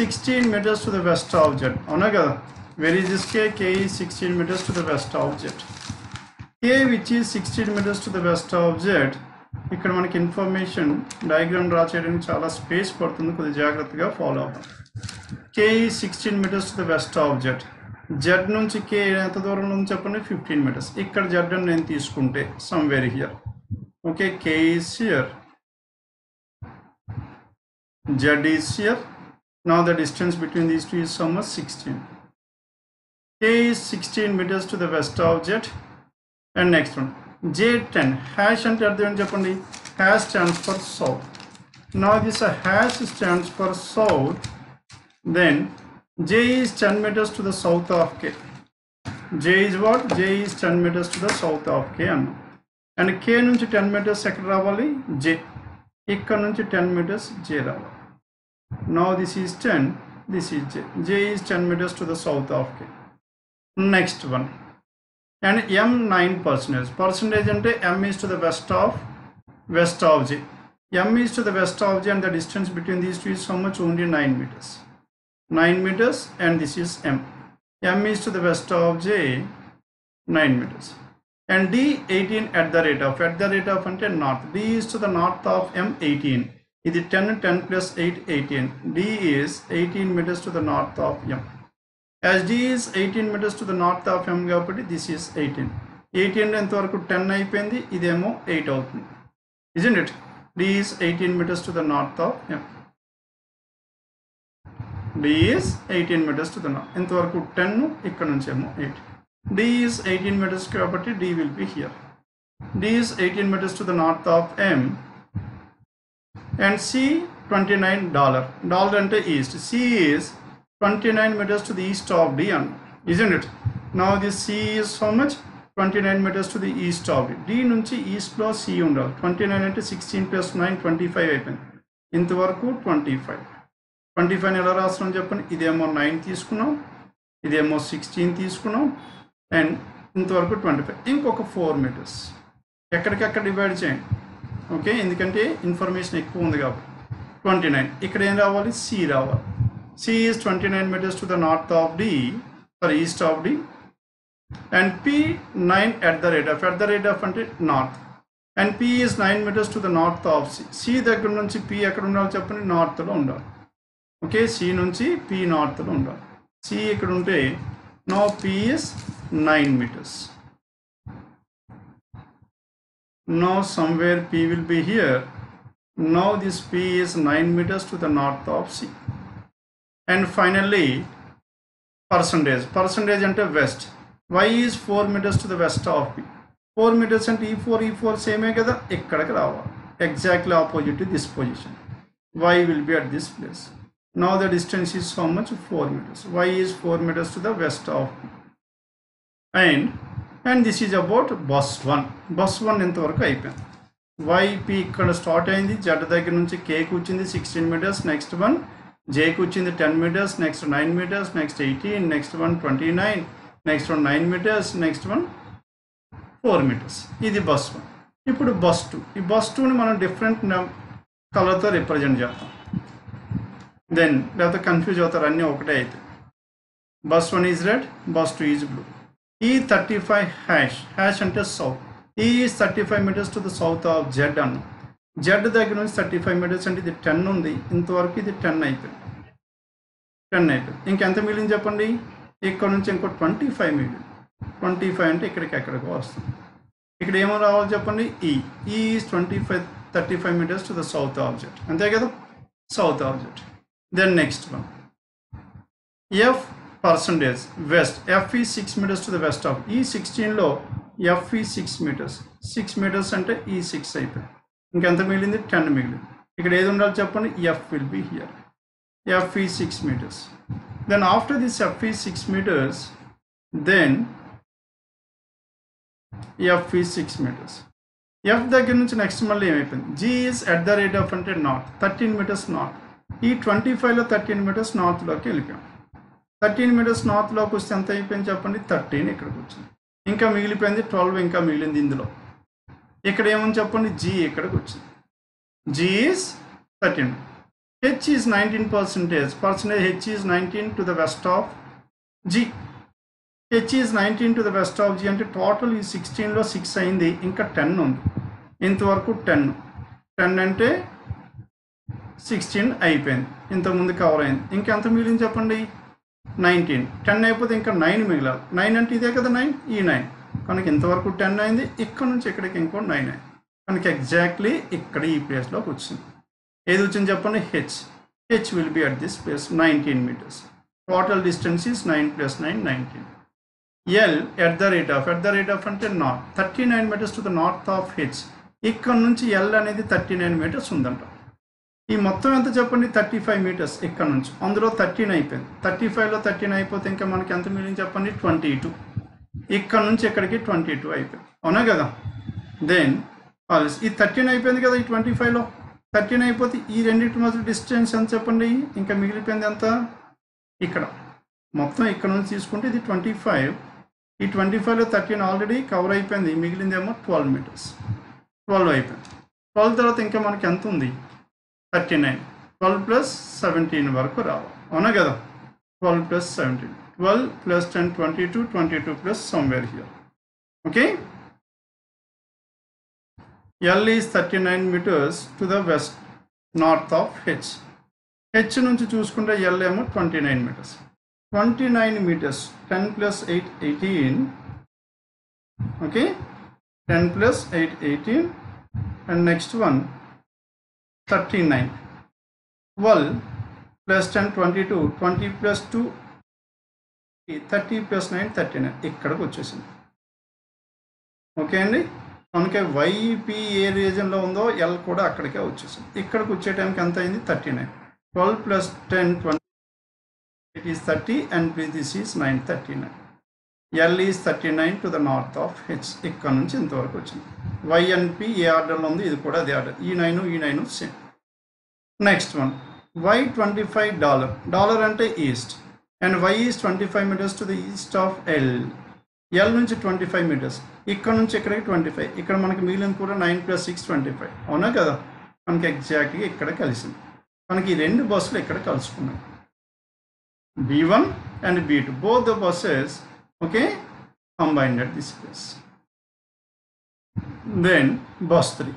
16 meters to the west of z onaga where is this k k is 16 meters to the west of z k which is 16 meters to the west of z ikkada manaki information diagram draw cheyadaniki chaala space padutundi kodi jagrathaga follow k is 16 meters to the west of z z nunchi k enta dooramlo undi cheppandi 15 meters ikkada z ni nenu teeskunte somewhere here okay k is here z is here now the distance between these two is how much 16 k is 16 meters to the west of z and next one j10 hash ante ardham em cheppandi hash stands for south now this hash stands for south then j is 10 meters to the south of k j is what j is 10 meters to the south of k anna and k నుంచి 10 meters ఎక్కడ రావాలి j ఇక్కడ నుంచి 10 meters j రావాలి now this is 10 this is j j is 10 meters to the south of k next one and m 9% percentage అంటే m is to the west of j m is to the west of j and the distance between these two is how much only 9 meters and this is m m is to the west of j 9 meters and d 18 at the rate of ante north d is to the north of m 18 ఇది 10 plus 8 18 d is 18 meters to the north of m as d is 18 meters to the north of m కాబట్టి this is 18 ఎంత వరకు 10 అయిపోయింది ఇదేమో 8 అవుతుంది isn't it d is 18 meters to the north of m d is 18 meters to the north ఎంత వరకు 10 ఇక్కడ నుంచి ఏమో 8 d is 18 meters కాబట్టి d will be here d is 18 meters to the north of m and c 29 dollar ante east c is 29 meters to the east of d isn't it now this c is how much 29 meters to the east of d nunchi east lo c undal 29 ante 16 plus 9 25 అయిపోయింది ఇంతవరకు 25 ని ఎలా రాస్తాం చెప్పండి ఇదేమో 9 తీసుకున్నాం ఇదేమో 16 తీసుకున్నాం and ఇంతవరకు 25 ఇంకొక 4 మీటర్స్ ఎక్కడికక్కడ డివైడ్ చేయండి ఓకే ఎందుకంటే ఇన్ఫర్మేషన్ ఎక్కువ ఉంది కాబట్టి 29 ఇక్కడ ఏం రావాలి c రావాలి c is 29 meters to the north of d or east of d and p 9 at the rate of అంటే north and p is 9 meters to the north of c c దగ్గర నుంచి p ఎక్కడ ఉండాలి చెప్పండి north లో ఉండాలి okay c నుంచి p north లో ఉండాలి c ఇక్కడ ఉంటే now p is 9 meters now somewhere p will be here now this p is 9 meters to the north of c and finally percentage ante west y is 4 meters to the west of p 4 meters ante e4 same kada ekkadaki raavali exactly opposite to this position y will be at this place now the distance is how much 4 meters y is 4 meters to the west of p and this is about bus 1 ఎంత వరకు అయిపోయింది yp ఇక్కడ start అయ్యింది z దగ్గర నుంచి k కు వచ్చింది 16 metres next 1 j కు వచ్చింది 10 meters next 9 meters next 18 next 1 29 next 9 meters next 1 4 meters ఇది బస్ 1 ఇప్పుడు బస్ 2 ఈ బస్ 2 ని మనం డిఫరెంట్ కలర్ తో రిప్రజెంట్ చేస్తాం దెన్ లేకపోతే కన్ఫ్యూజ్ అవుతారు అన్నీ ఒకటే అయితే bus 1 is red bus 2 is blue E35 hash అంటే south E is 35 meters to the south of z అన్న z దగ్గర నుంచి 35 meters అంటే ఇది 10 ఉంది ఇంతవరకు ఇది 10 అయిపోయింది ఇంకెంత మిగిలింది చెప్పండి ఇక్కడ నుంచి ఇంకో 25 మిగిలింది 25 అంటే ఇక్కడికి ఎక్కడికి వస్తుంది ఇక్కడ ఏమో రావాలి చెప్పండి E is 35 meters to the south of z అంతే కదా south of z then next one F percentage west f is 6 meters to the west of e 16 లో f is 6 meters అంటే e 6 అయిపోయింది ఇంకెంత మిగిలింది 10 మిగిలింది ఇక్కడ ఏది ఉండాలి చెప్పండి f will be here f is 6 meters then after this f is 6 meters then f is 6 meters f దగ్గర నుంచి నెక్స్ట్ మళ్ళీ ఏమైపోయింది g is at the rate of అంటే north 13 meters north ఈ 25 లో 13 meters north లోకి వెళ్ళిపోయాం 13 meters north లోకి వస్తే ఎంత అయిపోయింది చెప్పండి 13 ఇక్కడికి వచ్చింది ఇంకా మిగిలిపోయింది 12 ఇంకా మిగిలింది ఇందులో ఇక్కడ ఏమొని చెప్పండి g ఇక్కడికి వచ్చింది g is 13 h is 19% h is 19 to the west of g h is 19 to the west of g అంటే టోటల్ ఈ 16 లో 6 అయింది ఇంకా 10 ఉంది ఇంతవరకు 10 అంటే 16 అయిపోయింది ఇంత ముందు కవర్ అయింది ఇంకా ఎంత మిగిలింది చెప్పండి 19 10 అయిపోతే ఇంకా 9 మిగిలాలి 9 అంటే ఇదే కదా 9 ఈ 9 కనుక ఇంతవరకు 10 అయింది ఇక్కడ నుంచి ఇక్కడికి ఇంకో 9 అయింది కనుక ఎగ్జాక్ట్లీ ఇక్కడ ఈ ప్లేస్ లోకి వచ్చింది ఏది వచ్చింది చెప్పండి h h will be at this place 19 meters total distance is 9 + 9 19 L at the rate of అంటే north 39 meters to the north of h ఇక్కడ నుంచి L అనేది 39 meters ఉందంట ఈ మొత్తం ఎంత చెప్పండి 35 meters ఇక్కడ నుంచి అందులో 13 అయిపోయింది 35 లో 13 అయిపోతే ఇంకా మనకి ఎంత మిగిలింది చెప్పండి 22 ఇక్కడ నుంచి ఇక్కడికి 22 అయిపోయింది అవునా కదా దెన్ ఆల్స్ ఈ 13 అయిపోయింది కదా ఈ 25 లో 13 అయిపోతే ఈ రెండిటి మధ్య డిస్టెన్స్ ఎంత చెప్పండి ఇంకా మిగిలిపోయింది ఎంత ఇక్కడ మొత్తం ఇక్కడ నుంచి తీసుకుంటే ఇది 25 ఈ 25 లో 13 ఆల్రెడీ కవర్ అయిపోయింది మిగిలిందేమో 12 మీటర్స్ 12 అయిపోయింది 12 తర్వాత ఇంకా మనకి ఎంత ఉంది 39 12 + 17 వరకు రావాలి అవునా కదా 12 + 17 12 + 10 22 + somewhere here okay L is 39 meters to the west north of h h నుంచి చూసుకుంటే L ఏమో 29 meters 29 meters 10 + 8 = 18 okay 10 + 8 = 18 and next one 39 12 + 10 22 20 + 2 30 + 9 39 ikkada vachesindi okay andi manake yp a region lo undo l kuda akkadike vachesindi ikkada kuche time ki anta ayindi 39 12 + 10 20 It is 30 and this is 939. L is 39 to the north of h. ఇక్కడ నుంచి ఇంతవరకు వచ్చింది. Y and P ఏ ఆర్డర్లో ఉంది ఇది కూడా అదే order. ఈ 9 same. Next one Y 25 dollar. Dollar అంటే east and Y is 25 meters to the east of L. L నుంచి 25 మీటర్స్. ఇక్కడ నుంచి ఇక్కడికి 25. ఇక్కడ మనకి మిగిలింది కూడా 9 + 6 25. అవునా కదా? మనకి ఎగ్జాక్ట్గా ఇక్కడ కలిసింది. మనకి ఈ రెండు బస్సులు ఇక్కడ కలుసుకున్నాయి. B1 and B2 both the buses okay combined at this place then bus 3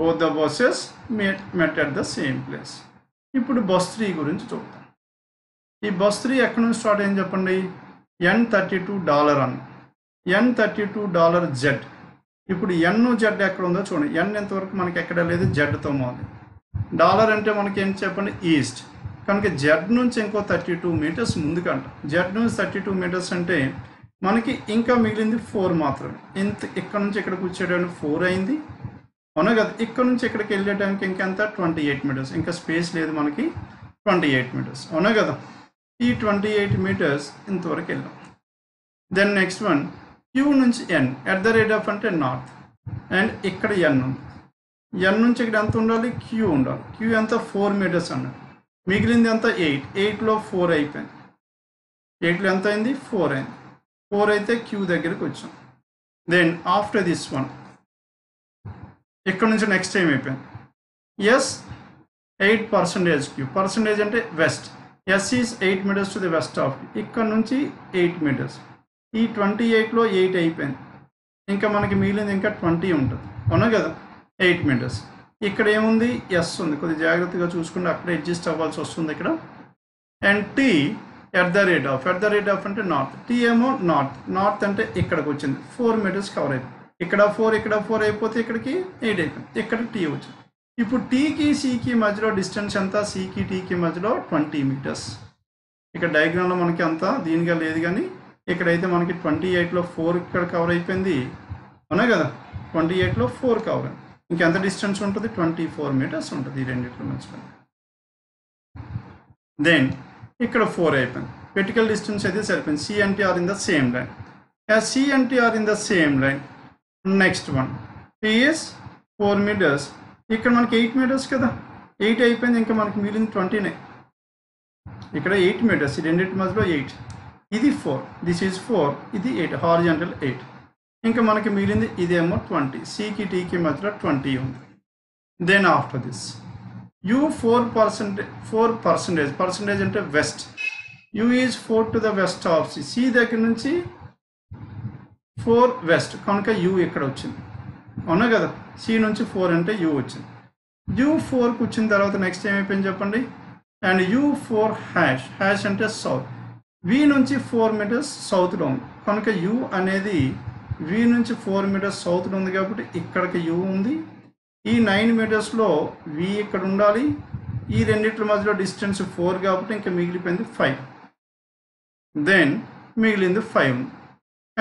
both the buses met at the same place ఇప్పుడు బస్ 3 గురించి చూద్దాం ఈ బస్ 3 ఎక్కడ నుంచి స్టార్ట్ అయ్యింది చెప్పండి $N32 అన్న $N32 Z ఇప్పుడు N Z ఎక్కడ ఉందో చూడండి N ఎంత వరకు మనకి ఎక్కడ లేదు Z తో మొదలు డాలర్ అంటే మనకి ఏం చెప్పండి ఈస్ట్ కనుక జెడ్ నుంచి ఇంకో 32 మీటర్స్ ముందుకంట జెడ్ నుంచి 32 మీటర్స్ అంటే మనకి ఇంకా మిగిలింది 4 మాత్రమే ఇంత ఇక్కడ నుంచి ఇక్కడికి వచ్చేటానికి 4 అయింది అవునా కదా ఇక్కడ నుంచి ఇక్కడికి వెళ్ళేటానికి ఇంకెంత 28 మీటర్స్ ఇంకా స్పేస్ లేదు మనకి 28 మీటర్స్ అవునా కదా ఈ 28 మీటర్స్ ఇంతవరకు వెళ్ళాం దెన్ నెక్స్ట్ వన్ క్యూ నుంచి ఎన్ @ అంటే నార్త్ అండ్ ఇక్కడ ఎన్ ఉంది ఎన్ నుంచి ఇక్కడ ఎంత ఉండాలి క్యూ ఉండాలి క్యూ ఎంత 4 మీటర్స్ అన్నది మిగిలింది ఎంత 8 లో 4 అయిపోయింది 8 లో ఎంత అయింది 4 అయింది 4 అయితే క్యూ దగ్గరికి వచ్చాం దెన్ ఆఫ్టర్ దిస్ వన్ ఇక్కడ నుంచి నెక్స్ట్ టైం అయిపోయింది ఎస్ 8% క్యూ పర్సంటేజ్ అంటే west S is 8 meters to the west of ఇక్కడ నుంచి 8 మీటర్స్ ఈ 28లో 8 అయిపోయింది ఇంకా మనకి మిగిలింది ఇంకా 20 ఉంటుంది అవునా కదా 8 మీటర్స్ ఇక్కడ ఏముంది ఎస్ ఉంది కొద్దిగా జాగ్రత్తగా చూసుకుంటే అక్కడ అడ్జస్ట్ అవ్వాల్సి వస్తుంది ఇక్కడ and T at the rate of అంటే నార్త్ టీ ఏమో నార్త్ అంటే ఇక్కడికి వచ్చింది 4 మీటర్స్ కవర్ అయిపోయింది ఇక్కడ ఫోర్ అయిపోతే ఇక్కడికి 8 అయిపోయింది ఇక్కడ టీ వచ్చింది ఇప్పుడు టీకి సికి మధ్యలో డిస్టెన్స్ ఎంత సికి టీకి మధ్యలో 20 మీటర్స్ ఇక్కడ డయాగ్రామ్లో మనకి అంత దీనిగా లేదు కానీ ఇక్కడైతే మనకి 28లో 4 ఇక్కడ కవర్ అయిపోయింది అవునా కదా 28లో 4 కవర్ అయింది ఇంక ఎంత డిస్టెన్స్ ఉంటుంది 24 మీటర్స్ ఉంటుంది రెండిట్లో మధ్యలో. దెన్ ఇక్కడ 4 అయిపోయింది. vertical distance అయితే సరిపోయింది. C and T are in the same line. As C and T are in the same line, next one T is 4 meters. ఇక్కడ మనకి 8 మీటర్స్ కదా 8 అయిపోయింది. ఇంకా మనకి మిగిలింది 20నే. ఇక్కడ 8 మీటర్స్ రెండిటి మధ్యలో 8 ఇది 4 దిస్ ఈజ్ 4 ఇది 8 హారిజాంటల్ 8. इंका मन की मिली इदेमो 20 सी की टी की मध्य 20 उ then after this U 4% percentage अंटे west U is 4 to the west of C C दग्गर नुंची 4 वेस्ट कनुक यू इक्कड वच्चिंदी अवुना कदा सी नुंची 4 अंटे यू वच्चिंदी यू 4 कु वच्चिन तर्वात नेक्स्ट एम अयिपोयिंदि चेप्पंडी एंड यू 4 हैश हैश अंटे सौत् वी नुंची 4 मीटर्स सौत् लो उंदी कनुक यू अनेदी वी नुंची 4 मीटर्स सौत् लो उंदी काबट्टी इक्कडकी यू उंदी ई 9 मीटर्स लो वी इक्कड उंडाली ई रेंडिट्ल मध्यलो डिस्टेंस 4 काबट्टी इंका मिगिलिपोयिंది 5 देन मिगिलिंది 5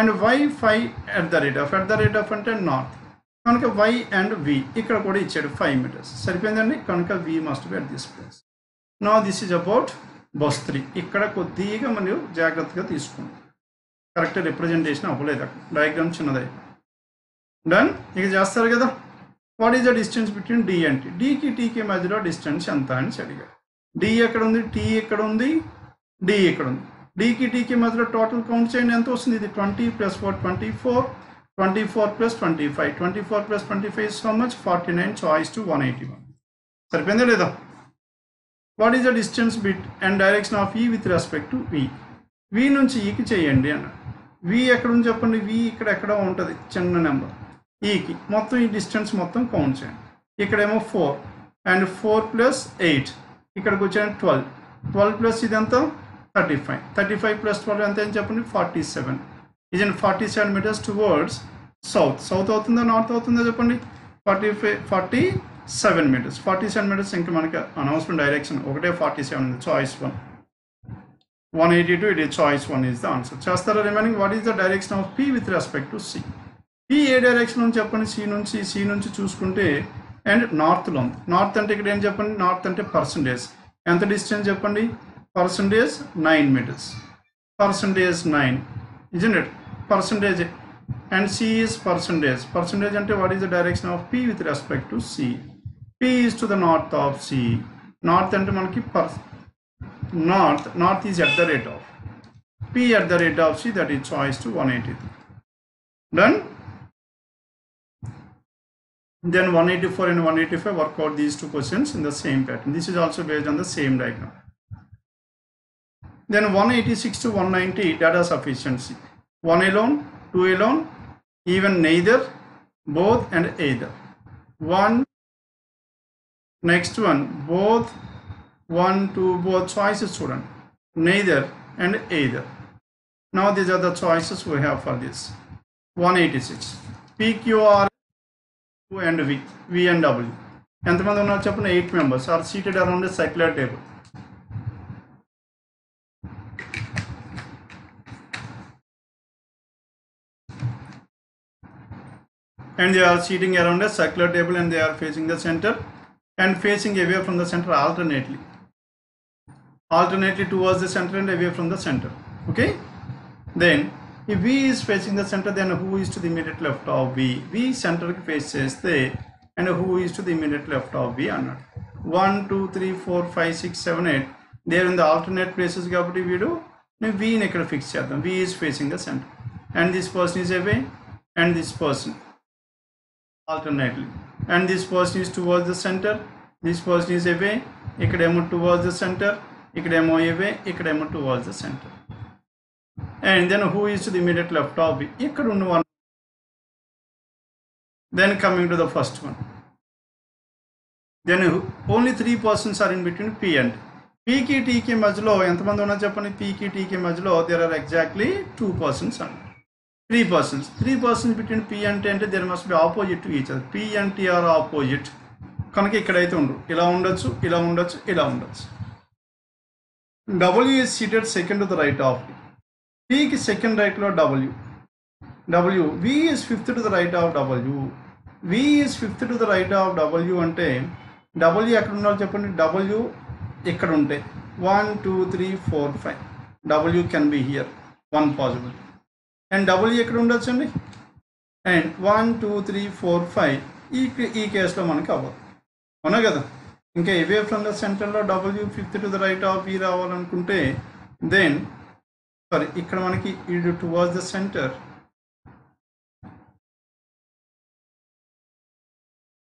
and y 5 at the rate of అంటే north కనుక y and v ఇక్కడ కూడా ఇచ్చారు 5 మీటర్స్ సరిపోయిందండి. కనుక v must be at this place. now this is about bus 3 ఇక్కడ కొద్దిగా మనం జాగ్రత్తగా తీసుకుందాం. करेक्ट रिप्रजेंटेशन अवलेद डायग्राम चिन्नदे डन इक चेस्तारु कदा. What is the distance between D and T D की टी की मध्य डिस्टेंस एंत अनि अडिगारु. डी एक्कड उंदी टी एक्कड उंदी डी एक्कड उंदी डी की टी की मध्य टोटल काउंट चेयंडी एंत वस्तुंदी इदि 20 plus 4 24 24 plus 25 24 plus 25 is so much 49 choice two 181 सरिपोयिंदा लेदा. What is the distance bit and direction of E with respect to V V नुंची ई की चेयंडी अन्न वी ఎక్కడ ఉంది చెప్పండి वी ఇక్కడ ఎక్కడ ఉంటది చిన్న నెంబర్ ఈ కి మొత్తం ఈ డిస్టెన్స్ మొత్తం కౌంట్ చేయండి. ఇక్కడేమో 4 అండ్ 4 ప్లస్ 8 ఇక్కడికి వచ్చేది 12 12 ప్లస్ ఇదంత 35 35 ప్లస్ 12 ఎంత అని చెప్పండి 47 is in 47 metres towards south south అవుతుందా నార్త్ అవుతుందా చెప్పండి 47 మీటర్స్ 47 మీటర్స్ ఇంకా మనకి అనౌన్స్మెంట్ డైరెక్షన్ ఒకటే 47 ఉంది choice 1 182 it is choice 1 is the answer. Chastara remaining what is the direction of p with respect to c p a direction nunchi appani c nunchi chusukunte and north lo north ante ikkada em cheppandi north ante percentage entha distance cheppandi percentage 9 meters percentage 9 isn't it percentage and c is percentage ante what is the direction of p with respect to c p is to the north of c north ante manaki north is at the rate of p at the rate of c that is choice to 183 done. then 184 and 185 work out these two questions in the same pattern. this is also based on the same diagram. then 186 to 190 data sufficiency one alone two alone even neither both and either one next one both 1 2 both choices student neither and either. now these are the choices we have for this 186 p q r u and v v and w ఎంత మంది ఉన్నారు చెప్పండి 8 members are seated around a circular table. and they are sitting around a circular table and they are facing the center and facing away from the center alternately towards the center and away from the center. okay then if v is facing the center then who is to the immediate left of v v center ki face chesthe and who is to the immediate left of v annadu 1 2 3 4 5 6 7 8 they are in the alternate places kabatti veedu ne v ni ikkada fix chedam v is facing the center and this person is away and this person alternately and this person is towards the center this person is away ikkademo towards the center इकडेमो away इकडेमो towards the centre and then who is to the immediate left of B इकड़ उन्नवन. then coming to the first one then only 3 persons are in between p and p की t की मध्य ఎంత మంది ఉన్నారు చెప్పండి p की t की మధ్యలో there are exactly 2 persons and 3 persons between p and t అంటే there must be opposite to each other p and t are opposite కనుక ఇక్కడైతే ఉండరు ఇలా ఉండొచ్చు ఇలా ఉండొచ్చు ఇలా ఉండొచ్చు. W is seated second to the right of P. P ki second right lo W. V is fifth to the right of W. v is fifth to the right of w అంటే w ఎక్కడ ఉండాలో చెప్పండి. w ఇక్కడ ఉంటే 1 2 3 4 5 w can be here, one possible, and w ఎక్కడ ఉండొచ్చండి and 1 2 3 4 5 ఈ కేసులో మనకు అవ్వదు అవునా కదా. ఇంకా away from the center లో w fifth to the right of v రావాలనుకుంటే then sorry ఇక్కడ మనకి ఇది towards the center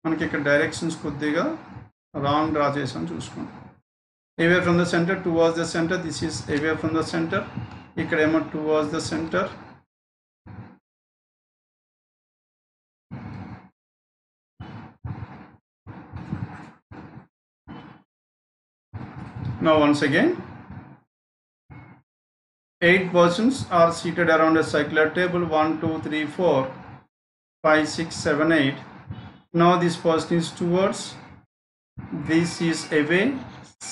मन की directions wrong draw चेसान चूसुकोंडि. away from the center towards the center, this is away from the center, इक्कडेमो towards the center, now once again 8 persons are seated around a circular table, 1 2 3 4 5 6 7 8. Now this person is towards, this is away,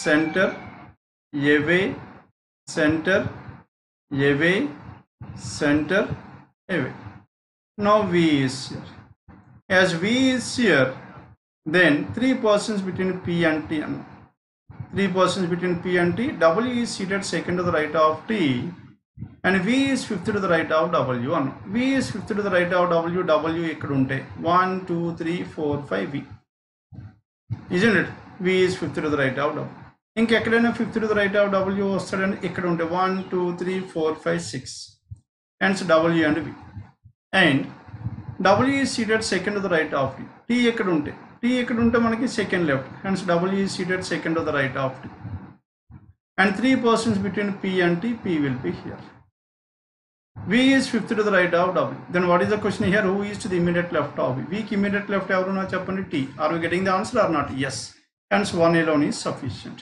center, away, center, away, center, away. Now V is here. As V is here, then three persons between P and T. Three persons between P and T. W is seated second to the right of T, and v is fifth to the right of w. V is fifth to the right of w. w ఇక్కడ ఉంటే 1 2 3 4 5 v, isn't it? v is fifth to the right of w. ఇంకా ఎక్కడైనా fifth to the right of w వస్తాడని ఇక్కడ ఉంటే 1 2 3 4 5 6, hence w and v. and w is seated second to the right of t. t ఇక్కడ ఉంటే మనకి second left, hence w is seated second to the right of t. and three persons between P and T, P will be here. V is fifth to the right of W. Then what is the question here? Who is to the immediate left of V? V ki immediate left evaru na cheppandi, T. Are we getting the answer or not? Yes. Hence one alone is sufficient.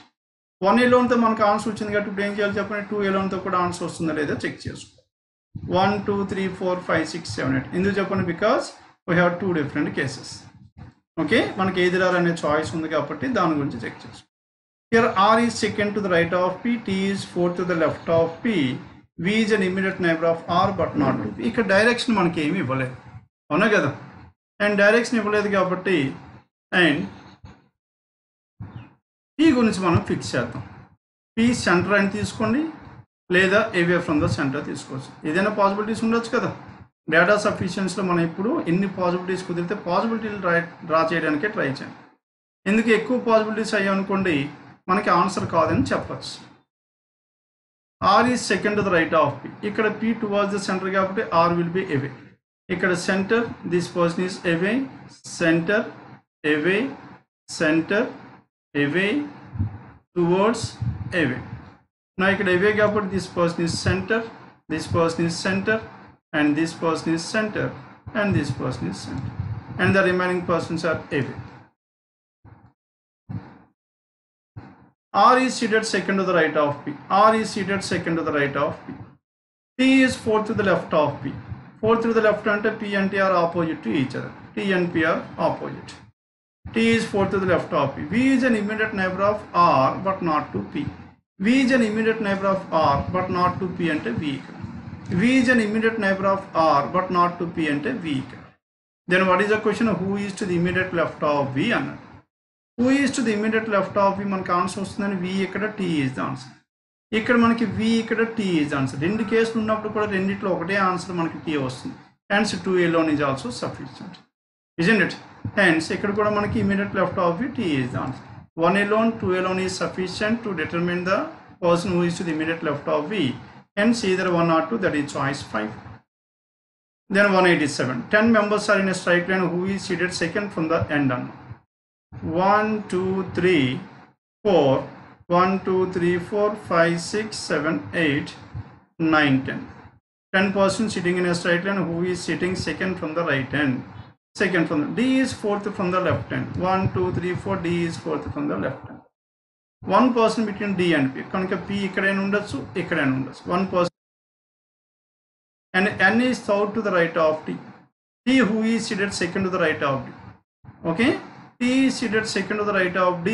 One alone tho manaku answer ochindi ga today em cheyali cheppandi, two alone tho kuda answer ostunda ledha check chesuko. 1 2 3 4 5 6 7 8 endu cheppandi, because we have two different cases. Okay, manaku edhi raalane choice undi kabatti dani gurinchi check chesuko. Here R is second to the right of P, T is fourth to the left of P, V is an immediate neighbor of R but not to P. ఇక్కడ direction మనకి ఏమీ ఇవ్వలేదు అవునా కదా. And direction ఇవ్వలేదు కాబట్టి and P గురించి మనం ఫిక్స్ చేద్దాం. P సెంటర్ అని తీసుకోండి లేదా అవే ఫ్రమ్ ద సెంటర్ తీసుకోవచ్చు. ఏదైనా పాసిబిలిటీస్ ఉండొచ్చు కదా. డేటా సఫిషియన్స్లో మనం ఇప్పుడు ఎన్ని పాసిబిలిటీస్ కుదిరితే పాసిబిలిటీలు డ్రా చేయడానికే ట్రై చేయండి. ఎందుకు ఎక్కువ పాసిబిలిటీస్ అయ్యాయనుకోండి మనకి ఆన్సర్ కాదని చెప్పచ్చు. R is second to the right of P, ఇక్కడ పి టువర్డ్స్ ద సెంటర్ కాబట్టి ఆర్ విల్ బి అవే. ఇక్కడ centre, this person is away, centre, away, centre, away, towards away. నా ఇక్కడ అవే కాబట్టి this person is centre, this person is centre, and this person is centre, and this person is centre, and the remaining persons are away. R is seated second to the right of P. R is seated second to the right of P. T is fourth to the left of P. Fourth to the left ante P and T are opposite to each other. T and P are opposite. T is fourth to the left of P. V is an immediate neighbor of R but not to P. V is an immediate neighbor of R but not to P ante V. V is an immediate neighbor of R but not to P ante V. Then what is the question? Who is to the immediate left of V? And who is to the immediate left of V మనకు answer వస్తుందని V ఇక్కడ, T is the answer. ఇక్కడ మనకి V ఇక్కడ, T is answer. రెండు కేసులు ఉన్నప్పుడు కూడా రెండిట్లో ఒకటే ఆన్సర్ మనకి T వస్తుంది. And two alone is also sufficient, isn't it. And ఇక్కడ కూడా మనకి immediate left of V, T is the answer. One alone, two alone is sufficient to determine the person who is to the immediate left of V. And either one or two, that is choice 5. Then 187. 10 members are in a straight line, who is seated second from the end అన్న. 1 2 3 4 1 2 3 4 5 6 7 8 9 10. 10 persons sitting in a straight line, who is sitting second from the right hand, second from the, D is fourth from the left hand. 1 2 3 4, D is fourth from the left hand. One person between D and P, kanaka P ikkadena undachu ikkadena undachu. One person, and N is third to the right of T. T who is seated second to the right of D. Okay, T is seated second to the right of D.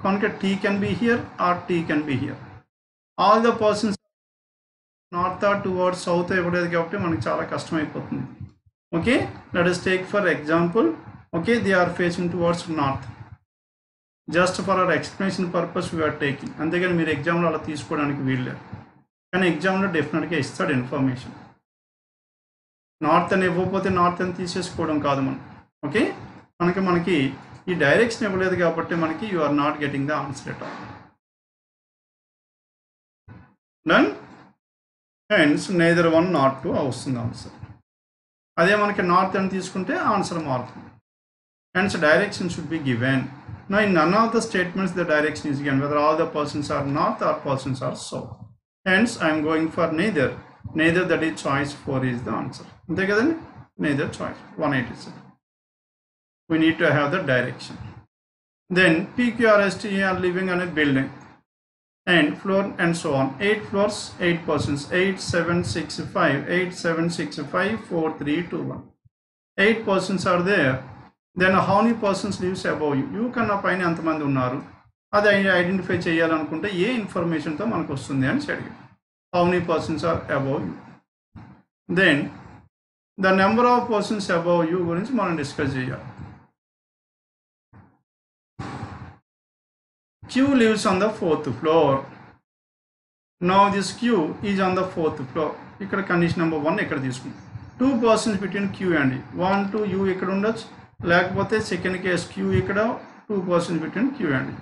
Conca T can be here or T can be here. All the persons north towards south. Every day, we have to manage. Chala custom. Okay, let us take for example, okay, they are facing towards north. Just for our explanation purpose we are taking, and they can mere exam lo ala teesukodaniki veelu and exam lo definitely istadu information. North and evopothe north and teesesukodam kaadu man. Okay, manaki ee direction evaledu kabatti manaki you are not getting the answer at all. Done. Hence neither one nor two avustundi answer. అదే మనకి north అని తీసుకుంటే answer మారుతుంది. And direction should be given. Now in none of the statements the direction is given whether all the persons are north or persons are south. Hence I'm going for neither. Neither that is choice 4 is the answer. అంతే కదండి, neither choice 187. We need to have the direction. Then P Q R S T are living అనే building and floor and so on. 8 floors 8 persons. 8765 8765 4321. 8 persons are there. Then how many persons lives above you? You కన్నా పైన ఎంతమంది ఉన్నారు అది identify చేయాలనుకుంటే ఏ information తో మనకు వస్తుంది అని చెడిగి how many persons are above you. Then the number of persons above you గురించి మనం డిస్కస్ చేయాలి. Q lives on the 4th floor. Now this Q is on the 4th floor. ఇక్కడ కండిషన్ నెంబర్ 1 ఇక్కడ తీసుకుందాం. 2 persons between Q and E. 1 2 U ఇక్కడ ఉండొచ్చు, లేకపోతే second case Q ఇక్కడ 2 persons between Q and E.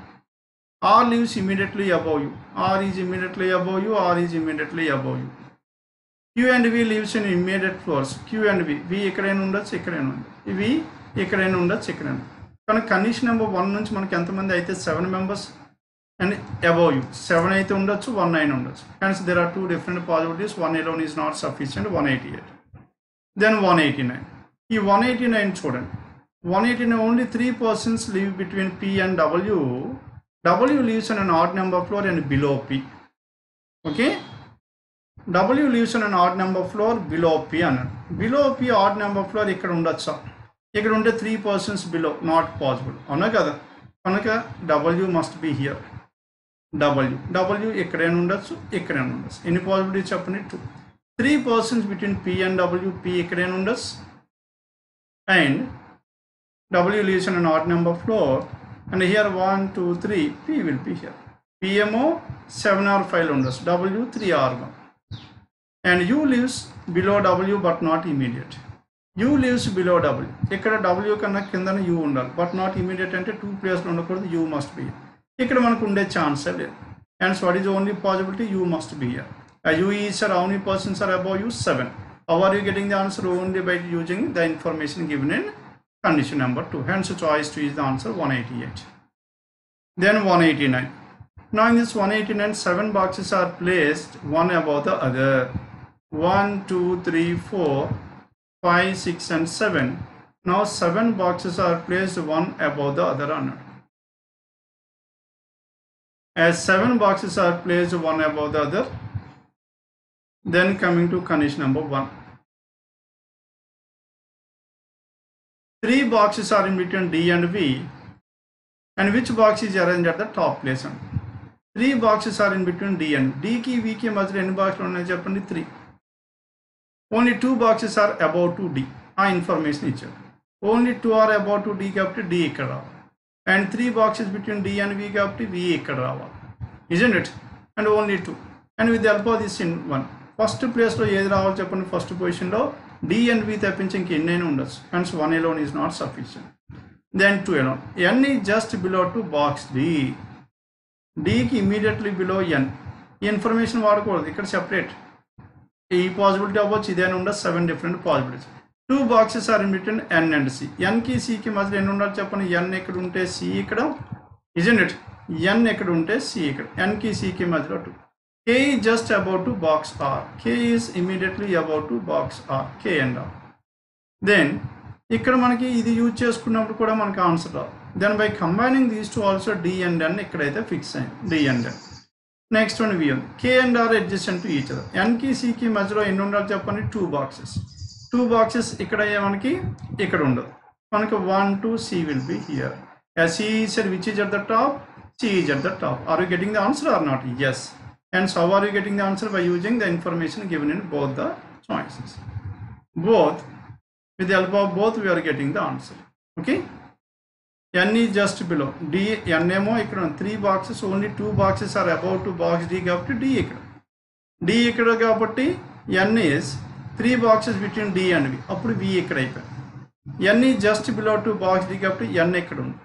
R lives immediately above you. R is immediately above you. R is immediately above you. Q and V lives in immediate floors. Q and V, V ఇక్కడైనా ఉండొచ్చు, ఇక్కడైనా ఉండొచ్చు, V ఇక్కడైనా ఉండొచ్చు, ఇక్కడైనా. కానీ condition number 1 నుంచి మనకి ఎంతమంది అయితే 7 members అండ్ అబౌవ్ యూ 7 అయితే ఉండొచ్చు, 1 9 ఉండొచ్చు. And there are 2 different possibilities. 1 alone is not sufficient. 188. Then 189. ఈ 189 చూడండి. 189 only 3 persons live between P and W. W lives an an odd number floor and below P. Okay, W lives an an odd number floor below P అన్నాడు. Below P odd number floor ఇక్కడ ఉండొచ్చా? ఇక్కడ ఉంటే 3 persons below not possible అవునా కదా. కనుక W must be here. W W ఎక్కడైనా ఉండొచ్చు, ఎక్కడైనా ఉండొచ్చు. ఎన్ని పాసిబిలిటీస్ చెప్పండి? 2. 3 persons between P and W. P ఎక్కడైనా ఉండొచ్చు and W lives an odd number floor and here 1 2 3 P will be here. PMO 7 or 5 ఉండొచ్చు. W 3 or 1 and U lives below W but not immediate. U lives below W. ఇక్కడ W కన్నా కిందన U ఉండాలి. But not immediate అంటే 2 places ఉండకూడదు. U must be. ఇక్కడ మనకు ఉండే ఛాన్సే లేదు. And what is only possibility? U must be here. U is sir only persons are above U 7. How are you getting the answer? Only by using the information given in condition number 2. Hence choice 2 is the answer 188. Then 189. Now in this 189 7 boxes are placed one above the other. 1 2 3 4 5 6 and 7. Now 7 boxes are placed one above the other another. As 7 boxes are placed one above the other, then coming to condition number 1. 3 boxes are in between D and V, and which box is arranged at the top place? 3 boxes are in between D and V. D ki V ki madhya n box lo unna cheppandi 3. Only 2 boxes are above to D. I information is only 2 are above to D కాబట్టి D ఇక్కడ రావాలి. And 3 boxes between D and V కాబట్టి V ఇక్కడ రావాలి. Isn't it? And only 2. And with the help of this in 1. First place లో ఏది రావాలి చెప్పండి? ఫస్ట్ పొజిషన్ లో D and V తప్పించి ఇంక ఎన్నైనా ఉండొచ్చు. అండ్ 1 alone is not sufficient. Then 2 alone. N is just below to box D. D కి immediately below N. ఈ ఇన్ఫర్మేషన్ వాడకూడదు. ఇక్కడ సెపరేట్ ఈ పాజిబిలిటీ అవ్వచ్చు, ఇదేనా ఉండదు. 7 different possibilities. 2 boxes are in between N and C. ఎన్కి సికి మధ్యలో ఎన్ని ఉండాలి చెప్పండి? ఎన్ ఎక్కడ ఉంటే సి ఇక్కడ. Isn't it? ఎన్ ఎక్కడ ఉంటే సి ఇక్కడ. ఎన్కి సికి మధ్యలో 2. K is just about to box R. K is immediately about to box R. K and R. Then ఇక్కడ మనకి ఇది యూజ్ చేసుకున్నప్పుడు కూడా మనకి ఆన్సర్ రాదు. Then by combining these two also D and N ఇక్కడైతే ఫిక్స్ అయింది. D and N. Next one V ఉంది. K and R adjacent to each other. ఎన్కి సికి మధ్యలో ఎన్ని ఉండాలి చెప్పండి? 2 boxes. 2 boxes ఇక్కడ మనకి ఇక్కడ ఉండదు. మనకి 1 2 C will be here. C is at which is at the top. C is at the top. Are you getting the answer or not? Yes. And how are you getting the answer? By using the information given in both the choices. Both With the help of both, we are getting the answer. Okay. N is just below. D, N emo ikkada 3 boxes, only 2 boxes are above to box D kabatti D ikkada. D ikkada kabatti N is 3 boxes between D and V. Appudu V ikkada ayipoyindi. N is just below to box D kabatti N ikkada undi.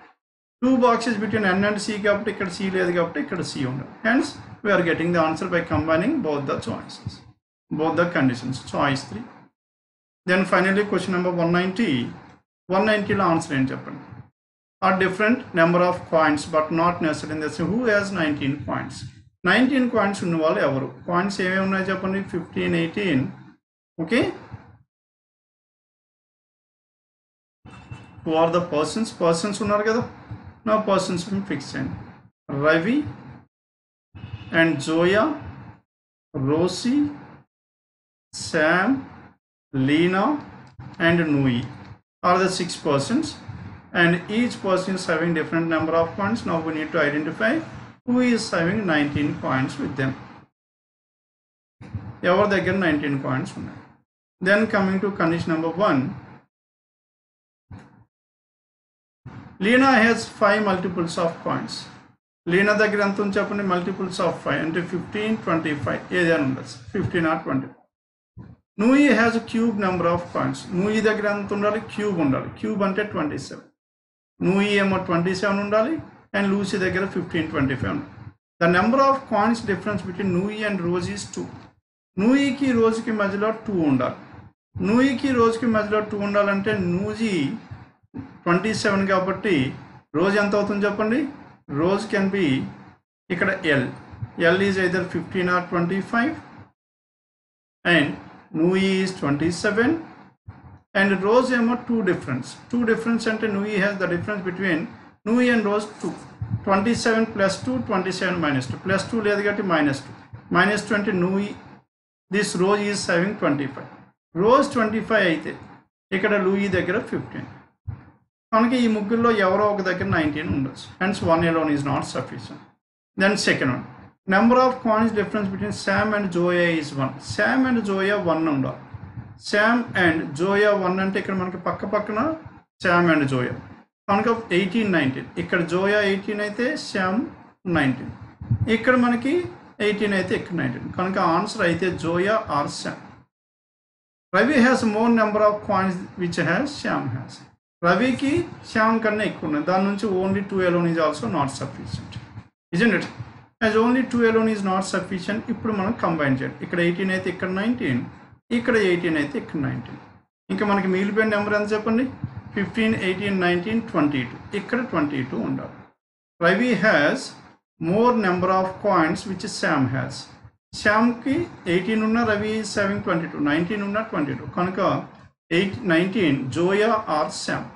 2 boxes between N and C kabatti ikkada C ledu kabatti ikkada C undi. Hence we are getting the answer by combining both the choices. Both the conditions. Choice 3. Then finally question number 190. 190 lo answer em cheppandi. Are different number of coins but not nested in the same. Who has 19 coins? 19 coins unna vallu evaru? Coins eme unnayi cheppandi? 15, 18. Okay, who are the persons? Persons unnaru kada? Now persons we fix cheyandi. Ravi and Zoya, Rosie, Sam, Lena and Nui are the 6 persons. And each person is having different number of coins. Now we need to identify who is having 19 coins with them. Ever they get 19 coins. Then coming to condition number 1. Lena has 5 multiples of coins. Lena దగ్గర ఎంత ఉంది చెప్పండి? Multiples of 5 అంటే 15, 25 ఏదైనా ఉండొచ్చు. 15 or 25. Nui has a cube number of coins. Nui దగ్గర ఎంత ఉండాలి? క్యూబ్ ఉండాలి. క్యూబ్ అంటే 27. Nui emo 27 undali and Lucy దగ్గర 15, 25. The number of coins difference between Nui and Rosie is 2. Nui ki Rosie ki madhyalo 2 undali. Nui ki Rosie ki madhyalo 2 undalante Nui 27 kabatti Rosie enta avutundi cheppandi? Rosie can be ikkada L. L is either 15 or 25 and Nui is 27. And Rose emo 2 difference. 2 difference ante Nui has the difference between Nui and Rose 2. 27 plus 2, 27 minus 2. Plus 2 ledu gatti minus 2. Minus 2 ante Nui, this Rose is having 25. Rose 25 aithe ikkada Lui daggara 15. Kanaka ee muggullo evaro oka daggara 19 undachu. Hence one alone is not sufficient. Then second one. Number of coins difference between Sam and Zoya is 1. Sam and Zoya 1 undaru. Sam and Zoya 1 అంటే ఇక్కడ మనకి పక్క పక్కన Sam and Zoya మనకు 18, 19. ఇక్కడ Zoya 18 అయితే Sam 19. ఇక్కడ మనకి 18 అయితే ఇక్కడ 19 కనుక ఆన్సర్ అయితే Zoya or Sam. Ravi has more number of coins which has Sam has. Ravi ki Sam కన్నా ఎక్కువ ఉంది. దాని నుంచి only 2 alone is also not sufficient, isn't it? As only 2 alone is not sufficient, ఇప్పుడు మనం combine చేయాలి. ఇక్కడ 18 అయితే ఇక్కడ 19. ఇక్కడ 18 అయితే ఇక్కడ 19. ఇంకా మనకి మిగిలిపోయిన నెంబర్ ఎంత చెప్పండి? 15, 18, 19, 22. ఇక్కడ 22 ఉండాలి. Ravi has more number of coins which Sam has. శామ్కి 18 ఉన్న రవి 7, 22. 19 ఉన్న 22 కనుక 8, 19 Zoya or Sam.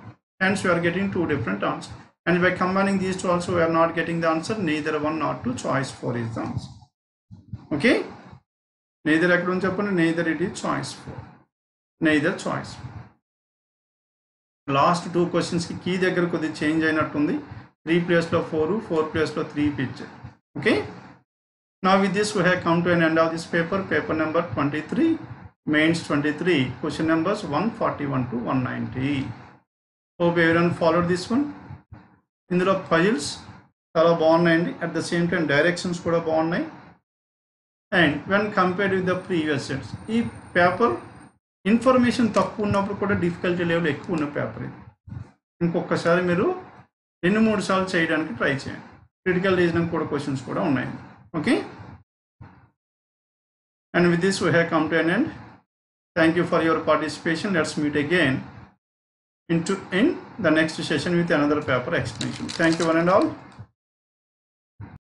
And you're getting 2 different answer. And by combining these two also we're not getting the answer. Neither 1 or 2. Choice 4 is the answer. Okay, neither ఎక్కడ ఉంది చెప్పండి? neither it is choice 4. neither choice. Last 2 questions కి key దగ్గర కొద్ది change అయినట్టు ఉంది. 3 place లో 4, 4 place లో 3 పిచ్. Okay, now with this we have come to an end of this paper number 23 mains 23 question numbers 141 to 190. Hope everyone followed this one. ఇందులో puzzles చాలా బాగున్నాయండి. At the same time directions కూడా బాగున్నాయి. And when compared with the previous sets, ee paper information takku unnappudu kuda difficulty level ekku unna paper idi. Inkokka sari meeru 2-3 saarlu cheyadaniki try cheyandi. Critical reasoning kuda questions kuda unnai. Okay, and with this we have come to an end. Thank you for your participation. Let's meet again in the next session with another paper explanation. Thank you one and all.